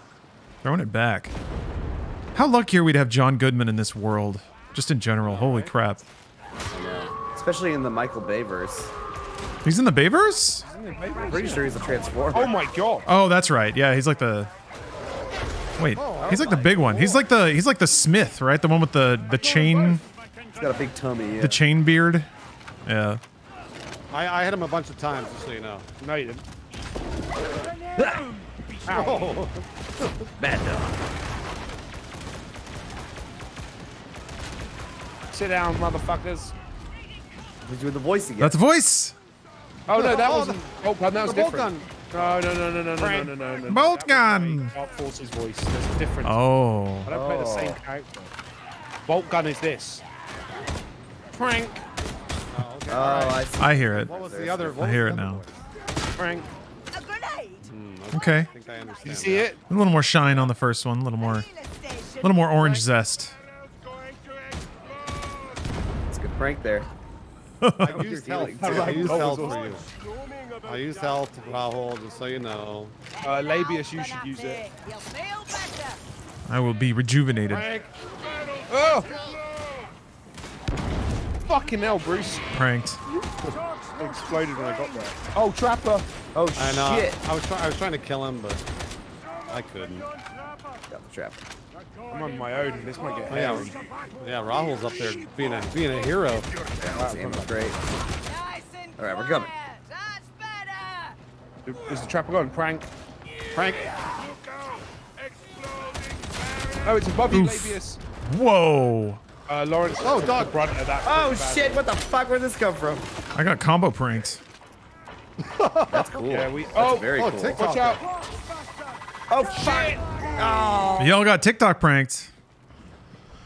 Throwing it back. How lucky are we to have John Goodman in this world? Just in general. Holy crap. Yeah. Especially in the Michael Bay verse. He's in the Bayverse? I'm pretty sure he's a Transformer. Oh, my God. Oh, that's right. Yeah, he's like the... Wait, he's like the big one. He's like the he's like the Smith, right? The one with the, the chain... Got a big tummy, yeah. The chain beard. Yeah. I, I hit him a bunch of times, just so you know. No, you didn't. Ah! Ow. Bad dog. Sit down, motherfuckers. He's doing the voice again. That's a voice. Oh no, that oh, wasn't. Oh, that was different. No, no, no, no, no, no, no, no, no. Boltgun. Art Force's voice. There's a difference. Oh. I don't oh. play the same character. Boltgun is this. Prank. Oh, okay. oh I, see. I hear it. What was There's the other? What I hear it now. Prank. A grenade. Mm, okay. I think I understand. You see that. it? A little more shine on the first one. A little more. A little more orange zest. It's a good prank there. I used health. I used health for you. I use health, Rahul, just so you know. Uh, Labius, you should use it. I will be rejuvenated. Oh! Fucking hell, Bruce. Pranked. Exploded when I got there. Oh, Trapper. Oh, shit. I know. I was, I was trying to kill him, but I couldn't. Got the Trapper. I'm on my own. This might get hairy. Yeah, yeah, Rahul's up there being a, being a hero. Wow, that's great. All right, we're coming. Is the trapper gone? Prank. Prank. Oh, it's above you, Labius. Whoa. Uh, Lawrence. Oh, dog. Brunt of that oh, shit. Badly. What the fuck? Where'd this come from? I got combo pranks. That's cool. Yeah, we, That's oh, very oh, cool. TikTok. Watch out. Oh, shit. Oh. Y'all got TikTok pranked.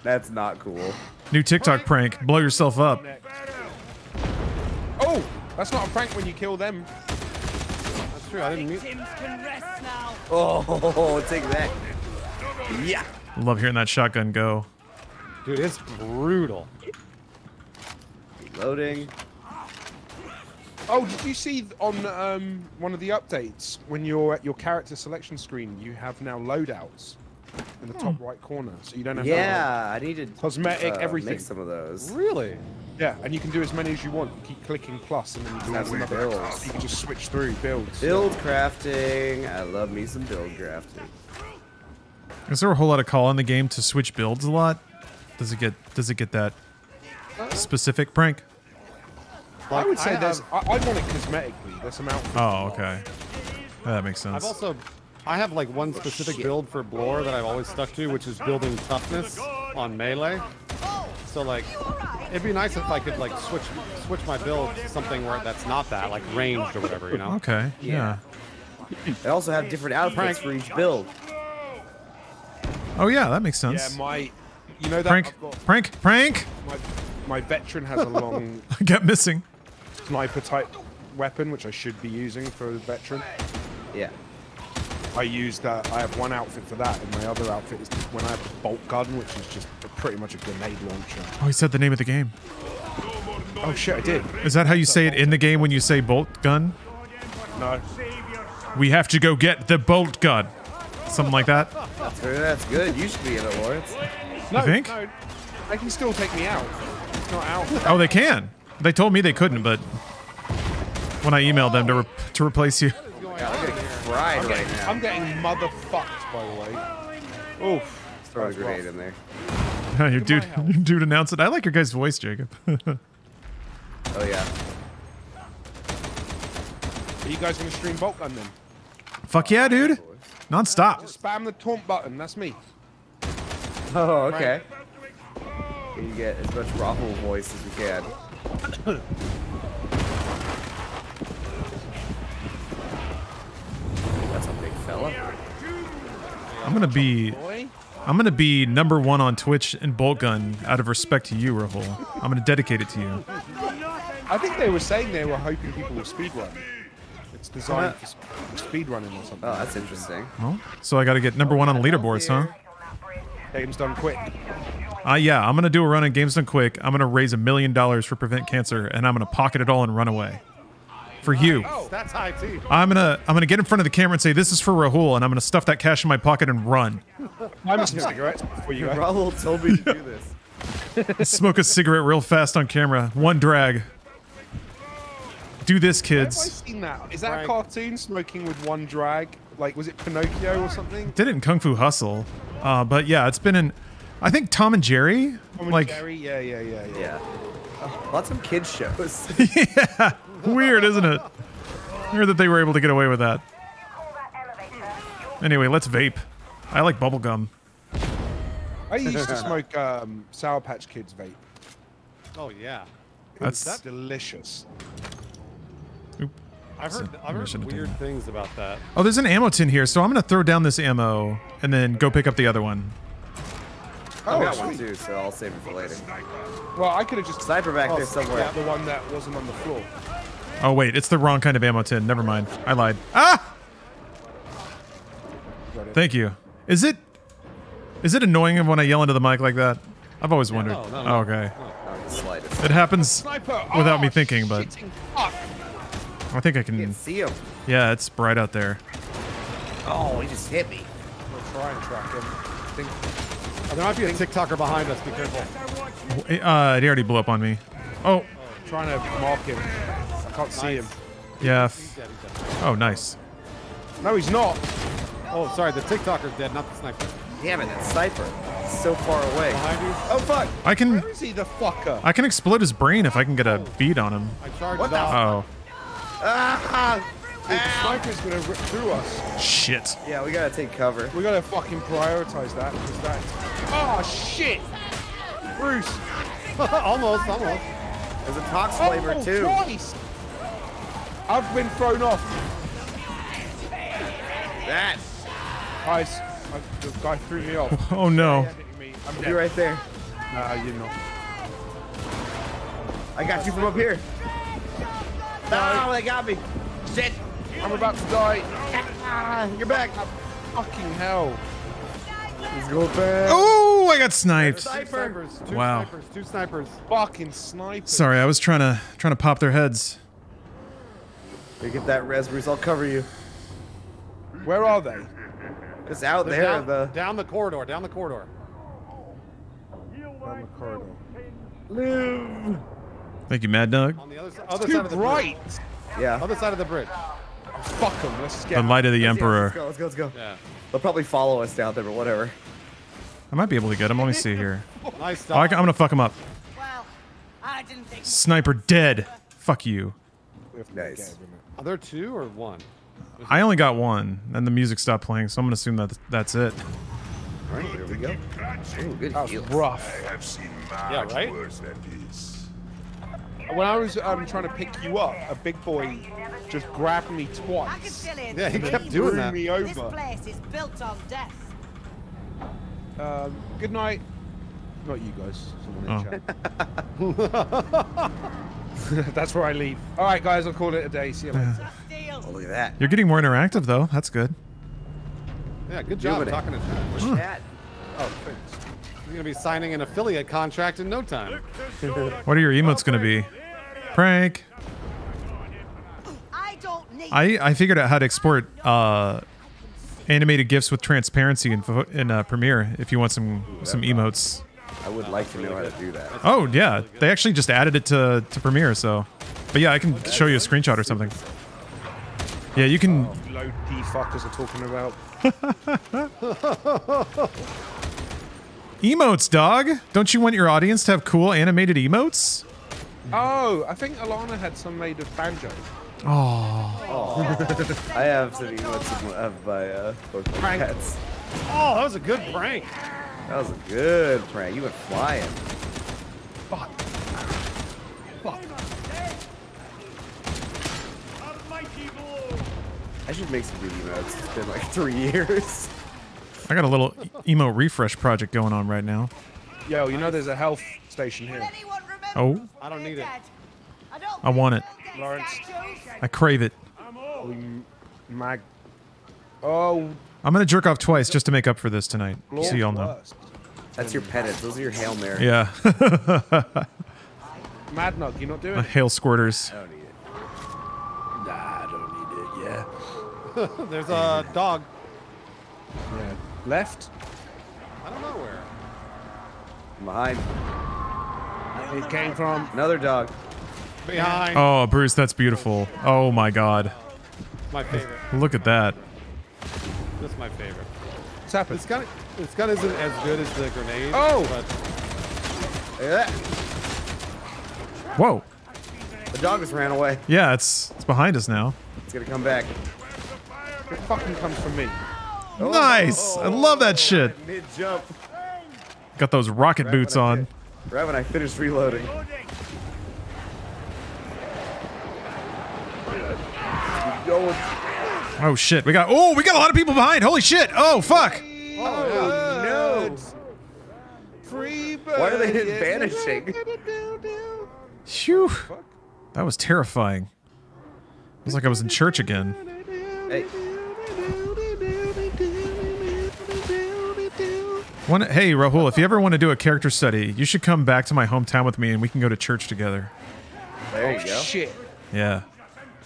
That's not cool. New TikTok prank. prank. Blow yourself up. Oh, that's not a prank when you kill them. I didn't now. Oh, take that. Yeah. Love hearing that shotgun go. Dude, it's brutal. Loading. Oh, did you see on um, one of the updates, when you're at your character selection screen, you have now loadouts in the top hmm. right corner, so you don't have yeah, I needed cosmetic, uh, everything. Make some of those. Really? Yeah, and you can do as many as you want. You keep clicking plus, and then you can have another builds. You can just switch through builds. Build crafting. I love me some build crafting. Is there a whole lot of call in the game to switch builds a lot? Does it get Does it get that specific prank? Like, I would say I have, there's. I, I want it cosmetically. There's some outfits. Oh, okay. Yeah, that makes sense. I've also, I have like one specific oh, build for Blore that I've always stuck to, which is building toughness on melee. So like, it'd be nice if I could like switch switch my build to something where that's not that, like ranged or whatever, you know? Okay, yeah. yeah. They also have different outfits for each build. Oh yeah, that makes sense. Yeah, my, you know that- Prank, got, prank, prank! My, my veteran has a long- I kept missing. Sniper type weapon, which I should be using for a veteran. Yeah. I use that, I have one outfit for that, and my other outfit is when I have the bolt gun, which is just pretty much a grenade launcher. Oh, he said the name of the game. Oh shit, I did. Is that how you say it in the game when you say bolt gun? No. We have to go get the bolt gun. Something like that. That's, that's good. You should be in it, Lawrence. No, you think? No, they can still take me out. It's not out. Oh, they can. They told me they couldn't, but when I emailed them to, re to replace you. Right I'm, getting, right I'm getting motherfucked, by the way. Oof. Throw a grenade rough. in there. Oh, your dude, your dude announced it. I like your guy's voice, Jacob. Oh, yeah. Are you guys going to stream Boltgun then? Fuck yeah, dude. Non-stop. Just spam the taunt button. That's me. Oh, okay. Right. You get as much Rahul voice as you can. I'm gonna be, I'm gonna be number one on Twitch in Boltgun out of respect to you, Rahul. I'm gonna dedicate it to you. I think they were saying they were hoping people would speedrun. It's designed for speedrunning or something. Oh, that's interesting. Well, so I gotta get number one on the leaderboards, huh? Games done quick. Uh, yeah, I'm gonna do a run on Games Done Quick. I'm gonna raise a million dollars for Prevent Cancer, and I'm gonna pocket it all and run away. For you. Oh, that's I T. I'm gonna I'm gonna get in front of the camera and say this is for Rahul, and I'm gonna stuff that cash in my pocket and run. I'm just cigarettes before you. Rahul told me to yeah. do this. Smoke a cigarette real fast on camera. One drag. Do this, kids. Where have I seen that? Is that right. a cartoon? Smoking with one drag? Like, was it Pinocchio or something? Did it in Kung Fu Hustle, uh, but yeah, it's been in. I think Tom and Jerry. Tom and like, Jerry. Yeah, yeah, yeah, yeah. yeah. Uh, lots of kids shows. yeah. Weird, isn't it? Weird that they were able to get away with that. Anyway, let's vape. I like bubblegum. I used to smoke um, Sour Patch Kids vape. Oh, yeah. That's that delicious. Oop. I've heard, I've heard weird things about that. Oh, there's an ammo tin here, so I'm going to throw down this ammo and then go pick up the other one. Oh, I got sweet. one too, so I'll save it for later. Well, I could have just... Sniper back oh, there somewhere. Yeah, the one that wasn't on the floor. Oh, wait. It's the wrong kind of ammo tin. Never mind. I lied. Ah! Thank you. Is it... Is it annoying when I yell into the mic like that? I've always yeah, wondered. No, no, oh, okay. No, no. It happens oh, without me thinking, but... Fuck. I think I can... You can see him. Yeah, it's bright out there. Oh, he just hit me. We'll try and track him. I think... There might be a TikToker behind us. Be careful. Uh, he already blew up on me. Oh. I'm trying to mark him. I can't nice. see him. Yeah. Oh, nice. No, he's not. Oh, sorry. The TikToker's dead, not the sniper. Damn it, that sniper. It's so far away. Behind you. Oh, fuck. I can. Where is he, the fucker? I can explode his brain if I can get a bead on him. I charged what the oh. Ah. The sniper's gonna rip through us. Shit. Yeah, we gotta take cover. We gotta fucking prioritize that. that. Oh, shit! Bruce! almost, almost. There's a tox flavor, oh, too. Christ. I've been thrown off. That. Guys, the guy threw me off. Oh, no. I'm you right there. Nah, you're not. I got you from up here. No, oh, they got me. Shit. I'm about to die. Ah, you're back. Fucking hell. Let's go back. Oh, I got sniped. Sniper. Two wow. snipers. Two snipers. Fucking snipers. Sorry, I was trying to trying to pop their heads. You get that res, Bruce. I'll cover you. Where are they? It's out They're there. Down the... down the corridor. Down the corridor. Down the corridor. Live. Thank you, Mad Dog. On the other, other side of the right. Yeah. Other side of the bridge. Fuck them. Let's just get the light of the let's Emperor. Go, let's go, let's go. Let's go. Yeah. They'll probably follow us down there, but whatever. I might be able to get him. Let me see here. Nice oh, I, I'm gonna fuck him up. Well, I didn't think Sniper dead. Fuck you. Nice. Are there two or one? I only got one, and the music stopped playing, so I'm gonna assume that that's it. All right, here we go. Ooh, good that was rough. I have seen yeah, right? Worse than these. When I was um, trying to pick you up, a big boy just grabbed me twice. Yeah, he kept doing that. Me over. This place is built on death. Um, good night. Not you guys. Someone in chat. That's where I leave. All right, guys, I'll call it a day. See you later. Yeah. Oh, look at that. You're getting more interactive, though. That's good. Yeah, good job talking to chat. Oh, thanks. You're gonna be signing an affiliate contract in no time. What are your emotes gonna be? Prank. I don't need I I figured out how to export uh, animated GIFs with transparency in in uh, Premiere. If you want some Ooh, some emotes. I would like to know how to do that. Oh yeah, they actually just added it to to Premiere. So, but yeah, I can show you a screenshot or something. Yeah, you can. Oh, bloody fuckers are talking about. Emotes, dog. Don't you want your audience to have cool animated emotes? Oh, I think Alana had some made of banjo. Oh. oh. I have some emotes of my uh, cats. Oh, that was a good prank. That was a good prank. You went flying. Fuck. Fuck. I should make some good emotes. It's been like three years. I got a little emo refresh project going on right now. Yo, you know there's a health station here. Oh. I don't need it. I want it. Lawrence. I crave it. My. Oh. I'm gonna jerk off twice just to make up for this tonight. So y'all know. That's your penance. Those are your Hail Mary. Yeah. Mad Nog, you're not doing it. Hail squirters. I don't need it. Nah, I don't need it. Yeah. There's a dog. Yeah. Left? I don't know where. Behind. It came from another dog. Behind. Oh, Bruce, that's beautiful. Oh my God. My favorite. Look at that. That's my favorite. What's happened? This gun, this gun isn't as good as the grenade. Oh! But... Yeah. Whoa. The dog just ran away. Yeah, it's it's behind us now. It's gonna come back. It fucking comes from me. Nice! I love that shit. Mid-jump. Got those rocket right boots on. Right when I finished reloading. Oh shit, we got- oh, we got a lot of people behind! Holy shit! Oh, fuck! Oh, no! Why are they vanishing? Phew. That was terrifying. It was like I was in church again. Hey. One, hey, Rahul, if you ever want to do a character study, you should come back to my hometown with me and we can go to church together. There you oh, go. Shit. Yeah.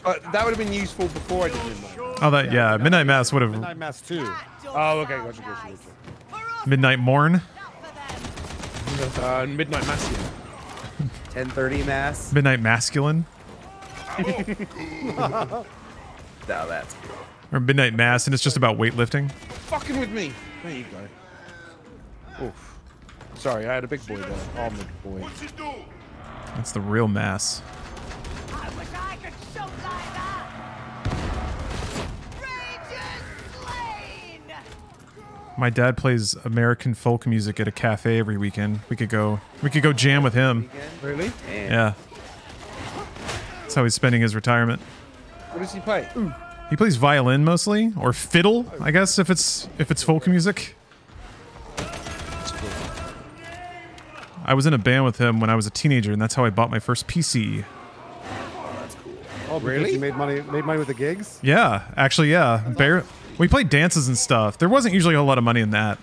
Uh, that would have been useful before I did Midnight Mass. Oh, that, yeah. Midnight Mass would have... Midnight Mass too. Oh, okay. Gotcha, gotcha, gotcha. Midnight Morn? Uh, Midnight Masculine. ten thirty Mass. Midnight Masculine? Now that's good. Or Midnight Mass, and it's just about weightlifting. Fucking with me. There you go. Oof. Sorry, I had a big boy there. Armored boy. That's the real Mass. I wish I could shoot like that. Rage is slain. My dad plays American folk music at a cafe every weekend. We could go we could go jam with him. Really? Yeah. That's how he's spending his retirement. What does he play? Ooh. He plays violin mostly, or fiddle, I guess, if it's if it's folk music. I was in a band with him when I was a teenager, and that's how I bought my first P C. Oh, that's cool. Oh, really? You made money, made money with the gigs? Yeah, actually, yeah. Bare, we played dances and stuff. There wasn't usually a whole lot of money in that,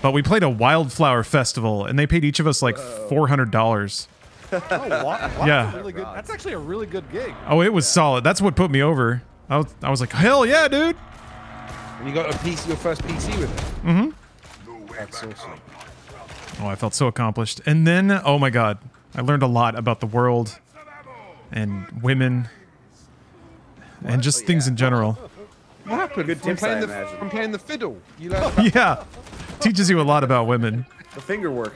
but we played a wildflower festival, and they paid each of us like four hundred dollars. Oh, wow. Yeah. Really good, that's actually a really good gig. Oh, it was yeah. solid. That's what put me over. I was, I was like, hell yeah, dude. And you got a piece, your first P C with it? Mm-hmm. That's awesome. Oh, I felt so accomplished. And then, oh my god, I learned a lot about the world and women and just oh, yeah. things in general. What happened? Good tips, I'm, playing the, I'm playing the fiddle. You learned yeah, teaches you a lot about women. The finger work.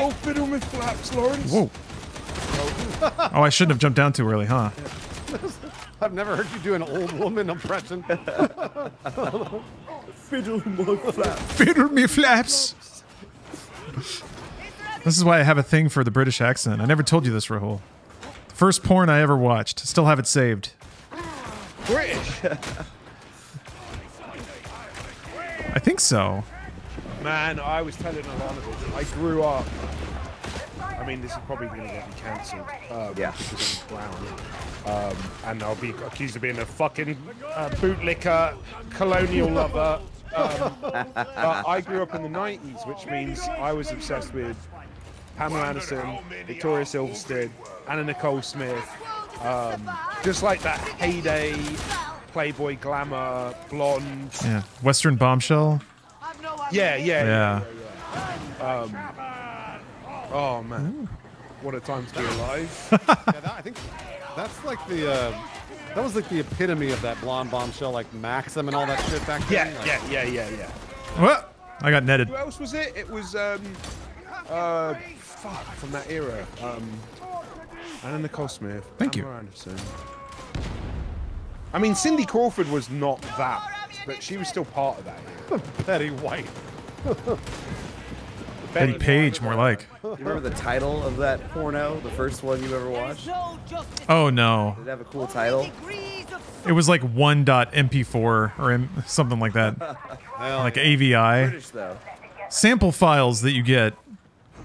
Oh, fiddle with flaps, Lawrence. Whoa. Oh, I shouldn't have jumped down too early, huh? I've never heard you do an old woman impression. Fiddle me flaps. Fiddle me flaps. This is why I have a thing for the British accent. I never told you this, Rahul. The first porn I ever watched. Still have it saved. British. I think so. Man, I was telling a lot of it. I grew up. I mean, this is probably going to get me cancelled. Um, yeah. Because I'm brown. Um, and I'll be accused of being a fucking uh, bootlicker, colonial lover. Um, but I grew up in the nineties, which means I was obsessed with Pamela Anderson, Victoria Silverstone, Anna Nicole Smith. Um, just like that heyday, Playboy glamour, blonde. Yeah. Western bombshell. Yeah, yeah. Yeah. yeah, yeah, yeah. Um, oh man, what a time to be alive! Yeah, that, I think that's like the uh, that was like the epitome of that blonde bombshell, like Maxim and all that shit back then. Yeah, like, yeah, yeah, yeah, yeah. What? I got netted. Who else was it? It was um, uh, fuck from that era. Um, Anna Nicole Smith. Thank Pamela you. Anderson. I mean, Cindy Crawford was not that, but she was still part of that era. Betty White. Betty Page, more like. You remember the title of that porno? The first one you ever watched? Oh, no. Did it have a cool title? It was like one dot M P four or something like that. Well, like A V I. British, though. Sample files that you get.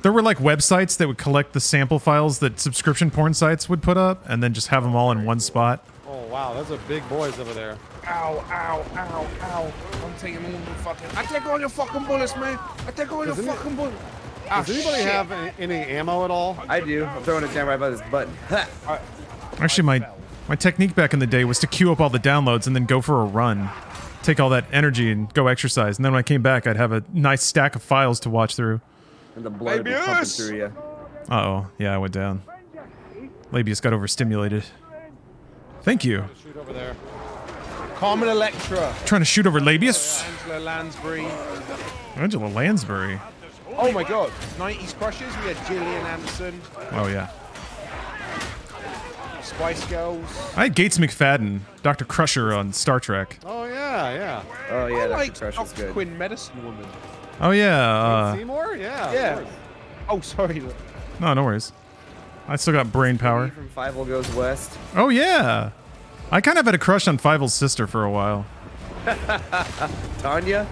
There were like websites that would collect the sample files that subscription porn sites would put up and then just have them all in one spot. Oh, wow. Those are big boys over there. Ow, ow, ow, ow. I'm taking all the fucking... I take all your fucking bullets, man. I take all your fucking bullets. Oh, does anybody shit. have any, any ammo at all? I do. I'm throwing it down right by this button. Right. Actually, my, my technique back in the day was to queue up all the downloads and then go for a run. Take all that energy and go exercise. And then when I came back, I'd have a nice stack of files to watch through. And the blood would be pumping through you. Uh-oh. Yeah, I went down. Labius got overstimulated. Thank you. Shoot over there. Carmen Electra. Trying to shoot over Labius. Angela Lansbury. Angela Lansbury. Oh my god. nineties crushes. We had Gillian Anderson. Oh yeah. Spice Girls. I had Gates McFadden, Doctor Crusher on Star Trek. Oh yeah, yeah. Oh yeah, I like Doctor Crusher's good. Quinn Medicine Woman. Oh yeah. Wait, uh, Seymour? Yeah. Yeah. Oh sorry. No, no worries. I still got brain power. From Fievel Goes West. Oh yeah. I kind of had a crush on Fievel's sister for a while. Tanya.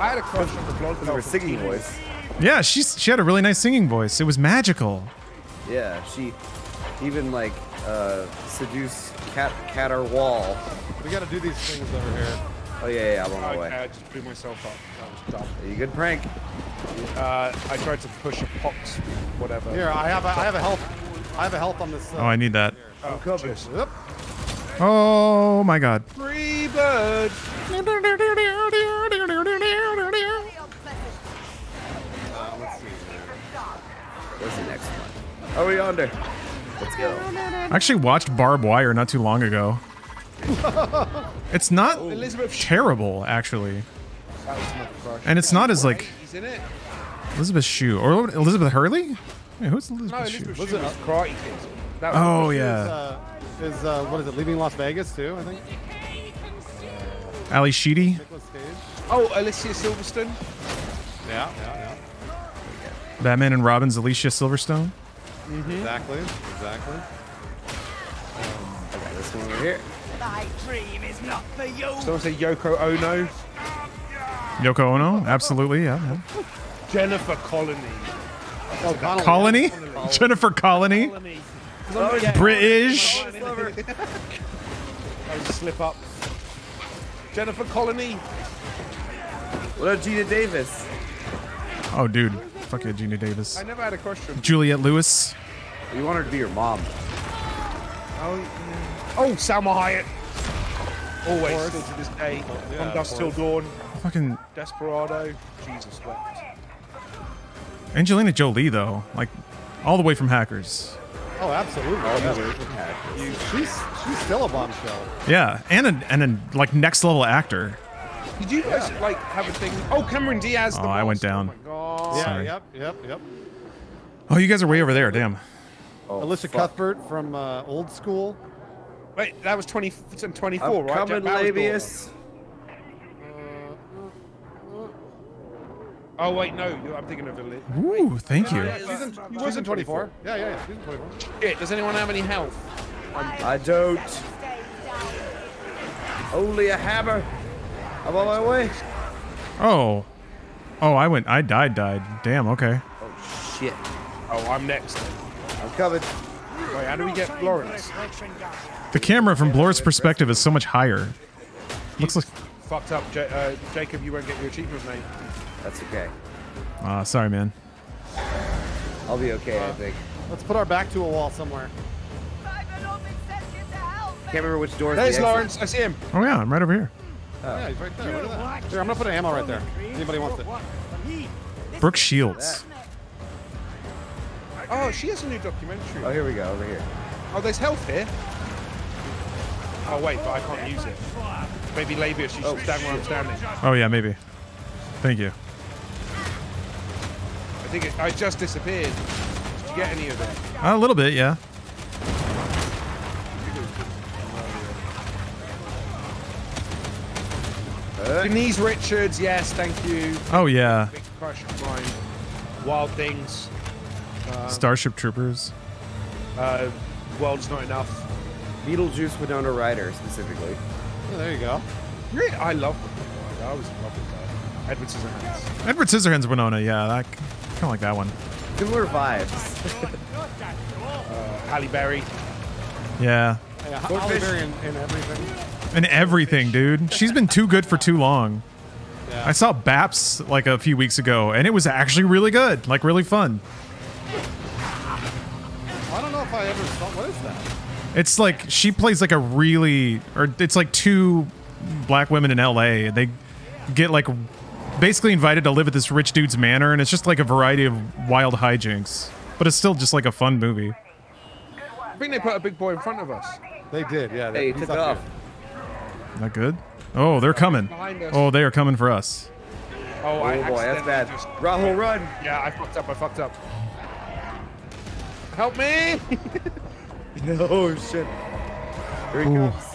I had a crush on the blonde with her singing voice. Yeah, she's she had a really nice singing voice. It was magical. Yeah, she even like uh, seduced Cat Cat or Wall. We gotta do these things over here. Oh yeah, yeah, I'm on my way. I just blew myself up. That was dumb. Are you good, prank? Uh, I tried to push a pox, whatever. Here, I have a, I have a help. I have a help on this. Uh, oh, I need that. Oh, I'm covered. Yep. Oh my God. Free bird. Where's the next one? Are we under? Let's go. I actually watched Barbed Wire not too long ago. It's not Elizabeth terrible, actually. That was my crush. And it's not as like in it. Elizabeth Shue or Elizabeth Hurley? Wait, who's Elizabeth, no, Elizabeth Shue? Shue was Karate Kids. That was oh yeah. Is, uh, is uh, what is it? Leaving Las Vegas too, I think. Ali Sheedy. Oh, Alicia Silverstone. Yeah, yeah, yeah. Batman and Robin's Alicia Silverstone. Mm-hmm. Exactly, exactly. Um, okay, this one over here. My dream is not for you. Someone say Yoko Ono. Yoko Ono, absolutely, yeah. yeah. Jennifer Colony. Oh, Colony. Colony? Colony. Jennifer Colony. Colony. Oh, yeah. British. That was a slip up. Jennifer Colony. What about Geena Davis? Oh, dude. Fuck yeah, Geena Davis. I never had a question. Juliette Lewis. You want her to be your mom. Oh, yeah. Oh, Salma Hayek. Always, still to this day. From Dusk Till Dawn. Fucking Desperado. Jesus Christ. Angelina Jolie, though, like all the way from Hackers. Oh, absolutely. All the way from Hackers. You, she's she's still a bombshell. Yeah, and a, and a like next level actor. Did you guys yeah. like have a thing? Oh, Cameron Diaz. The oh, boss. I went down. Oh my God. Yeah, Sorry. yep, yep, yep. Oh, you guys are way over there. Damn. Oh, Alicia fuck. Cuthbert from uh, Old School. Wait, that was twenty, twenty-four, I'm right? Coming, Labius. Oh wait, no, I'm thinking of Elite. Ooh, thank you. He was in twenty-four. Yeah, yeah, yeah. Season twenty-four. Shit, does anyone have any health? I don't. Only a hammer. I'm on my way. Oh. Oh, I went. I died, died. Damn, okay. Oh, shit. Oh, I'm next. I'm covered. Wait, how do we get Lawrence? The camera from Blur's perspective is so much higher. Looks like. Fucked up. J uh, Jacob, you won't get your achievement, mate. That's okay. Ah, uh, sorry, man. I'll be okay, uh, I think. Let's put our back to a wall somewhere. Can't remember which door. There's Lawrence. I see him. Oh, yeah, I'm right over here. Oh. Yeah, he's right there. What is that? Here, I'm going to put an ammo right there. Anybody wants it? Brooke Shields. Oh, she has a new documentary. Oh, here we go, over here. Oh, there's health here. Oh, wait, but I can't use it. Maybe Labia, she's oh, down where I'm standing. Oh, yeah, maybe. Thank you. I think it, I just disappeared. Did you get any of it? Uh, a little bit, yeah. Uh, Denise Richards, yes, thank you. Oh yeah. Big crush of mine. Wild Things. Um, Starship Troopers. Uh, World's Not Enough. Beetlejuice Winona Ryder specifically. Oh, there you go. Really, I love Winona Ryder. I was in love with that. Edward Scissorhands. Edward Scissorhands Winona, yeah, that, kind of like that one. Similar vibes. uh, Halle Berry. Yeah. Yeah, Halle Berry in, in everything. And everything, dude. She's been too good for too long. Yeah. I saw Baps like a few weeks ago, and it was actually really good, like really fun. I don't know if I ever saw. What is that? It's like she plays like a really, or it's like two black women in L A and they get like basically invited to live at this rich dude's manor, and it's just like a variety of wild hijinks, but it's still just like a fun movie. I think they put a big boy in front of us. They did, yeah. They took off. Not good. Oh, they're coming. Oh, they are coming for us. Oh, I oh boy, that's bad. Rahul, run. Yeah, I fucked up. I fucked up. Help me. Oh shit! Here he Ooh. comes.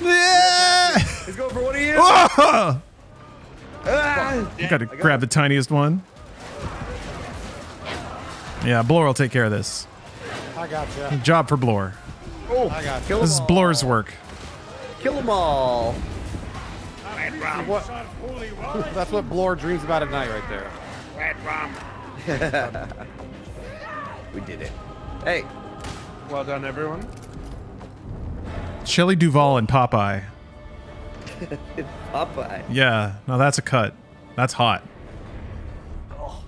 Yeah! He's going for one of you. Oh! Ah! You gotta got grab it. the tiniest one. Yeah, Blore will take care of this. I got gotcha. you. Job for Blore. Oh, I got gotcha. This is Blore's work. Kill them all. What? That's what Blore dreams about at night, right there. Red rum. We did it. Hey. Well done, everyone. Shelley Duvall and Popeye. Popeye. Yeah. No, that's a cut. That's hot. Oh.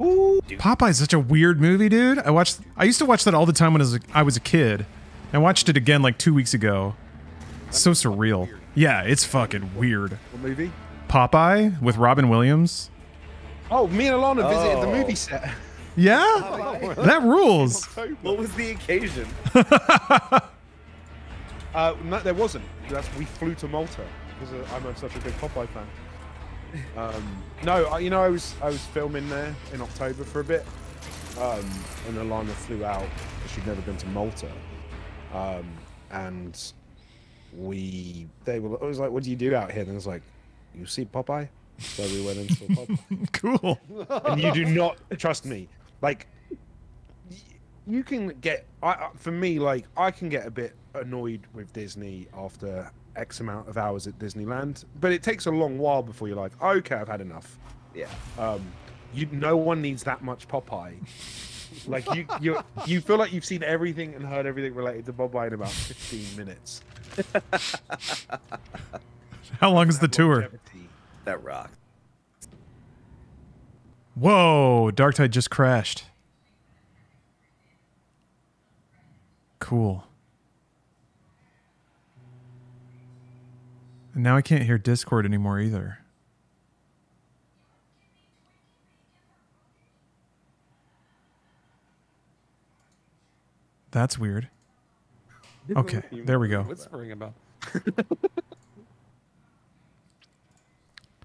Ooh. Popeye's such a weird movie, dude. I watched. I used to watch that all the time when I was a, I was a kid. I watched it again like two weeks ago. It's so surreal. Yeah, it's fucking weird. What movie? Popeye with Robin Williams. Oh, me and Alana oh. visited the movie set. Yeah? Oh, that rules. What was the occasion? uh, no, there wasn't. That's, we flew to Malta because I'm such a big Popeye fan. Um, no, I, you know, I was I was filming there in October for a bit, um, and Alana flew out because she'd never been to Malta, um, and we they were. I was like, "What do you do out here?" And I was like, "You see Popeye." So we went into a pub. Cool. And you do not trust me. Like, you can get. I for me, like, I can get a bit annoyed with Disney after X amount of hours at Disneyland, but it takes a long while before you're like, okay, I've had enough. Yeah. Um, you. No one needs that much Popeye. Like you, you, you feel like you've seen everything and heard everything related to Popeye in about fifteen minutes. How long is the tour? That rock. Whoa, Darktide just crashed. Cool. And now I can't hear Discord anymore either. That's weird. Okay, there we go. Whispering about.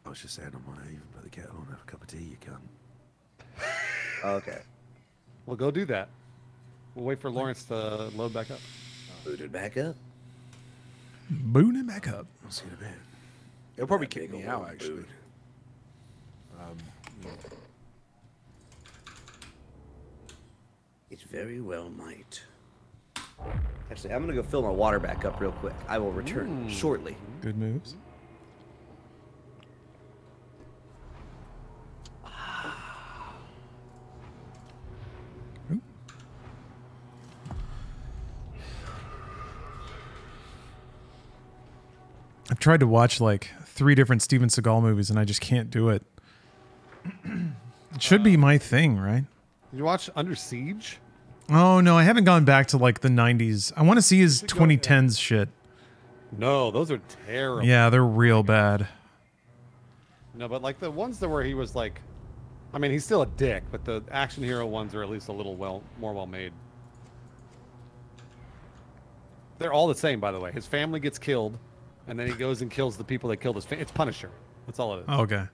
I was just saying I'm on it, even by the kettle on, have a cup of tea, you cunt. Okay. Well, go do that. We'll wait for Lawrence to load back up. Boot it back up. Boot it back up. I'll see you in a bit. It'll probably kick me out, actually. Um, yeah. It's very well might. Actually, I'm going to go fill my water back up real quick. I will return Ooh. shortly. Good moves. I've tried to watch like three different Steven Seagal movies and I just can't do it. It should uh, be my thing, right? Did you watch Under Siege? Oh no, I haven't gone back to like the nineties. I want to see his twenty tens shit. No, those are terrible. Yeah, they're real bad. No, but like the ones that where he was like, I mean, he's still a dick, but the action hero ones are at least a little well, more well made. They're all the same, by the way. His family gets killed. And then he goes and kills the people that killed his family. It's Punisher. That's all it is. Oh, okay.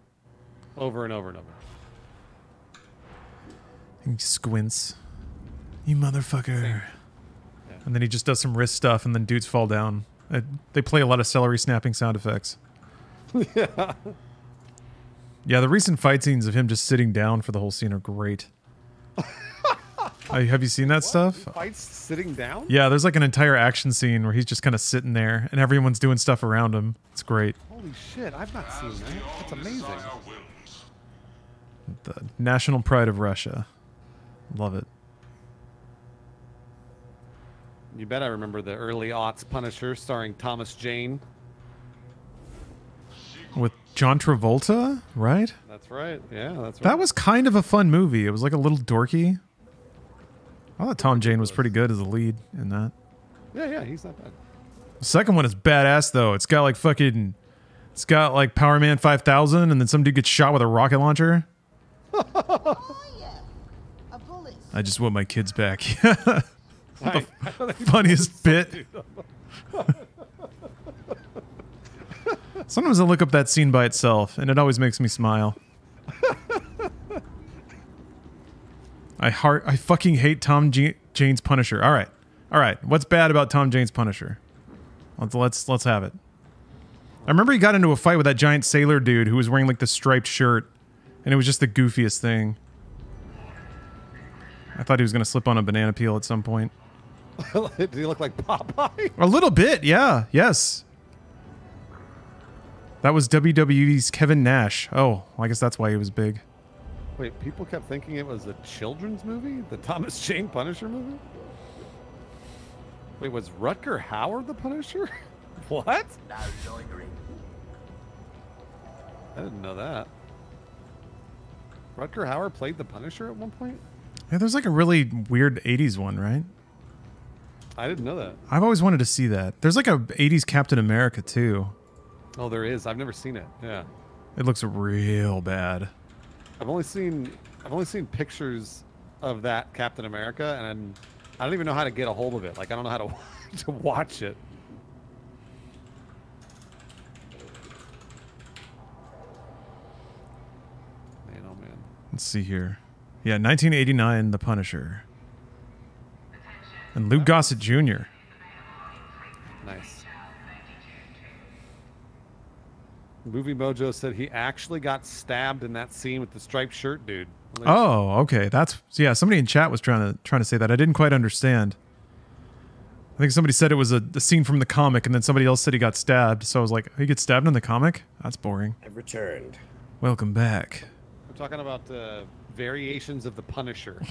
Over and over and over. He squints. You motherfucker. Yeah. And then he just does some wrist stuff and then dudes fall down. Uh, they play a lot of celery snapping sound effects. Yeah. Yeah, the recent fight scenes of him just sitting down for the whole scene are great. I, have you seen that what? stuff? He fights sitting down? Yeah, there's like an entire action scene where he's just kind of sitting there and everyone's doing stuff around him. It's great. Holy shit, I've not As seen that. That's amazing. The national pride of Russia. Love it. You bet I remember the early aughts Punisher starring Thomas Jane. With John Travolta, right? That's right. Yeah, that's right. That was kind of a fun movie. It was like a little dorky. I thought Tom Jane was pretty good as a lead in that. Yeah, yeah, he's not bad. The second one is badass, though. It's got like fucking... It's got like Power Man five thousand, and then some dude gets shot with a rocket launcher. I just want my kids back. The I, I funniest bit. Sometimes I look up that scene by itself, and it always makes me smile. I heart I fucking hate Tom G Jane's Punisher. All right. All right. What's bad about Tom Jane's Punisher? Let's let's let's have it. I remember he got into a fight with that giant sailor dude who was wearing like the striped shirt, and it was just the goofiest thing. I thought he was going to slip on a banana peel at some point. Did he look like Popeye? A little bit, yeah. Yes. That was W W E's Kevin Nash. Oh, I guess that's why he was big. Wait, people kept thinking it was a children's movie? The Thomas Jane Punisher movie? Wait, was Rutger Hauer the Punisher? What? I didn't know that. Rutger Hauer played the Punisher at one point? Yeah, there's like a really weird eighties one, right? I didn't know that. I've always wanted to see that. There's like a eighties Captain America too. Oh, there is. I've never seen it. Yeah. It looks real bad. I've only seen I've only seen pictures of that Captain America, and I don't even know how to get a hold of it. Like I don't know how to to watch it. Man, oh man. Let's see here. Yeah, nineteen eighty-nine, The Punisher. And Lou Gossett Junior Nice. Movie Mojo said he actually got stabbed in that scene with the striped shirt dude. Oh, okay. That's yeah, somebody in chat was trying to trying to say that. I didn't quite understand. I think somebody said it was a, a scene from the comic, and then somebody else said he got stabbed. So I was like, he gets stabbed in the comic? That's boring. I've returned. Welcome back. We're talking about uh, variations of the Punisher.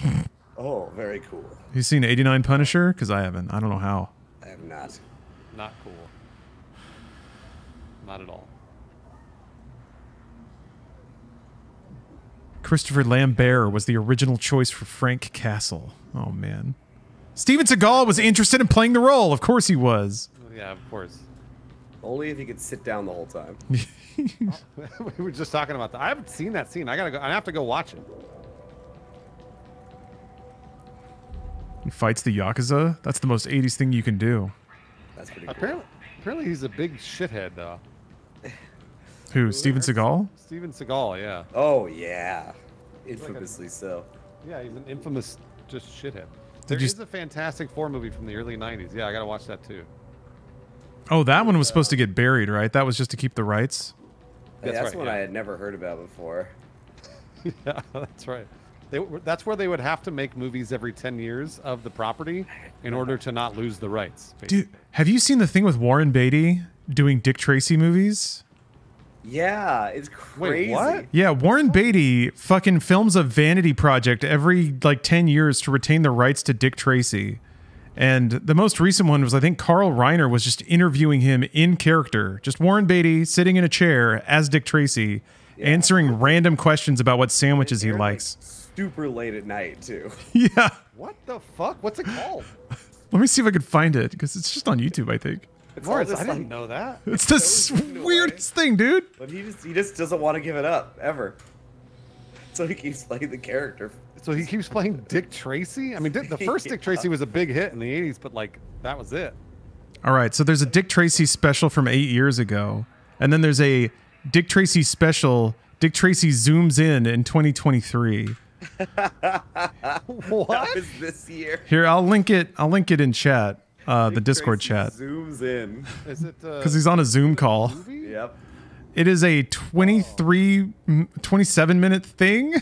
Oh, very cool. You seen eighty-nine Punisher? Because I haven't. I don't know how. I have not. Not cool. Not at all. Christopher Lambert was the original choice for Frank Castle. Oh, man. Steven Seagal was interested in playing the role. Of course he was. Yeah, of course. Only if he could sit down the whole time. We were just talking about that. I haven't seen that scene. I gotta go. I have to go watch it. He fights the Yakuza? That's the most eighties thing you can do. That's pretty cool. Apparently, apparently he's a big shithead, though. Who, Steven Seagal? Steven Seagal, yeah. Oh, yeah. Infamously like a, so. Yeah, he's an infamous just shithead. There Did you, is a Fantastic Four movie from the early nineties. Yeah, I gotta watch that, too. Oh, that one was uh, supposed to get buried, right? That was just to keep the rights? That's, that's right, one yeah. I had never heard about before. Yeah, that's right. They, that's where they would have to make movies every ten years of the property in order to not lose the rights. Basically. Dude, have you seen the thing with Warren Beatty doing Dick Tracy movies? Yeah, it's crazy. Wait, what? Yeah, Warren Beatty fucking films a vanity project every like ten years to retain the rights to Dick Tracy. And the most recent one was, I think Carl Reiner was just interviewing him in character. Just Warren Beatty sitting in a chair as Dick Tracy, yeah. answering random questions about what sandwiches he likes. Like super late at night too. Yeah. What the fuck? What's it called? Let me see if I could find it because it's just on YouTube, I think. Morris, I didn't know that. It's the weirdest thing, dude. But he just he just doesn't want to give it up ever. So he keeps playing the character. So he keeps playing Dick Tracy. I mean, the first Dick Tracy was a big hit in the eighties, but like that was it. All right, so there's a Dick Tracy special from eight years ago, and then there's a Dick Tracy special. Dick Tracy zooms in in twenty twenty-three. What? That was this year. Here, I'll link it. I'll link it in chat. Uh, the Discord chat. Zooms in. Is it? Because uh, he's on a Zoom call. A yep. It is a twenty-three, oh. twenty-seven minute thing.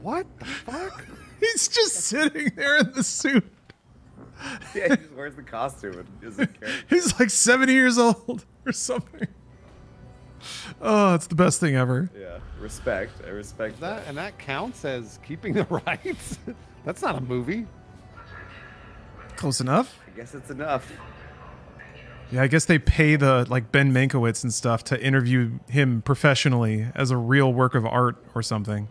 What the fuck? He's just sitting there in the suit. Yeah, he just wears the costume. And he's like seventy years old or something. Oh, it's the best thing ever. Yeah, respect. I respect that, that. And that counts as keeping the rights? That's not a movie. Close enough. I guess it's enough. Yeah, I guess they pay the, like, Ben Mankiewicz and stuff to interview him professionally as a real work of art or something.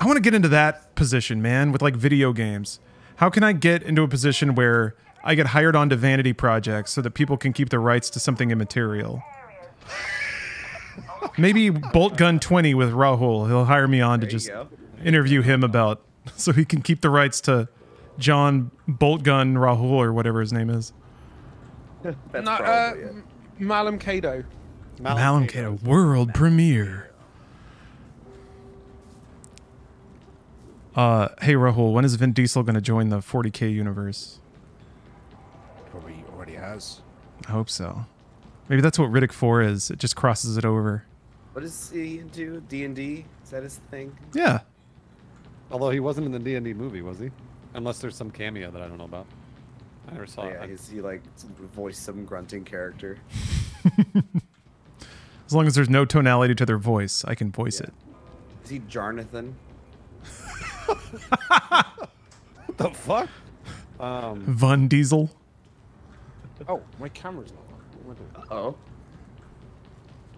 I want to get into that position, man, with, like, video games. How can I get into a position where I get hired onto vanity projects so that people can keep their rights to something immaterial? Maybe Boltgun twenty with Rahul. He'll hire me on there to just interview him about, so he can keep the rights to John Boltgun Rahul or whatever his name is. That's no, uh, Malum Kato. Malum Kato world Malum. premiere. Uh, hey Rahul, when is Vin Diesel going to join the forty K universe? Probably already has. I hope so. Maybe that's what Riddick four is. It just crosses it over. What is he into? D and D? Is that his thing? Yeah. Although he wasn't in the D and D movie, was he? Unless there's some cameo that I don't know about. I never saw oh, yeah, it. Yeah, he like voiced some grunting character. As long as there's no tonality to their voice, I can voice yeah. it. Is he Jarnathan? What the fuck? Um, Von Diesel. Oh, my camera's not working. Uh oh.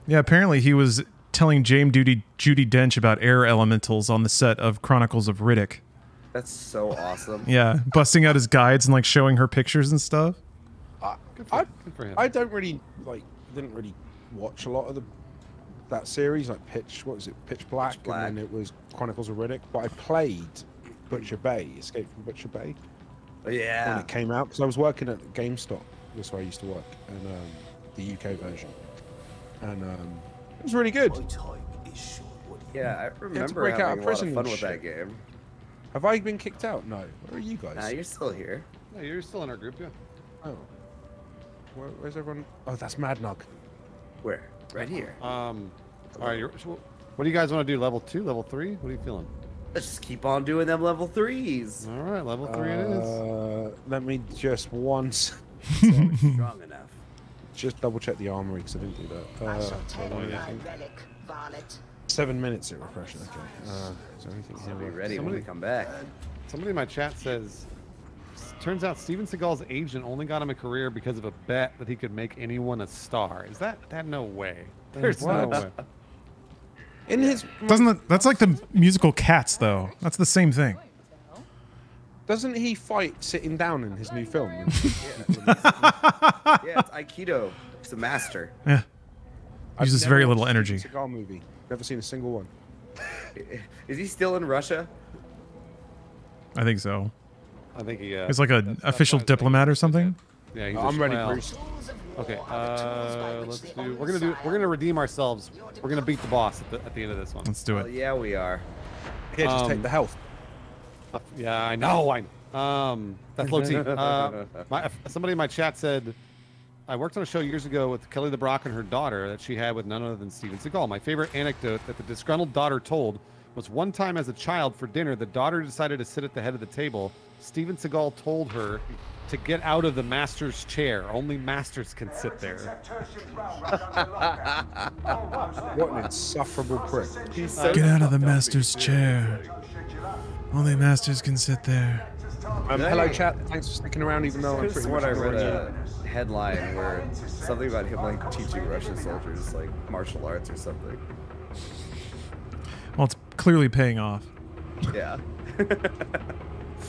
Yeah, apparently he was telling Jame Judy, Judi Dench about air elementals on the set of Chronicles of Riddick. That's so awesome. Yeah, busting out his guides and like showing her pictures and stuff. Uh, good for, I, good for him. I don't really like. Didn't really watch a lot of the that series. Like Pitch, what was it? Pitch Black, Pitch Black. And then it was Chronicles of Riddick. But I played Butcher Bay, Escape from Butcher Bay. Yeah. When it came out, because I was working at GameStop. That's where I used to work, and um, the U K version. And um, it was really good. Yeah, I remember having out a lot of fun with that game. Have I been kicked out? No. Where are you guys? Nah, you're still here. No, you're still in our group, yeah. Oh. Where, where's everyone? Oh, that's Mad Nog. Where? Right here. Um. All right. You're, what do you guys want to do? Level two? Level three? What are you feeling? Let's just keep on doing them level threes. All right, level three uh, it is. Let me just once. Strong enough. Just double check the armory because I didn't do that. Uh, relic, Seven minutes at refreshing. Okay. Uh, is there anything so be ready somebody, when we come back. Somebody in my chat says, turns out Steven Seagal's agent only got him a career because of a bet that he could make anyone a star. Is that that no way? There's what? no way. In his doesn't that, that's like the musical Cats though. That's the same thing. Doesn't he fight sitting down in his new film? Yeah, yeah, it's Aikido. It's a master. Yeah. Uses very little energy. Seagal movie. Never seen a single one. Is he still in Russia? I think so. I think he. Uh, he's like an official diplomat or something. Yeah, he's. Oh, I'm ready. Bruce. Okay. Uh, let's do. We're gonna do. We're gonna redeem ourselves. We're gonna beat the boss at the, at the end of this one. Let's do it. Well, yeah, we are. Yeah, just um, take the health. Yeah, I know. I know. Um, that's low T. Uh, my, somebody in my chat said, I worked on a show years ago with Kelly LeBrock and her daughter that she had with none other than Steven Seagal. My favorite anecdote that the disgruntled daughter told was one time as a child for dinner, the daughter decided to sit at the head of the table. Steven Seagal told her to get out of the master's chair. Only masters can sit there. What an insufferable prick. So get out of the master's chair. Only masters can sit there. Um, hello, chat. Thanks for sticking around, even though I'm pretty much I read a headline where something about him like teaching Russian soldiers like martial arts or something. Well, it's clearly paying off. Yeah.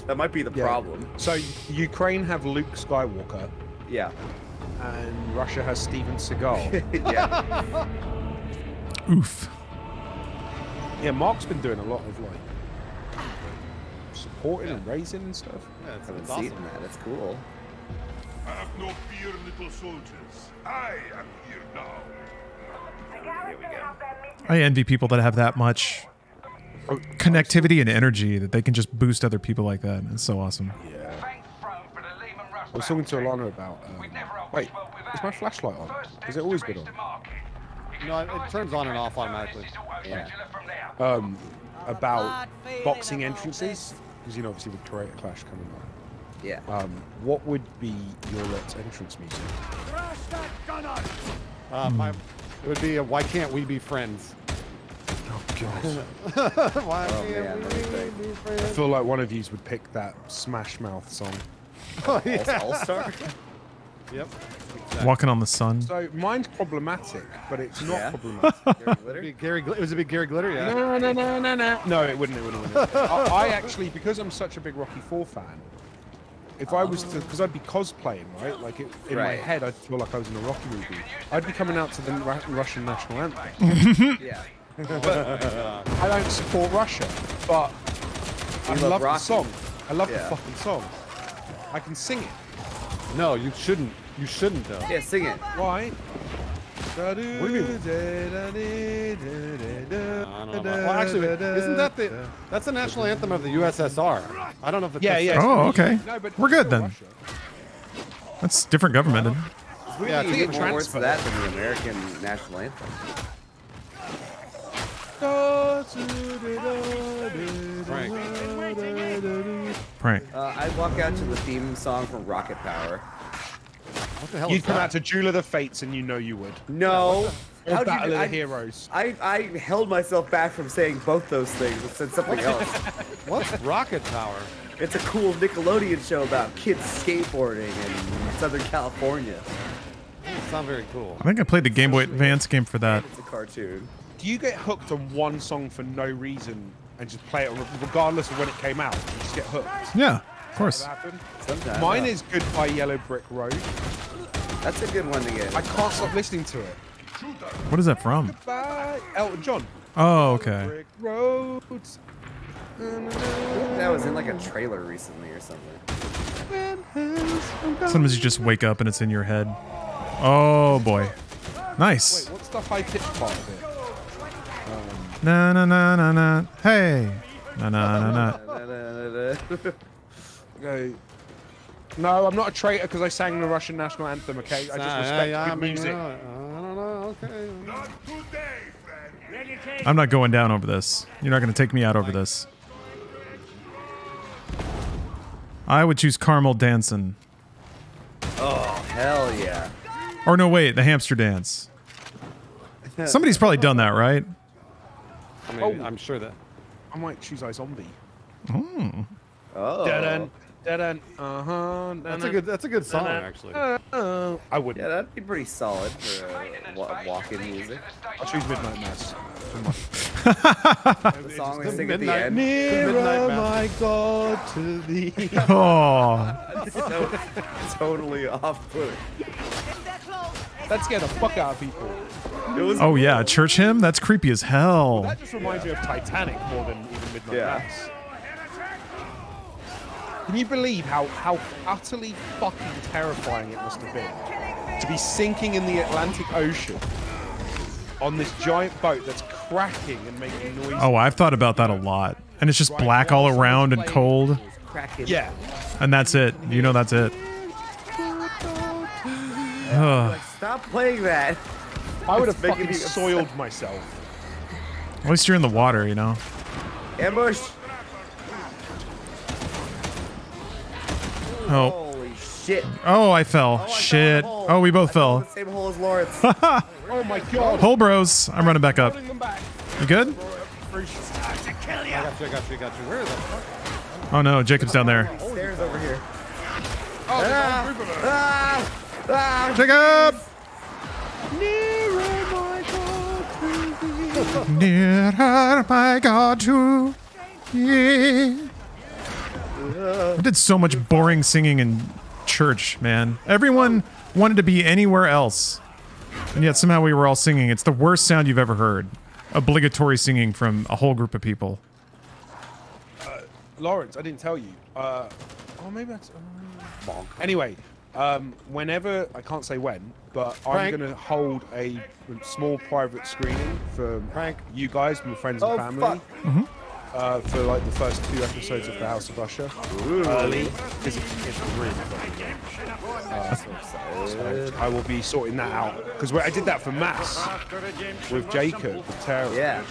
That might be the yeah. problem. So Ukraine have Luke Skywalker. Yeah. And Russia has Steven Seagal. Yeah. Oof. Yeah, Mark's been doing a lot of like. Supporting yeah. and raising and stuff. Yeah, it's, I haven't seen that. That's cool. I have no fear, little soldiers. I am here now. Here we go. I envy people that have that much connectivity and energy that they can just boost other people like that. It's so awesome. Yeah. I was talking to Alana about. Um, wait, is my flashlight on? Is it always been on? No, it turns on and off automatically. Yeah. Um, about boxing entrances, because you know obviously with Toretto Clash coming on. Yeah. Um, what would be your Let's entrance music? Uh, mm. my, it would be a Why Can't We Be Friends. Oh gosh. Why oh, can't man, we be friends? I feel like one of yous would pick that Smash Mouth song. Oh yeah. All Star. Yep. Exactly. Walking on the Sun. So mine's problematic, but it's not yeah. problematic. Gary Gary, it was a big Gary Glitter, yeah. No, no, no, no, no. No, it wouldn't. It wouldn't. It wouldn't. I, I actually, because I'm such a big Rocky four fan, if um, I was to, because I'd be cosplaying, right? Like it, in right. my head, I'd feel like I was in a Rocky movie. I'd be coming out to the Ra Russian national anthem. Yeah. But I don't support Russia, but I love, love the song. I love yeah. the fucking song. I can sing it. No, you shouldn't. You shouldn't though. Yeah, sing it. Why? What do you mean? I don't know. Well, actually, isn't that the? That's the national anthem of the U S S R. I don't know if it's. Yeah, yeah. Oh, okay. We're good then. That's different government. Well, we yeah, I think it more for that than the American national anthem. Frank. Frank. Uh, I'd walk out to the theme song from Rocket Power. What the hell? You'd come that? out to Duel of the Fates, and you know you would. No. Or Battle of the I, Heroes. I, I held myself back from saying both those things and said something else. What's Rocket Power? It's a cool Nickelodeon show about kids skateboarding in Southern California. It's not very cool. I think I played the Game Boy Advance game for that. It's a cartoon. Do you get hooked on one song for no reason and just play it regardless of when it came out? You just get hooked. Yeah, of course. Sometimes, Mine yeah. is Goodbye Yellow Brick Road. That's a good one to get. I can't stop listening to it. What is that from? Goodbye, Elton John. Oh, okay. Brick Roads. That was in like a trailer recently or something. Sometimes you just wake up and it's in your head. Oh boy, nice. Wait, what's the high pitch part of it? Um, na na na na na. Hey, na na na na. Okay. No, I'm not a traitor because I sang the Russian national anthem. Okay, I just respect yeah, yeah, good music. I don't know. Okay. Not today, friend. I'm not going down over this. You're not going to take me out over this. I would choose Carmel Dancing. Oh, hell yeah. Or no, wait, the hamster dance. Somebody's probably done that, right? I mean, oh, I'm sure that. I might choose iZombie. Oh. Oh. Da-dun, da-dun, uh-huh, da-dun, that's a good, that's a good song, da-dun, actually. Uh-oh. I would. Yeah, that'd be pretty solid for uh, wa walking music. I'll choose Midnight Mass. The song they sing at the end. Nearer, the my God, to thee. Oh. So, totally off-putting. That scared the fuck out of people. Oh cool. Yeah, church hymn? That's creepy as hell. Well, that just reminds yeah. me of Titanic more than even Midnight yeah. Mass. Can you believe how, how utterly fucking terrifying it must have been to be sinking in the Atlantic Ocean on this giant boat that's cracking and making noise? Oh, I've thought about that a lot. And it's just black all around and cold. Yeah. And that's it. You know that's it. Like, stop playing that. I would have fucking soiled myself. At least you're in the water, you know. Ambush. Oh. Holy shit. Oh, I fell. Oh, shit. I oh, we both I fell. The same hole as Lawrence. Oh my God. Hole bros. I'm running back up. You good? Oh no, Jacob's down there. Oh, stairs over here. Oh, ah, ah. Ah, Jacob! Nearer my God to thee. I did so much boring singing in church, man. Everyone wanted to be anywhere else. And yet somehow we were all singing. It's the worst sound you've ever heard. Obligatory singing from a whole group of people. Uh, Lawrence, I didn't tell you. Uh, oh, maybe that's... Uh, anyway... Um, whenever, I can't say when, but Frank. I'm going to hold a small private screening for Frank. you guys, my friends and oh, family, mm-hmm. uh, for like the first two episodes of The House of Usher. Early. It's, it's really uh, so I will be sorting that out. Because I did that for Mass with Jacob, with Tara. Yeah.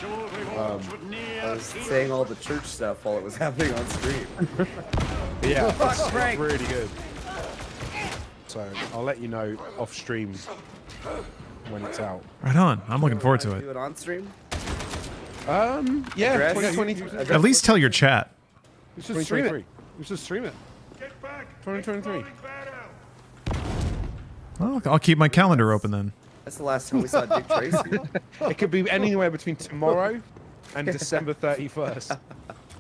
Um, I was saying all the church stuff while it was happening on screen. Yeah, that's really good. So I'll let you know off stream when it's out. Right on. I'm looking forward to it. Do it on stream? Um, yeah. Address, twenty twenty-three. At least tell your chat. You should stream it. You should stream it. Get back. twenty twenty-three. Well, I'll keep my calendar open then. That's the last time we saw Dick Tracy. It could be anywhere between tomorrow and December thirty-first.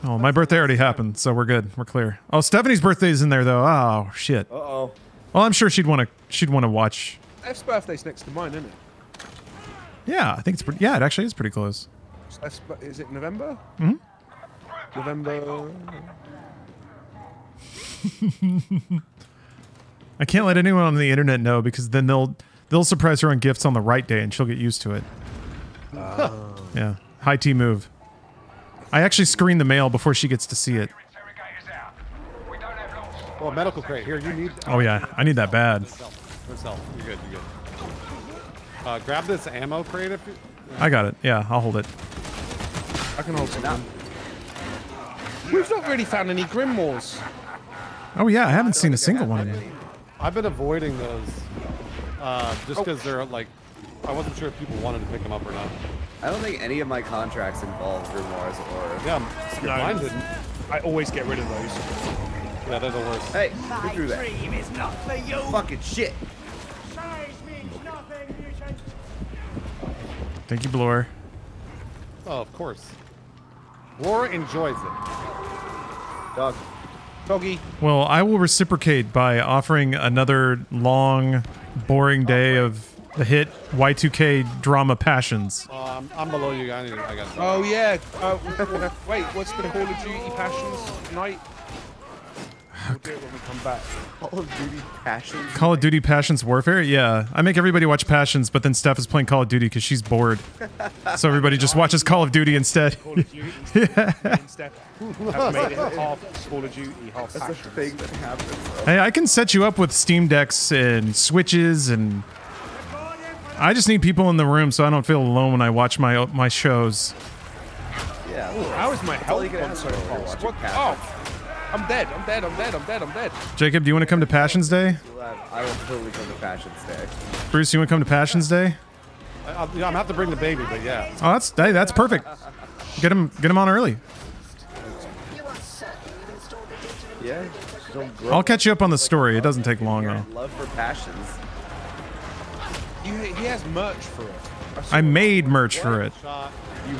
Oh, my birthday already happened, so we're good. We're clear. Oh, Stephanie's birthday's in there though. Oh shit. Uh oh. Well, I'm sure she'd want to. She'd want to watch. Steph's birthday's next to mine, isn't it? Yeah, I think it's pretty. Yeah, it actually is pretty close. Steph's, is it November? Mm hmm. November. I can't let anyone on the internet know because then they'll They'll surprise her on gifts on the right day, and she'll get used to it. Oh. Yeah. High T move. I actually screen the mail before she gets to see it. Oh, a medical crate. Here, you need... Oh, yeah. I need that bad. You're good. You're good. Uh, grab this ammo crate if you... I got it. Yeah, I'll hold it. I can hold something. We've not really found any Grimoires. Oh, yeah. I haven't seen a single one of them. I've been avoiding those. Uh, just because oh. they're like... I wasn't sure if people wanted to pick them up or not. I don't think any of my contracts involve grimoires or... Yeah, no, mine didn't. I always get rid of those. Yeah, they're the worst. Hey, my drew that. Dream is not for you. Fucking shit. Size means nothing, you should... Thank you, Blore. Oh, of course. Blore enjoys it. Dog. Doggy. Well, I will reciprocate by offering another long, boring day oh, of... The hit Y two K drama passions. Um, I'm below you. I, need, I got it. Oh yeah. Uh, wait, what's the Call of Duty passions night? We'll do it when we come back. Call of Duty passions. Call of Duty passions warfare. Yeah, I make everybody watch passions, but then Steph is playing Call of Duty because she's bored. So everybody just watches Call of Duty instead. Call of Duty instead. Yeah. Have made it half Call of Duty, half That's passions. A thing that happens. Hey, I can set you up with Steam Decks and Switches and. I just need people in the room so I don't feel alone when I watch my my shows. Yeah. Ooh, how is my health going so far? Oh, I'm dead. I'm dead. I'm dead. I'm dead. I'm dead. Jacob, do you want to come to Passions Day? I will totally come to Passions Day. Bruce, you want to come to Passions Day? I'll, you know, I'll have to bring the baby, but yeah. Oh, that's hey, that's perfect. Get him get him on early. Yeah. I'll catch you up on the story. It doesn't take long though. Love for Passions. You, he has merch for it. I, I made merch for it. You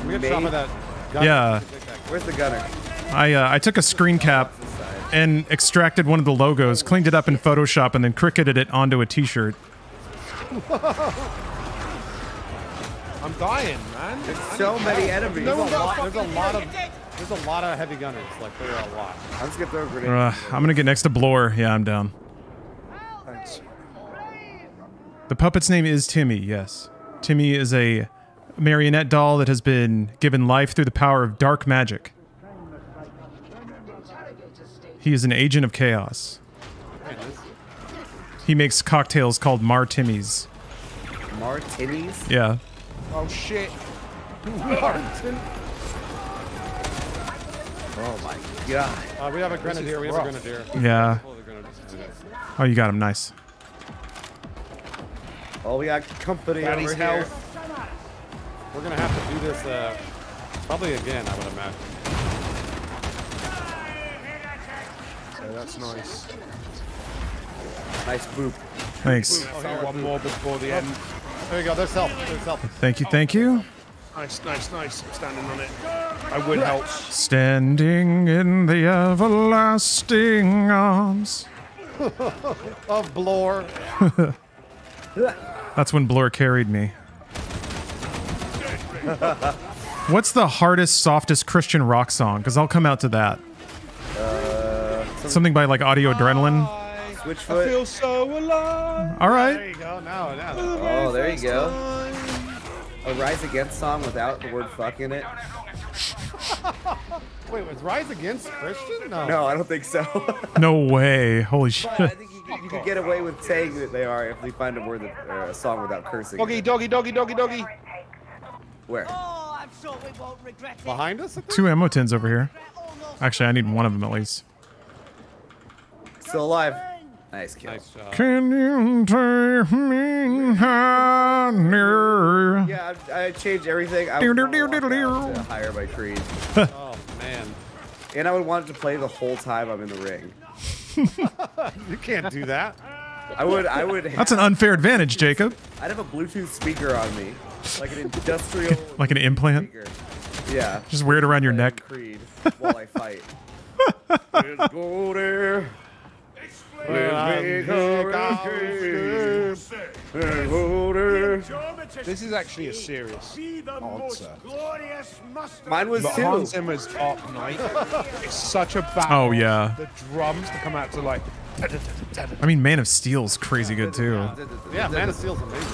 we have made? Some of that gunner. Yeah. Where's the gunner? I uh, I took a screen cap and extracted one of the logos, cleaned it up in Photoshop, and then cricketed it onto a T-shirt. I'm dying, man. There's so many enemies. There's a lot. There's a lot of. There's a lot of heavy gunners. Like there are a lot. I'm just gonna throw grenades. Uh, I'm gonna get next to Blore. Yeah, I'm down. Thanks. The puppet's name is Timmy, yes. Timmy is a marionette doll that has been given life through the power of dark magic. He is an agent of chaos. He makes cocktails called Mar Timmies. Mar Timmies? Yeah. Oh shit. Martin. Oh my god. Uh, we have a grenadier, we have a grenadier. Yeah. Oh, you got him, nice. Oh, we got company over here. We're gonna have to do this uh, probably again, I would imagine. So that's nice. Nice boop. Thanks. Boop. Oh, here, one more before the end. There you go. There's help. There's help. Thank you. Thank you. Nice, nice, nice. I'm standing on it. I would help. Standing in the everlasting arms of Blore. That's when Blore carried me. What's the hardest, softest Christian rock song? Because I'll come out to that. Uh, something, something by like Audio Adrenaline. Switchfoot. I feel so alive. All right. There you go. No, no. Oh, there you go. A Rise Against song without the word "fuck" in it. Wait, was Rise Against Christian? No. No, I don't think so. No way. Holy shit. But I think you could, you could get away with saying that they are if we find a word that, or a song without cursing. Doggy, doggy, doggy, doggy, doggy. Where? Oh, I'm sure we won't regret it. Behind us? Two ammo tins over here. Actually, I need one of them at least. Still alive. Nice kill. Nice job. Can you take me higher? Yeah, I, I changed everything. I would to higher by trees. Oh, man. And I would want it to play the whole time I'm in the ring. You can't do that. I would. I would. That's an unfair advantage, Jacob. I'd have a Bluetooth speaker on me, like an industrial. Like an implant. Speaker. Yeah. Just wear it around your neck. Creed while I fight. Let's go there. Let's make a This is actually a serious answer. Mine was but too. Hans Zimmer's Dark Knight. It's such a battle. Oh yeah. The drums to come out to like. I mean, Man of Steel's crazy good too. Yeah, Man of Steel's amazing.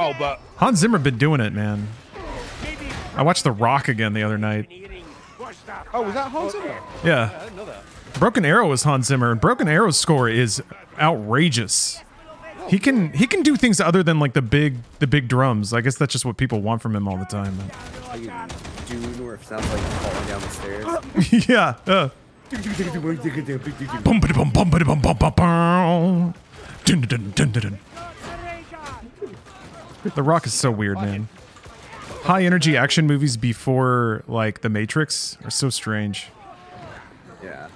Oh, but Hans Zimmer been doing it, man. I watched The Rock again the other night. Oh, was that Hans Zimmer? Yeah. I didn't know that. Broken Arrow is Hans Zimmer, and Broken Arrow's score is outrageous. He can he can do things other than like the big the big drums. I guess that's just what people want from him all the time. Like Dune, where it sounds like falling down the stairs. Yeah. Uh. The Rock is so weird, man. High energy action movies before like The Matrix are so strange. Yeah.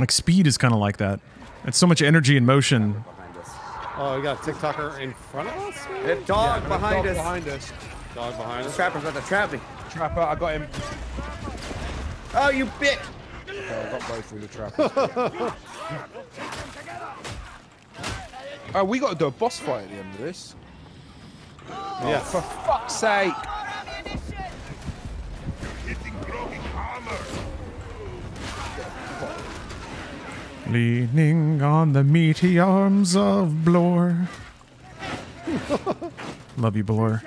Like Speed is kind of like that. It's so much energy and motion. Oh, we got a TikToker in front of us? A dog, yeah, behind, dog us. behind us. Dog behind us. The trapper's about to trap me. Trapper, I got him. Oh, you bitch! Okay, I got both of the trappers. Oh, we got to do a boss fight at the end of this. Oh, yeah, for fuck's sake! Leaning on the meaty arms of Blor. Love you, Blor.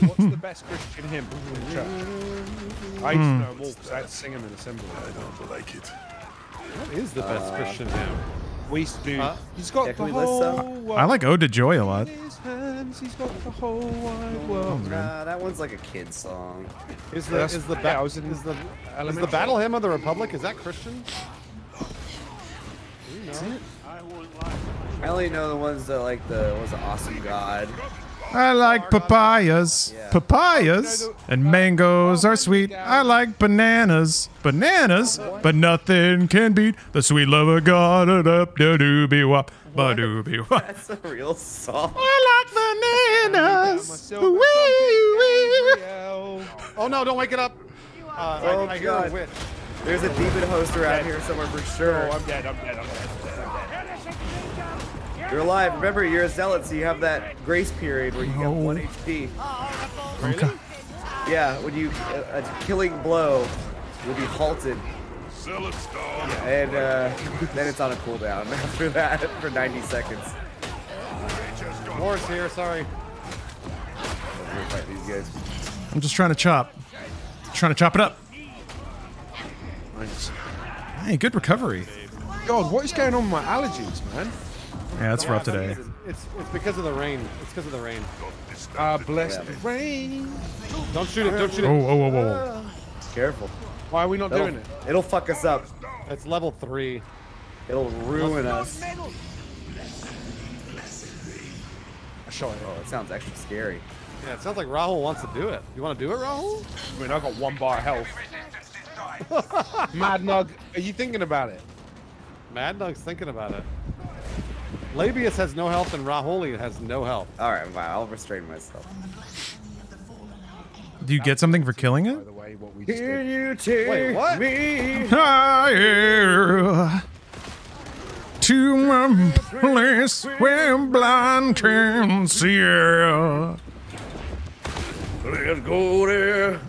What's the best Christian hymn? I used to know them all because I had to sing them in a symbol. I don't like it. What is the best uh, Christian hymn? We used to do. Huh? He's got yeah, the whole I like Ode to Joy a lot. Hands, he's got the whole wide world. Oh, nah, that one's like a kid's song. Is the is the, yeah, is the, is the, is the battle hymn of the Republic? Is that Christian? Do you know? Is it? I only know the ones that like the what was the awesome God. I like papayas. Yeah. Papayas and mangoes are sweet. I like bananas. Bananas, but nothing can beat the sweet love of God. Ba-dooby-wop. Ba-dooby-wop. That's a real song. I like bananas. Oh no, don't wake it up. Uh, oh, I, I God. Hear a witch. There's a demon host around here somewhere for sure. Oh, I'm dead, I'm dead, I'm dead. You're alive. Remember, you're a zealot, so you have that grace period where you have one H P. Okay. Yeah, when you a, a killing blow will be halted, and uh, then it's on a cooldown after that for ninety seconds. Morris here, sorry. I'm just trying to chop, just trying to chop it up. Hey, good recovery. God, what is going on with my allergies, man? Yeah, that's rough today. It's, it's, it's because of the rain. It's because of the rain. Ah, uh, bless the rain. Don't shoot it. Don't shoot it. Oh, oh, oh, oh. Careful. Why are we not it'll, doing it? It'll fuck us up. It's level three. It'll ruin us. I shot it. Oh, it sounds extra scary. Yeah, it sounds like Rahul wants to do it. You want to do it, Rahul? I mean, I got one bar health. Mad Nug, are you thinking about it? Mad Nug's thinking about it. Labius has no health and Rahuli has no health. Alright, wow, I'll restrain myself. Do you get something for killing it? By the way, what we just did. You take Wait, what? me higher to a place where blind can see her. Let's go there.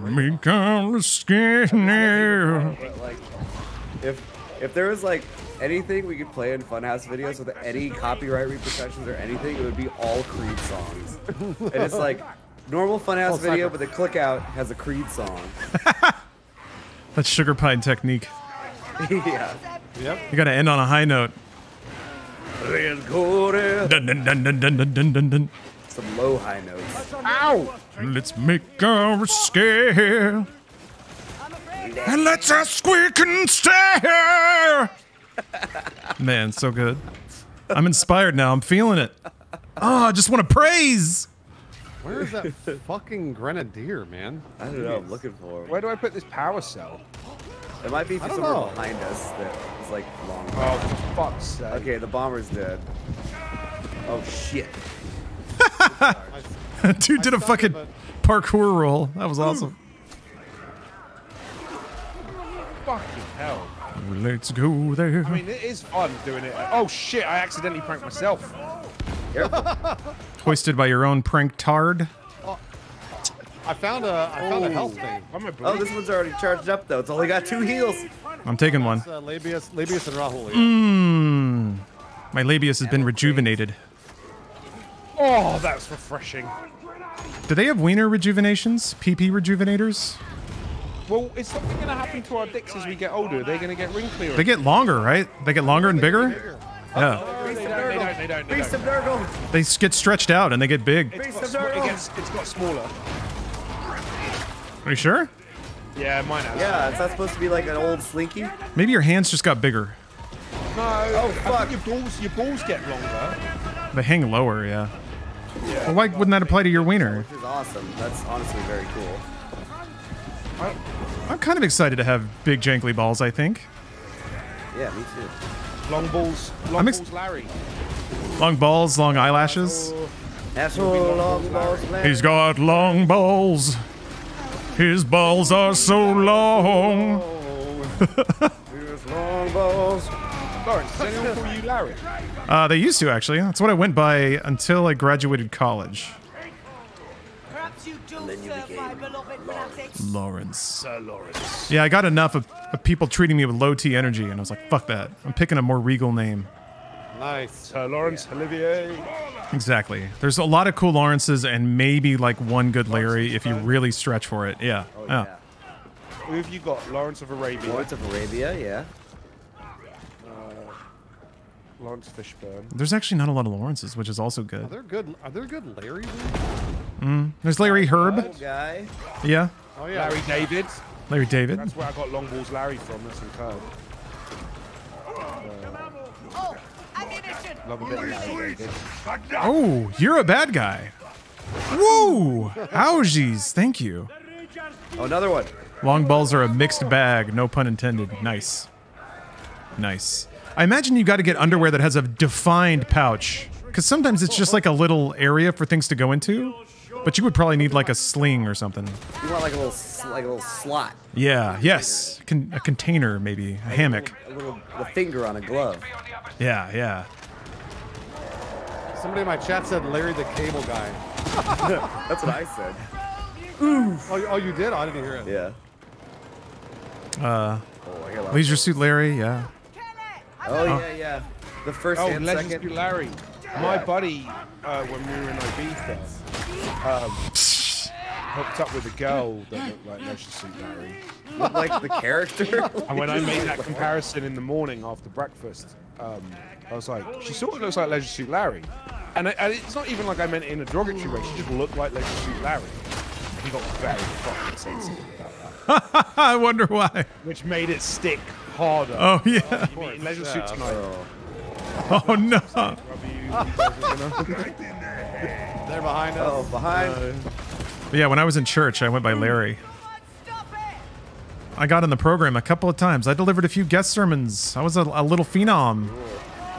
Make out the skin. If if there was like anything we could play in Funhouse videos with any copyright repercussions or anything, it would be all Creed songs. And it's like, normal Funhouse oh, video, but the click out has a Creed song. That's sugar pine technique. Yeah. Yep. You gotta end on a high note. Dun, dun, dun, dun, dun, dun, dun, dun. Some low high notes. Ow! Let's make our scare. And let's us squeak and stare. Man, so good. I'm inspired now. I'm feeling it. Oh, I just want to praise. Where is that fucking grenadier, man? I don't know. I'm looking for him. Where do I put this power cell? It might be somewhere know. behind us that is like long. Oh, fuck's sake. Okay, the bomber's dead. Oh, shit. Dude did a fucking parkour roll. That was awesome. Fucking hell. Let's go there. I mean, it is fun doing it. Oh shit, I accidentally pranked myself. Twisted by your own prank tard. Oh, I found a, I found oh. a health thing. Oh, this one's already charged up though. It's only got two heals. I'm taking one. Uh, Labius, Labius and Rahul. Mmm. My Labius has been rejuvenated. Oh, that's refreshing. Do they have wiener rejuvenations? P P rejuvenators? Well, is something going to happen to our dicks as we get older? They're going to get ring clearer. They get longer, right? They get longer and bigger? bigger. Yeah. Oh, they, don't, they, don't, they, don't, they, don't. they get stretched out and they get big. It's got, it gets, it's got smaller. Are you sure? Yeah, mine has. Yeah, is that supposed to be like an old slinky? Maybe your hands just got bigger. No. Oh, fuck. Your balls, your balls get longer. They hang lower, yeah. yeah well, why wouldn't that apply to your wiener? Which is awesome. That's honestly very cool. I, I'm kind of excited to have big jankly balls, I think. Yeah, me too. Long balls, long balls Larry. Long balls, long eyelashes. That's all long balls Larry. He's got long balls. His balls are so long. Here's long balls. Lawrence, does anyone call you Larry? Uh, they used to, actually. That's what I went by until I graduated college. Perhaps you do serve my beloved Lawrence. Lawrence. Sir Lawrence. Yeah, I got enough of, of people treating me with low-T energy, and I was like, fuck that. I'm picking a more regal name. Nice. Sir Lawrence yeah. Olivier. Exactly. There's a lot of cool Lawrences and maybe, like, one good Larry if you really stretch for it. Yeah. Oh, yeah. yeah. Who have you got? Lawrence of Arabia. Lawrence of Arabia, yeah. Lawrence Fishburne. There's actually not a lot of Lawrences, which is also good. Are there good? Are there good Larrys? Mm. There's Larry Herb. Guy. Yeah. Oh yeah. Larry David. Larry David. That's where I got Long Balls Larry from. That's in Kyle. Uh, love a bit of Larry David. Oh, you're a bad guy. Woo! Ouchies. Thank you. Oh, another one. Long balls are a mixed bag. No pun intended. Nice. Nice. I imagine you got to get underwear that has a defined pouch, because sometimes it's just like a little area for things to go into, but you would probably need like a sling or something. You want like a little, like a little slot. Yeah. Yes. Con a container, maybe a hammock. A little, a little a finger on a glove. Yeah. Yeah. Somebody in my chat said Larry the Cable Guy. That's what I said. Oof. Oh, oh, you did? I didn't hear it. Yeah. Uh, oh, Leisure Suit Larry. Yeah. Oh, oh yeah, yeah. The first oh, and Legends second. Oh, Larry. My yeah. buddy, uh, when we were in Ibiza, um, hooked up with a girl that looked like Legends Suit Larry. Looked like the character. And when I made that comparison in the morning after breakfast, um, I was like, she sort of looks like Legends Suit Larry. And, I, and it's not even like I meant it in a derogatory way. She just looked like Legends Suit Larry. He got very fucking sensitive about that. I wonder why. Which made it stick. Harder. Oh yeah. Oh, Leisure Suit tonight. Oh, oh no. They're behind us. Oh, behind. No. Yeah, when I was in church, I went by Larry. God, I got in the program a couple of times. I delivered a few guest sermons. I was a, a little phenom.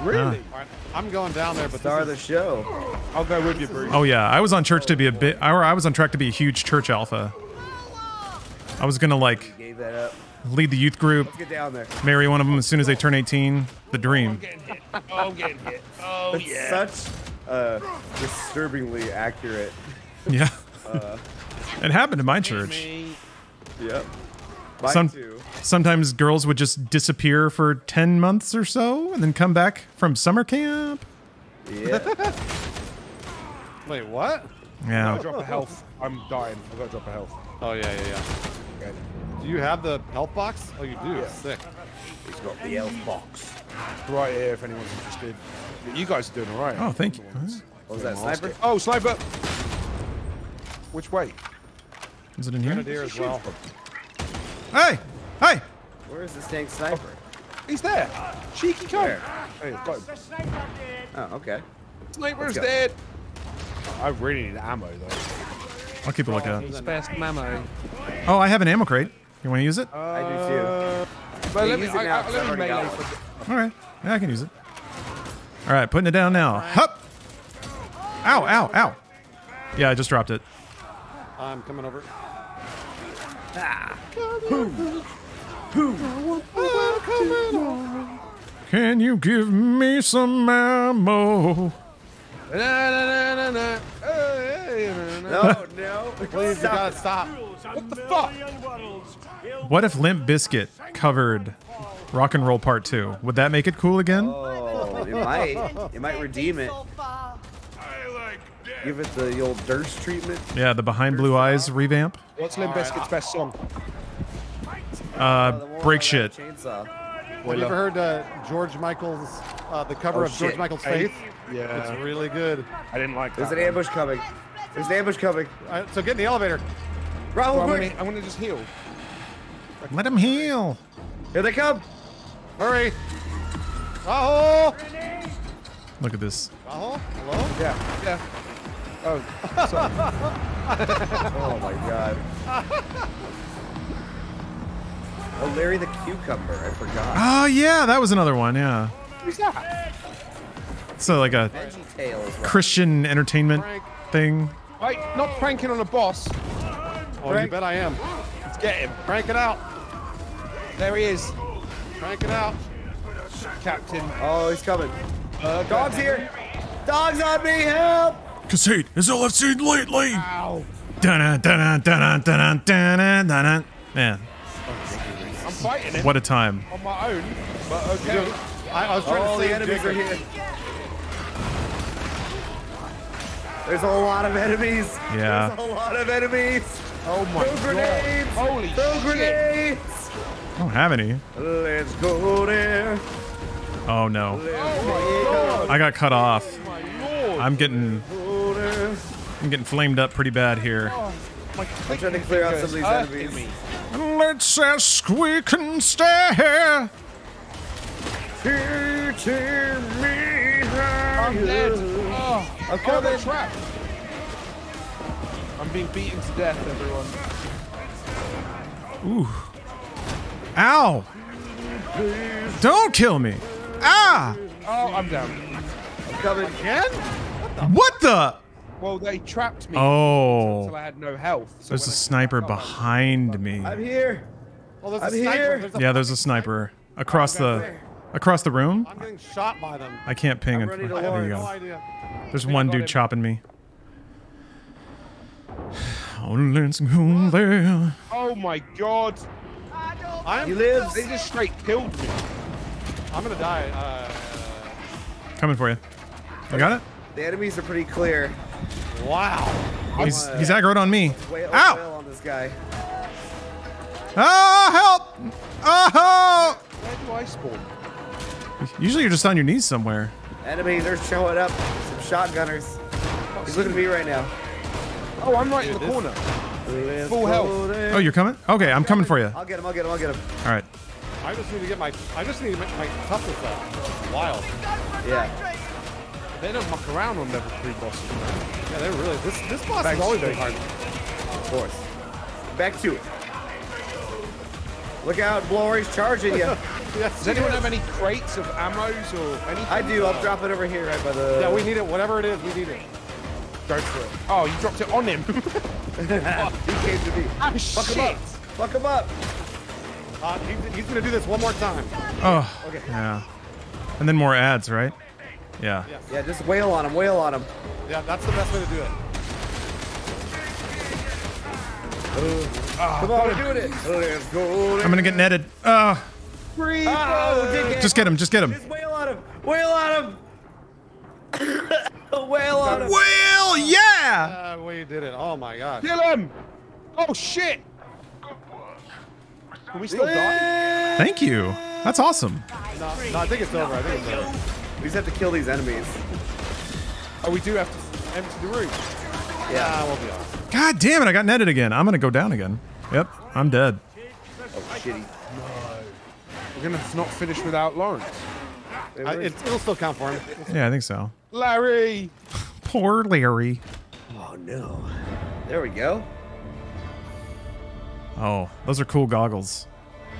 Really? Uh, I'm going down there, but star of the show. I'll go with you, Bruce. Oh yeah, I was on church to be a bit. Or I was on track to be a huge church alpha. I was gonna like. Gave that up. Lead the youth group. Let's get down there. Marry one of them as soon as they turn eighteen. The dream. Oh, I'm getting hit. Oh, I'm getting hit. Oh, That's yeah. such uh, disturbingly accurate. Yeah. Uh, it happened in my church. Yep. Mine Some, too. Sometimes girls would just disappear for ten months or so and then come back from summer camp. Yeah. Wait, what? Yeah. I gotta drop a health. I'm dying. I gotta drop a health. Oh, yeah, yeah, yeah. Okay. Do you have the health box? Oh, you do. Yeah. Sick. He's got the health box. Right here, if anyone's interested. You guys are doing all right. Oh, thank you. Right. What was that, sniper? Oh, sniper! Which way? Is it in here? Grenadier as well. Hey! Hey! Where is this dang sniper? Oh, he's there. Cheeky cunt. Hey, oh, okay. Sniper's dead. I really need ammo, though. I'll keep a lookout. Oh, I have an ammo crate. You want to use it? Uh, I do too. But let me, use it now, I, I, let me make it. All right. Yeah, I can use it. All right, putting it down now. Hup! Ow, ow, ow. Yeah, I just dropped it. I'm coming over. Ah. Who? Can you give me some ammo? Na, na, na, na, na. No, no. Please, you gotta stop. What the fuck? What if Limp Bizkit covered Rock and Roll Part Two? Would that make it cool again? Oh, it might. It might redeem it. Give it the old Durst treatment. Yeah, the Behind Blue Eyes revamp. What's Limp Bizkit's best song? Uh, Break Shit. Have you ever heard uh, George Michael's, uh, the cover oh, of George shit. Michael's Faith? I, yeah. It's really good. I didn't like that. There's an one. ambush coming. There's an ambush coming. Right, so get in the elevator. Rahul, well, quick. I'm going to just heal. Let him heal. Here they come. Hurry. Rahul. Look at this. Rahul? Hello? Yeah. Yeah. Oh, sorry. Oh, my God. Oh, Larry the Cucumber, I forgot. Oh, yeah, that was another one, yeah. Who's that? So, like a well. Christian entertainment Frank. thing. Wait, not pranking on a boss. Oh, Frank. You bet I am. Let's get him. Prank it out. There he is. Prank it out. Captain. Oh, he's coming. Uh, Dog's here. Dog's on me, help! Cassette is all I've seen lately. Ow. Dun-dun, dun-dun, dun-dun, dun-dun, dun-dun, dun-dun. Man. Him what a time! On my own, but okay. I, I was trying oh, to see the enemies are here. There's a lot of enemies. Yeah. There's a lot of enemies. Oh my Throw god! Grenades. Holy Throw shit! Grenades. I don't have any. Let's go there. Oh no! Oh I got cut off. Oh I'm getting. I'm getting flamed up pretty bad here. Oh, I'm trying to clear out some of these enemies. Let's ask we can stare. Teaching me how I'm dead. Oh, I'm coming. Oh, I'm being beaten to death, everyone. Ooh. Ow. Don't kill me. Ah. Oh, I'm down. I'm coming again? What the? What the? Well, they trapped me oh. until I had no health. So there's a sniper behind me. I'm here. Oh, there's I'm a here. There's a yeah, there's a sniper across the there. across the room. I'm getting shot by them. I can't ping. I'm ready to there you go. No idea. There's one dude him. chopping me. Oh, let's go there. Oh my god. I'm, he lives. They just straight killed me. I'm gonna die. Uh, Coming for you. You got it? The enemies are pretty clear. Wow. He's, he's aggroed on me. Whale, Ow! Whale on this guy. Oh, help! Oh! Where do I spawn? Usually you're just on your knees somewhere. Enemies are showing up. Some shotgunners. He's looking at me right now. Oh, I'm right Dude, in the corner. Full health. Oh, you're coming? Okay, I'm coming for you. I'll get him, I'll get him, I'll get him. All right. I just need to get my... I just need to make my toughness up. Wild. Yeah. They don't muck around on level three bosses. Yeah, they really. This this boss Back is always very hard. Of course. Back to it. Look out, Blorry's charging you. Yes, Does anyone does. have any crates of ammos or anything? I do. I'll drop it over here, right by the. Yeah, we need it. Whatever it is, we need it. Go for it. Oh, you dropped it on him. He came to me. Oh, Fuck shit. him up. Fuck him up. Uh, he's, he's gonna do this one more time. Oh. Okay. Yeah. And then more ads, right? Yeah. Yeah, just wail on him, wail on him. Yeah, that's the best way to do it. Oh, Come on, I'm doing it. Let's go. I'm gonna get netted. Uh, oh, just get him, just get him. Just wail on him, wail on him. Wail on him. Wail, yeah! Uh, we did it, oh my god. Kill him! Oh shit! Can we still die? Thank you, that's awesome. No, no, I think it's over, I think it's over. We just have to kill these enemies. Oh, we do have to empty the room. Yeah, we'll be off. God damn it, I got netted again. I'm gonna go down again. Yep, I'm dead. Oh, shitty. No. We're gonna not finish without Lawrence. I, it, it'll still count for him. Yeah, I think so. Larry! Poor Larry. Oh, no. There we go. Oh, those are cool goggles.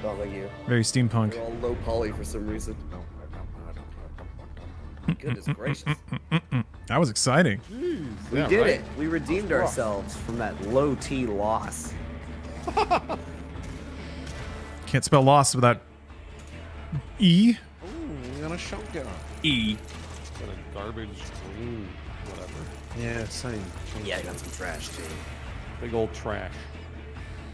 Not like you. Very steampunk. They're all low poly for some reason. Goodness gracious. That was exciting. Jeez, we yeah, did right. it. We redeemed ourselves from that low T loss. Can't spell lost without E. Ooh, we got a shotgun. E. Got a garbage green, whatever. Yeah, same. Yeah, I got some trash too. Big old trash.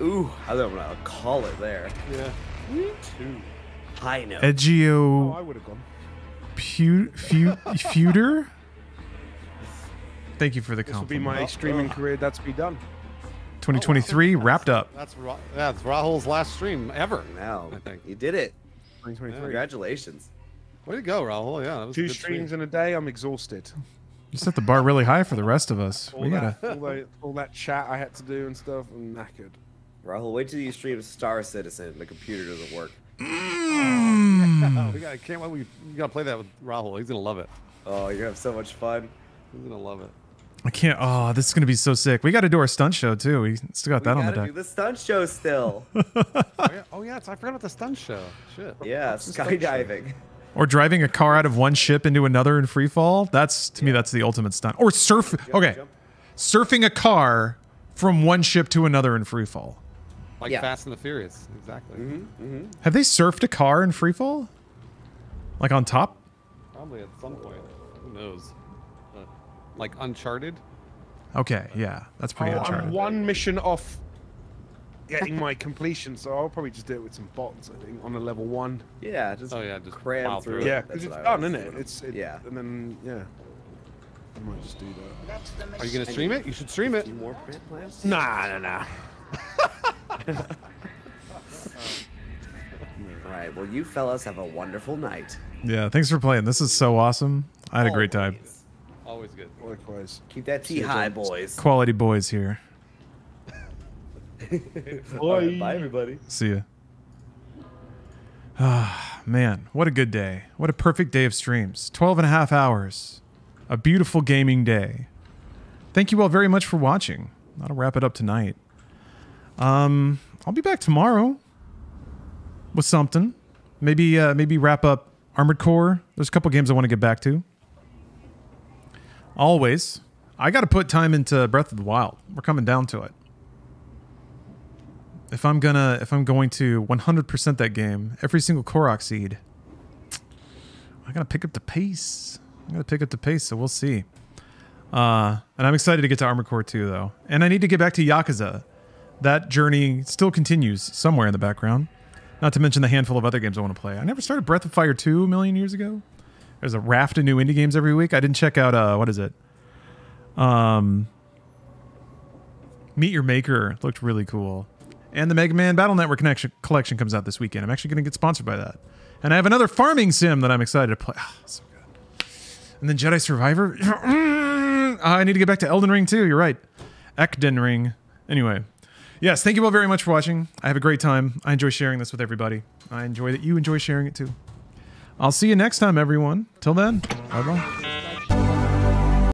Ooh, I don't know how to call it there. Yeah. Me too. High note. Edgeo. Oh, I would have gone. Pewter. Few, few, Thank you for the this compliment. This will be my streaming career. That's be done. twenty twenty-three oh, wow. wrapped up. That's that's Rahul's last stream ever. Now I think you did it. twenty twenty-three. Yeah. Congratulations. Way to go, Rahul. Yeah, that was two a good streams stream. in a day. I'm exhausted. You set the bar really high for the rest of us. All, we that, gotta... all, that, all that chat I had to do and stuff. I'm knackered. Rahul, wait till you stream Star Citizen. The computer doesn't work. Mm. we gotta, can't wait. We, we gotta play that with Rahul. He's gonna love it. Oh, you're gonna have so much fun. He's gonna love it. I can't. Oh, this is gonna be so sick. We gotta do our stunt show too. We still got we that on the deck. Do the stunt show still. oh, yeah. oh yeah, it's, I forgot about the stunt show. Shit. Yeah, skydiving. Or driving a car out of one ship into another in free fall. That's to yeah. me, that's the ultimate stunt. Or surf. Jump, okay, jump. surfing a car from one ship to another in free fall. Like yeah. Fast and the Furious, exactly. Mm-hmm, mm-hmm. Have they surfed a car in free fall? Like on top? Probably at some point. Who knows? Like Uncharted. Okay, yeah, that's pretty oh, Uncharted. I'm one mission off getting my completion, so I'll probably just do it with some bots. I think on a level one. Yeah, just oh yeah, just cram through. through it. Yeah, because it's done, isn't it? It's it, yeah, and then yeah. I might just do that. Are you gonna stream it? You should stream it. More nah, nah, nah. All right. Well, you fellas have a wonderful night. Yeah, thanks for playing. This is so awesome. I had a great time. Always good. Likewise. Keep that tea high, boys. Quality boys here. Boy. Bye, everybody. See ya. Ah, man, what a good day. What a perfect day of streams. twelve and a half hours. A beautiful gaming day. Thank you all very much for watching. That'll wrap it up tonight. Um, I'll be back tomorrow with something. Maybe, uh, maybe wrap up Armored Core. There's a couple games I want to get back to. Always. I got to put time into Breath of the Wild. We're coming down to it. If I'm gonna, if I'm going to one hundred percent that game, every single Korok seed, I gotta pick up the pace. I gotta pick up the pace, so we'll see. Uh, and I'm excited to get to Armored Core two, though. And I need to get back to Yakuza. That journey still continues somewhere in the background. Not to mention the handful of other games I want to play. I never started Breath of Fire two a million years ago. There's a raft of new indie games every week. I didn't check out, uh, what is it? Um, Meet Your Maker looked really cool. And the Mega Man Battle Network connection, Collection comes out this weekend. I'm actually going to get sponsored by that. And I have another farming sim that I'm excited to play. Oh, so good. And then Jedi Survivor. I need to get back to Elden Ring too. You're right. Ekden Ring. Anyway. Yes, thank you all very much for watching. I have a great time. I enjoy sharing this with everybody. I enjoy that you enjoy sharing it too. I'll see you next time, everyone. Till then, bye-bye.